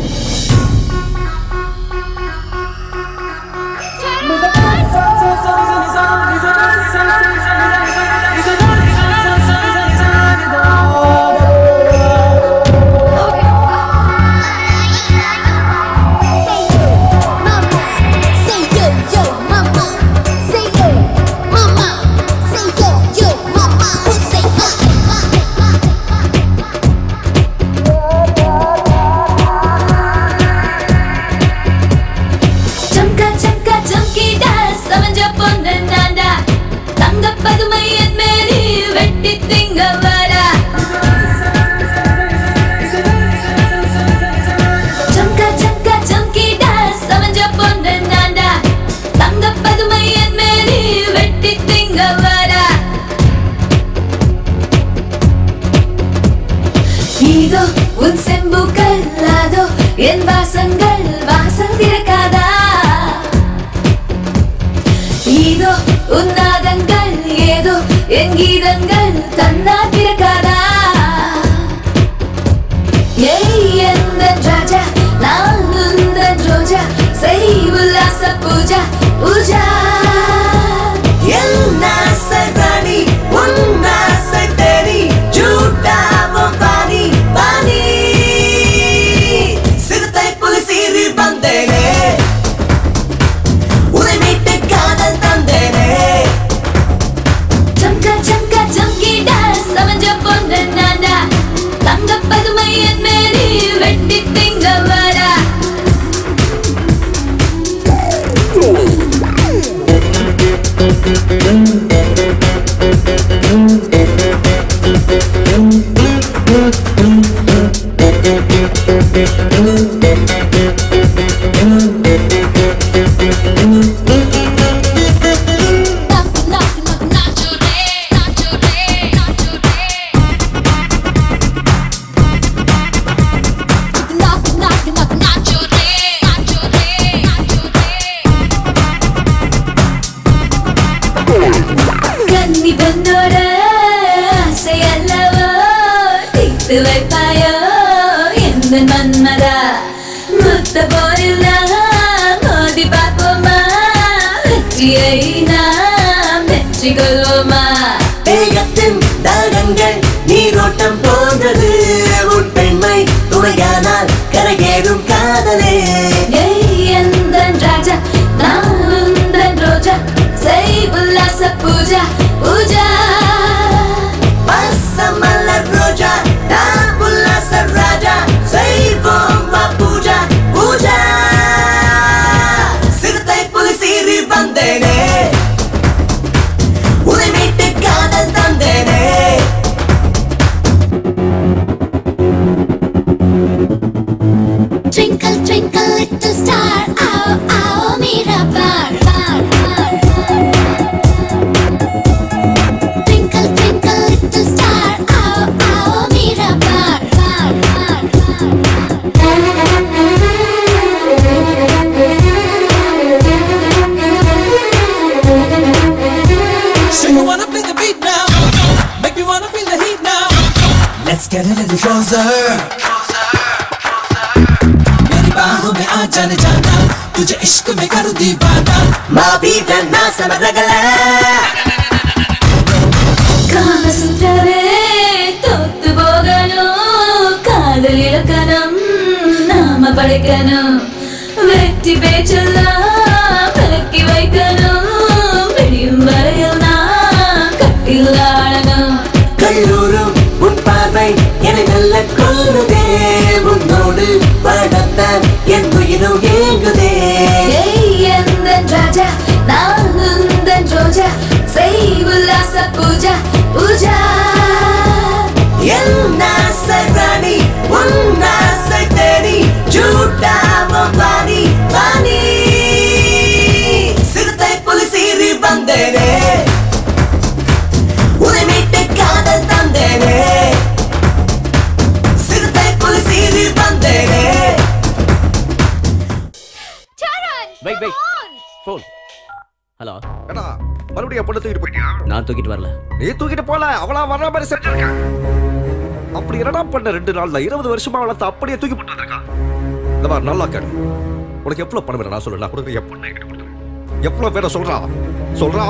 வெற்றியை நாம் வெற்றி கொள்வோமா? வேகத்தின் தாகங்கள் நீரோட்டம் போன்றது உன் பெண்மை துணையானால் கரையேறும் காதலே. எந்தன் ராஜா நான் உந்தன் ரோஜா செய் உல்லாச பூஜா பூஜா பசமலர் ரோஜா நான் உல்லாச ராஜா செய் போம்பா பூஜா பூஜா சிறுத்தை புலி சீறி வந்தேனே உரை மீட்டு காதல் தந்தேனே. Twinkle twinkle little star ow ow mera bar bar bar twinkle twinkle little star ow ow mera bar bar bar bar. She wanna play the beat now, make me wanna feel the heat now. Let's get a little closer. जाने जाना तुझे इश्क में करूं दीवाना माँ भी ना समझ रगला कान सुटवे तोत बोगनो कादली लकनम नाम पड़कनो वेट्टी पे चला पलकी वैकनो मिडियम मरयना कट्टिलाडनो कल्लूरू उन पार्வை என்னை நல்ல கொள்ளுதே உன்னோடு படத்தான் என் உயிரும் ஏங்குதே. எந்தன் ராஜா நான் உந்தன் ரோஜா செய் உல்லாச பூஜா பூஜா என் ஆச ராணி உன் ஆசை தேடி ஜூட்டாவும் வாணி வாணி சிறுத்தை புலி சீறி வந்தேனே உரை மீட்டு காதல் தந்தேனே. Wait, wait. Phone. Hello. Enna, marubadiya pondu thukittu poidiya? Naan thukittu varala. Nee thukittu pola, avala varra mari senjiruka. Appadi enna panna rendu naal la 20 varshama avala appadiye thukki pottu irukka. Indha nalla kedu. Unak evlo panna vera naan sollala, kodukku evlo naan kitta koduthu. Evlo vera solra? Solra?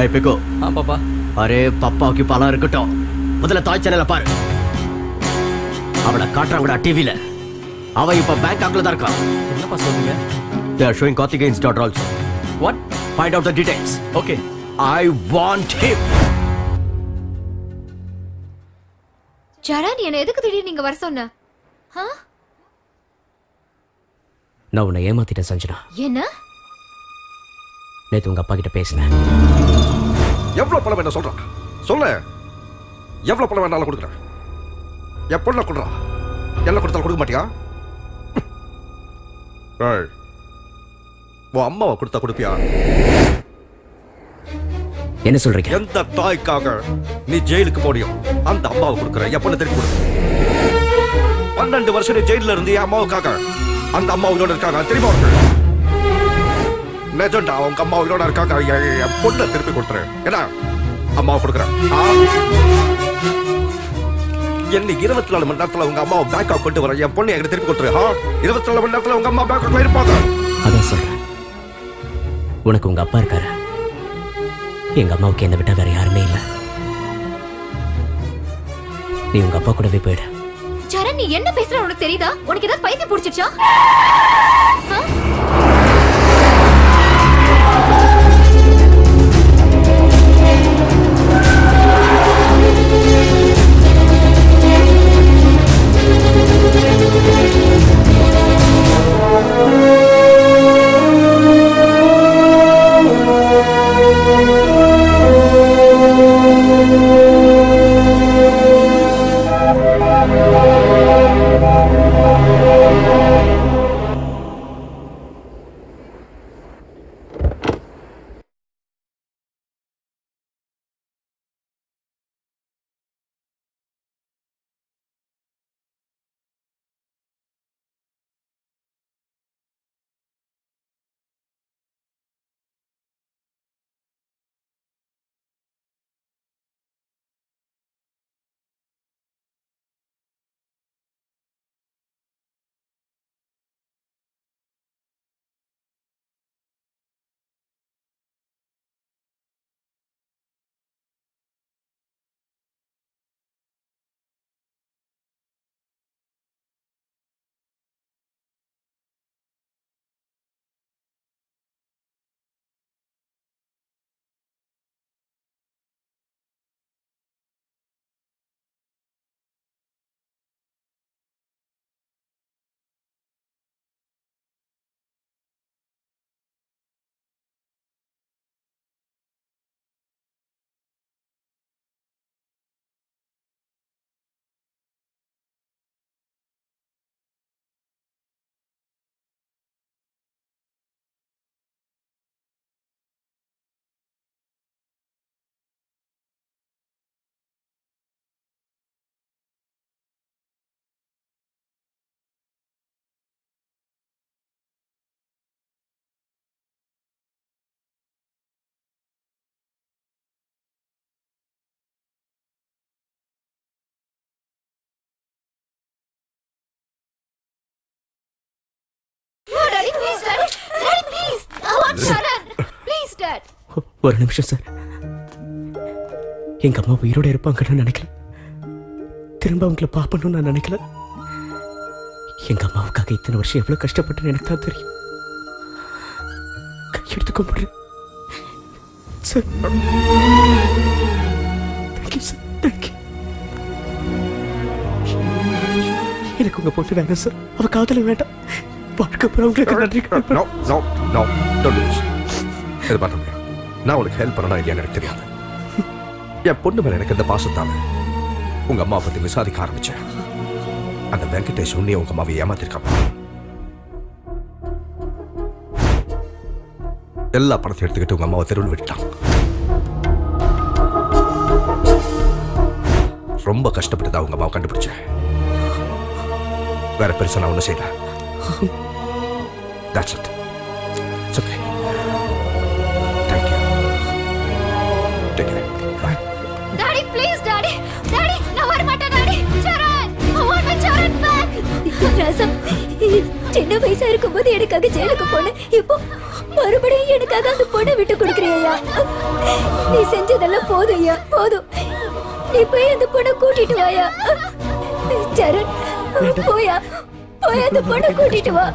ஏய் பிகோ. ஆ பாப்பா. அரே பாப்பாக்கு பலம் இருக்கட்டும். முதல்ல தாய் சேனலை பாரு. அவளை காட்றாங்கடா டிவில. அவ இப்ப பேங்காக்ல தான் இருக்கா. என்னப்பா சொல்றீங்க? They are showing Karthikeyan's daughter also. What? Find out the details. Okay. I want him. சரண் என்ன எதுக்கு திடீர்னு நீங்க வர சொன்னா? ஹ? நான் உன்னை ஏமாத்திட்டேன் சஞ்சனா. என்ன? நேத்து உங்க அப்பா கிட்ட பேசினேன். எவ்வளவு பணம் என்ன சொல்றான் சொல்லு. எவ்வளவு பணம் என்னால கொடுக்குறேன்? எப்படின்னா கொடுறான்? எல்லாம் கொடுத்தாலும் கொடுக்க மாட்டியா? உன் அம்மாவை கொடுத்தா கொடுப்பியா? என்ன சொல்றீங்க? எந்த தாய்க்காக நீ ஜெயிலுக்கு போடியும் அந்த அம்மாவை கொடுக்குற? எப்படின்னு தெரிஞ்சு கொடு. 12 வருஷம் நீ ஜெயில இருந்து என் அம்மாவுக்காக அந்த அம்மா உயிரோட இருக்காங்க தெரியுமா? நேஜண்டா உங்க அம்மா உயிரோட இருக்காங்க. பொண்ணை திருப்பி கொடுத்துரு. ஏன்னா அம்மாவை கொடுக்குறேன். என்ன 24 மணி நேரத்தில் உங்க அம்மாவை பேங்காக் கொண்டு வரேன். என் பொண்ணை எங்க திருப்பி கொடுத்துரு. 24 மணி நேரத்தில் உங்க அம்மா பேங்காக்ல இருப்பாங்க. அதான் சொல்றேன், உனக்கு உங்க அப்பா இருக்காரு. எங்க அம்மாவுக்கு என்ன விட்டா வேற யாருமே இல்லை. நீ உங்க அப்பா கூடவே போயிடு. சரண் நீ என்ன பேசுற உனக்கு தெரியுதா? உனக்கு ஏதாவது பைத்தியம் பிடிச்சிருச்சா? No, Daddy, please, Daddy. Daddy, please. I want Charan. Please, Dad. ஒரு நிமிஷம் சார். எங்க அம்மா உயிரோடு இருப்பாங்கன்னு நினைக்கல. திரும்ப அவங்களை பார்ப்பணும்னு நான் நினைக்கல. எங்க அம்மாவுக்காக இத்தனை வருஷம் எவ்வளவு கஷ்டப்பட்டு எனக்கு தான் தெரியும். கையெடுத்து கும்பிடுறேன் சார். Thank you sir, thank you. எனக்கு உங்க போட்டு வேண்டாம் சார். அவ காதல வேண்டாம். பார்க்கப்பறம் உங்களுக்கு நன்றி. No no no, don't do this. இது பாருங்க, நான் உங்களுக்கு ஹெல்ப் பண்ணனா இல்லையா எனக்கு தெரியாது. என் பொண்ணு மேல எனக்கு இந்த பாசத்தால உங்க அம்மா பத்தி விசாரிக்க ஆரம்பிச்சேன். அந்த வெங்கடேஷ் உன்னைய உங்க அம்மாவை ஏமாத்திருக்காங்க. எல்லா பணத்தை எடுத்துக்கிட்டு உங்க அம்மாவை தெருவில் விட்டான். ரொம்ப கஷ்டப்பட்டு தான் உங்க அம்மாவை கண்டுபிடிச்சேன். வேற பெருசா நான் ஒன்றும் செய்யல. That's it. It's okay. Thank you. Take care. Bye. Daddy, please, Daddy. Daddy, நான் வர மாட்டேன் Daddy. Charan, I want my Charan back. ராசம், சின்ன வயசா இருக்கும்போது எனக்காக ஜெயிலுக்கு போனேன். இப்போ மறுபடியும் எனக்காக அந்த பொண்ணை விட்டு கொடுக்குறியா? நீ செஞ்சதெல்லாம் போதும் ஐயா, போதும். நீ போய் அந்த பொண்ணை கூட்டிட்டு வாயா. Charan, போயா, போய் அந்த பொண்ணை கூட்டிட்டு வா.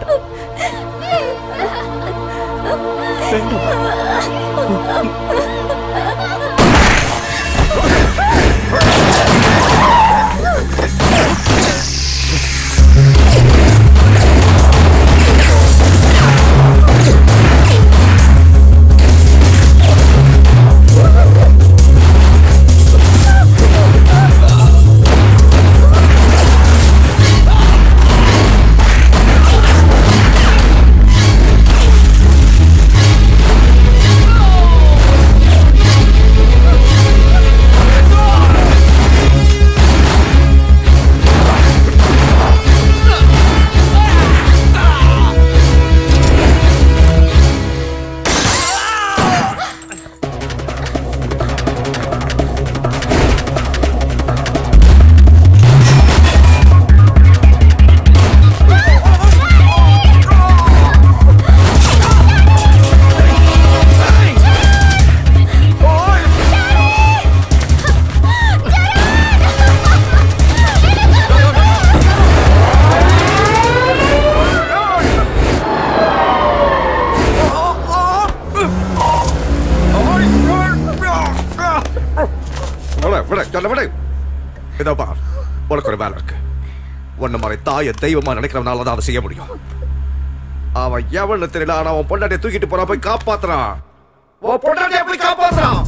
தெய்வமா நினைக்கிறவனால தான் அதை செய்ய முடியும். அவன் எவன்னு தெரியல, ஆனா அவன் பொண்டாட்டியை தூக்கிட்டு போற போய் காப்பாத்துறான். பொண்டாட்டியை போய் காப்பாத்துறான்.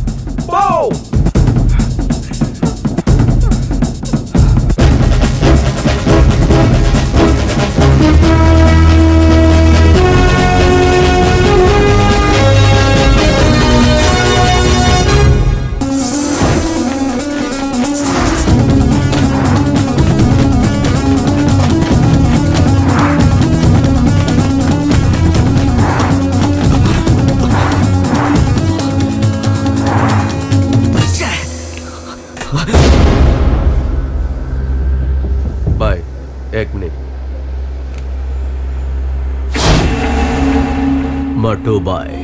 துபாய்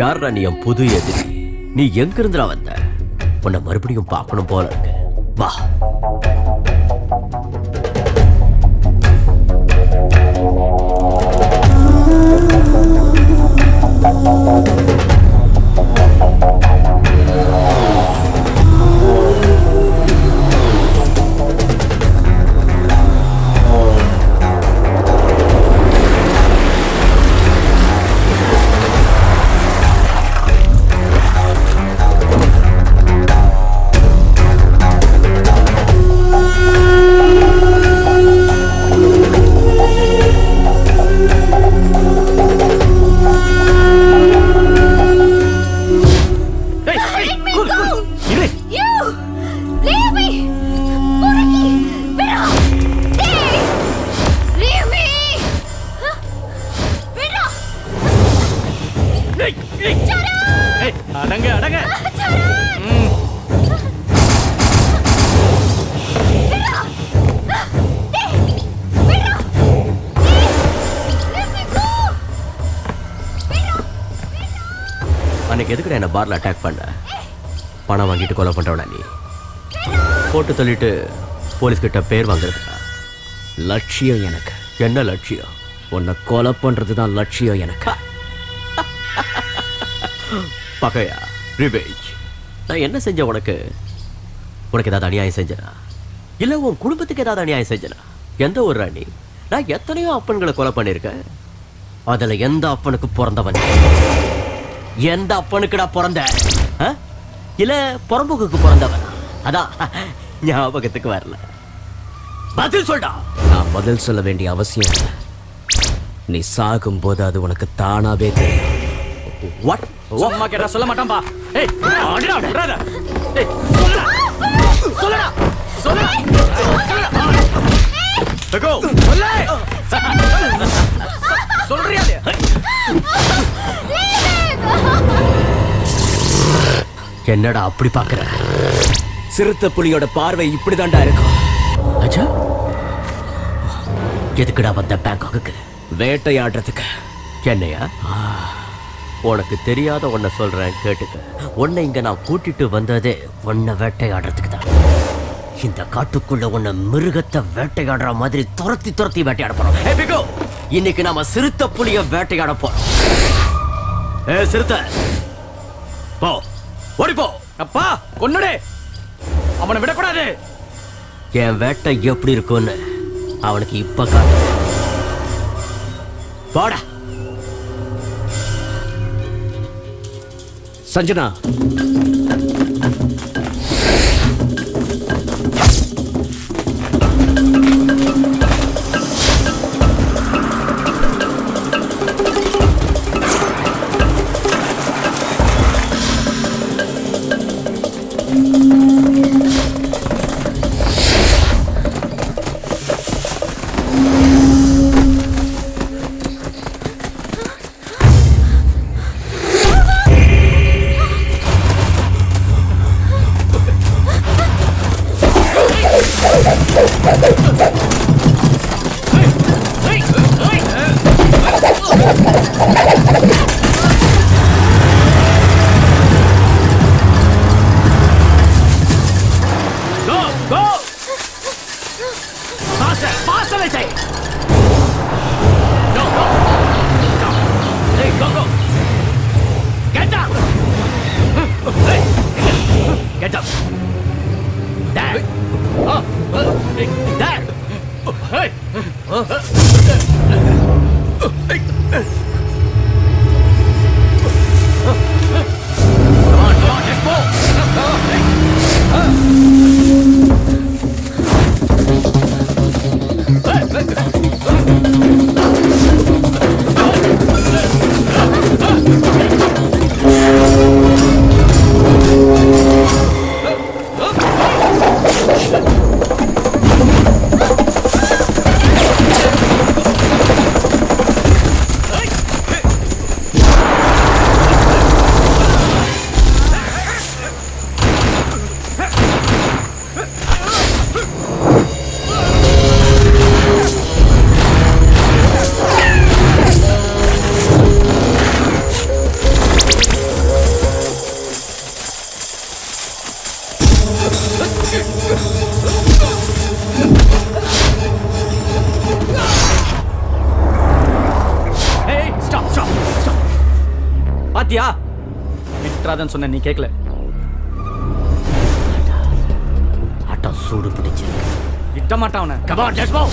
யாரா நீ? என் புது எதிரி நீ. எங்க இருந்துடா வந்த? உன்னை மறுபடியும் பார்க்கணும் போல இருக்கு. வா. எதுக்கு என்ன பார்ல அட்டாக் பண்ண? பணம் வாங்கிட்டு கொலை பண்ணுறவனா நீ? போட்டு தள்ளிட்டு போலீஸ்கிட்ட பேர் வாங்குறதுக்கா? லட்சியம் எனக்கு. என்ன லட்சியம்? உன்னை கொலை பண்ணுறது தான் லட்சியம் எனக்கு. பகையா? ரிவேஞ்ச்? நான் என்ன செஞ்சேன் உனக்கு? உனக்கு ஏதாவது அநியாயம் செஞ்சனா? இல்லை உன் குடும்பத்துக்கு ஏதாவது அநியாயம் செஞ்சனா? எந்த ஒரு ராணி? நான் எத்தனையோ அப்பன்களை கொலை பண்ணியிருக்கேன். அதில் எந்த அப்பனுக்கு பிறந்தவன்? எந்த அப்பனுக்குடா பிறந்த? இல்லை புறம்புக்கு பிறந்தவன்? அதான் ஞாபகத்துக்கு வரல. பதில் சொல்டா. நான் பதில் சொல்ல வேண்டிய அவசியம் இல்லை. நீ சாகும்போது அது உனக்கு தானாவே தெரியும். சொல்ல மாட்டான்பா. சொல்றியா? என்னடா அப்படி பாக்குற? சிறுத்தை புலியோட பார்வை இப்படிதான்டா இருக்கும். அச்சா, எதுக்குடா வந்த பேங்காக்கு? வேட்டையாடுறதுக்கு. என்னையா? உனக்கு தெரியாத ஒன்ன சொல்றேன் கேட்டுக்க. உன்னை இங்க நான் கூட்டிட்டு வந்ததே உன்னை வேட்டையாடுறதுக்கு தான். இந்த காட்டுக்குள்ள உன்னை மிருகத்தை வேட்டையாடுற மாதிரி துரத்தி துரத்தி வேட்டையாட போறோம். இன்னைக்கு நாம சிறுத்தை புலிய வேட்டையாட போறோம். ஏ சிறுத்தை, போ, ஓடி போ. அப்பா கொன்னுடே, அவனை விடக்கூடாது. என் வேட்டை எப்படி இருக்கும்னு அவனுக்கு இப்ப காட்டு. போடா. சஞ்சனா, சொன்ன நீ கேட்கல. ஆட்டம் சூடு பிடிச்சிருக்கு. விட்ட மாட்டான். Come on, let's go.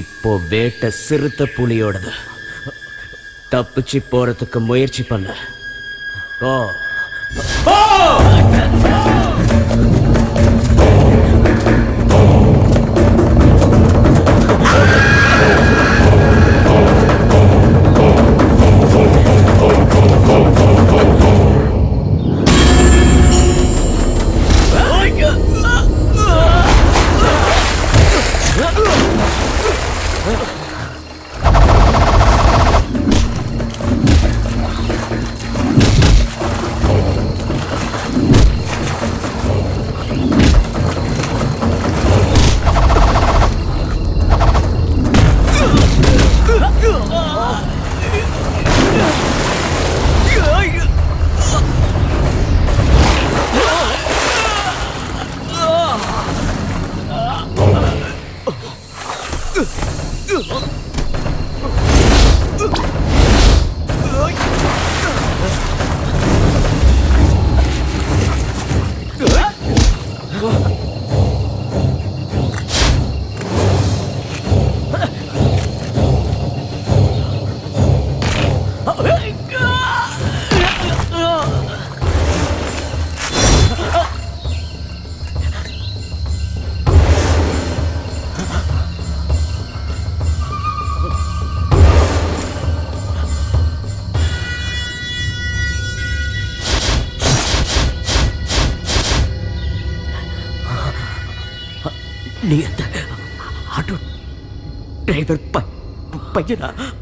இப்போ வேட்டை சிறுத்த புலியோடது. தப்பிச்சு போறதுக்கு முயற்சி பண்ண. ஓ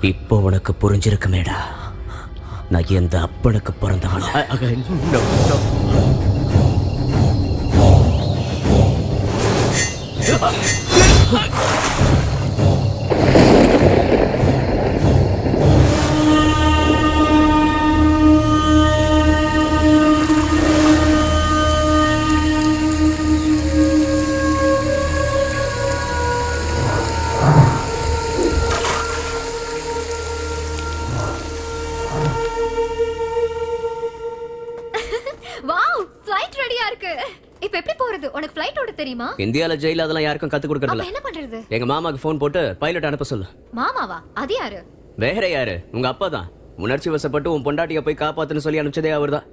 இப்போ உனக்கு புரிஞ்சிருக்குமேடா, நான் எந்த அப்பனுக்கு பிறந்தவன். இந்தியால ஜெயில அதெல்லாம் யாருக்கும் கத்து கொடுக்கறது இல்ல. என்ன பண்றது? எங்க மாமாக்கு ஃபோன் போட்டு பைலட் அனுப்ப சொல்லு. மாமாவா? அது யாரு? வேற யாரு? உங்க அப்பா தான். உணர்ச்சி வசப்பட்டு உன் பொண்டாட்டியை போய் காப்பாத்துன்னு சொல்லி அனுப்பிச்சதே அவர்தான்.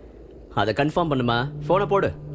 அதை கன்ஃபார்ம் பண்ணுமா? ஃபோனை போடு.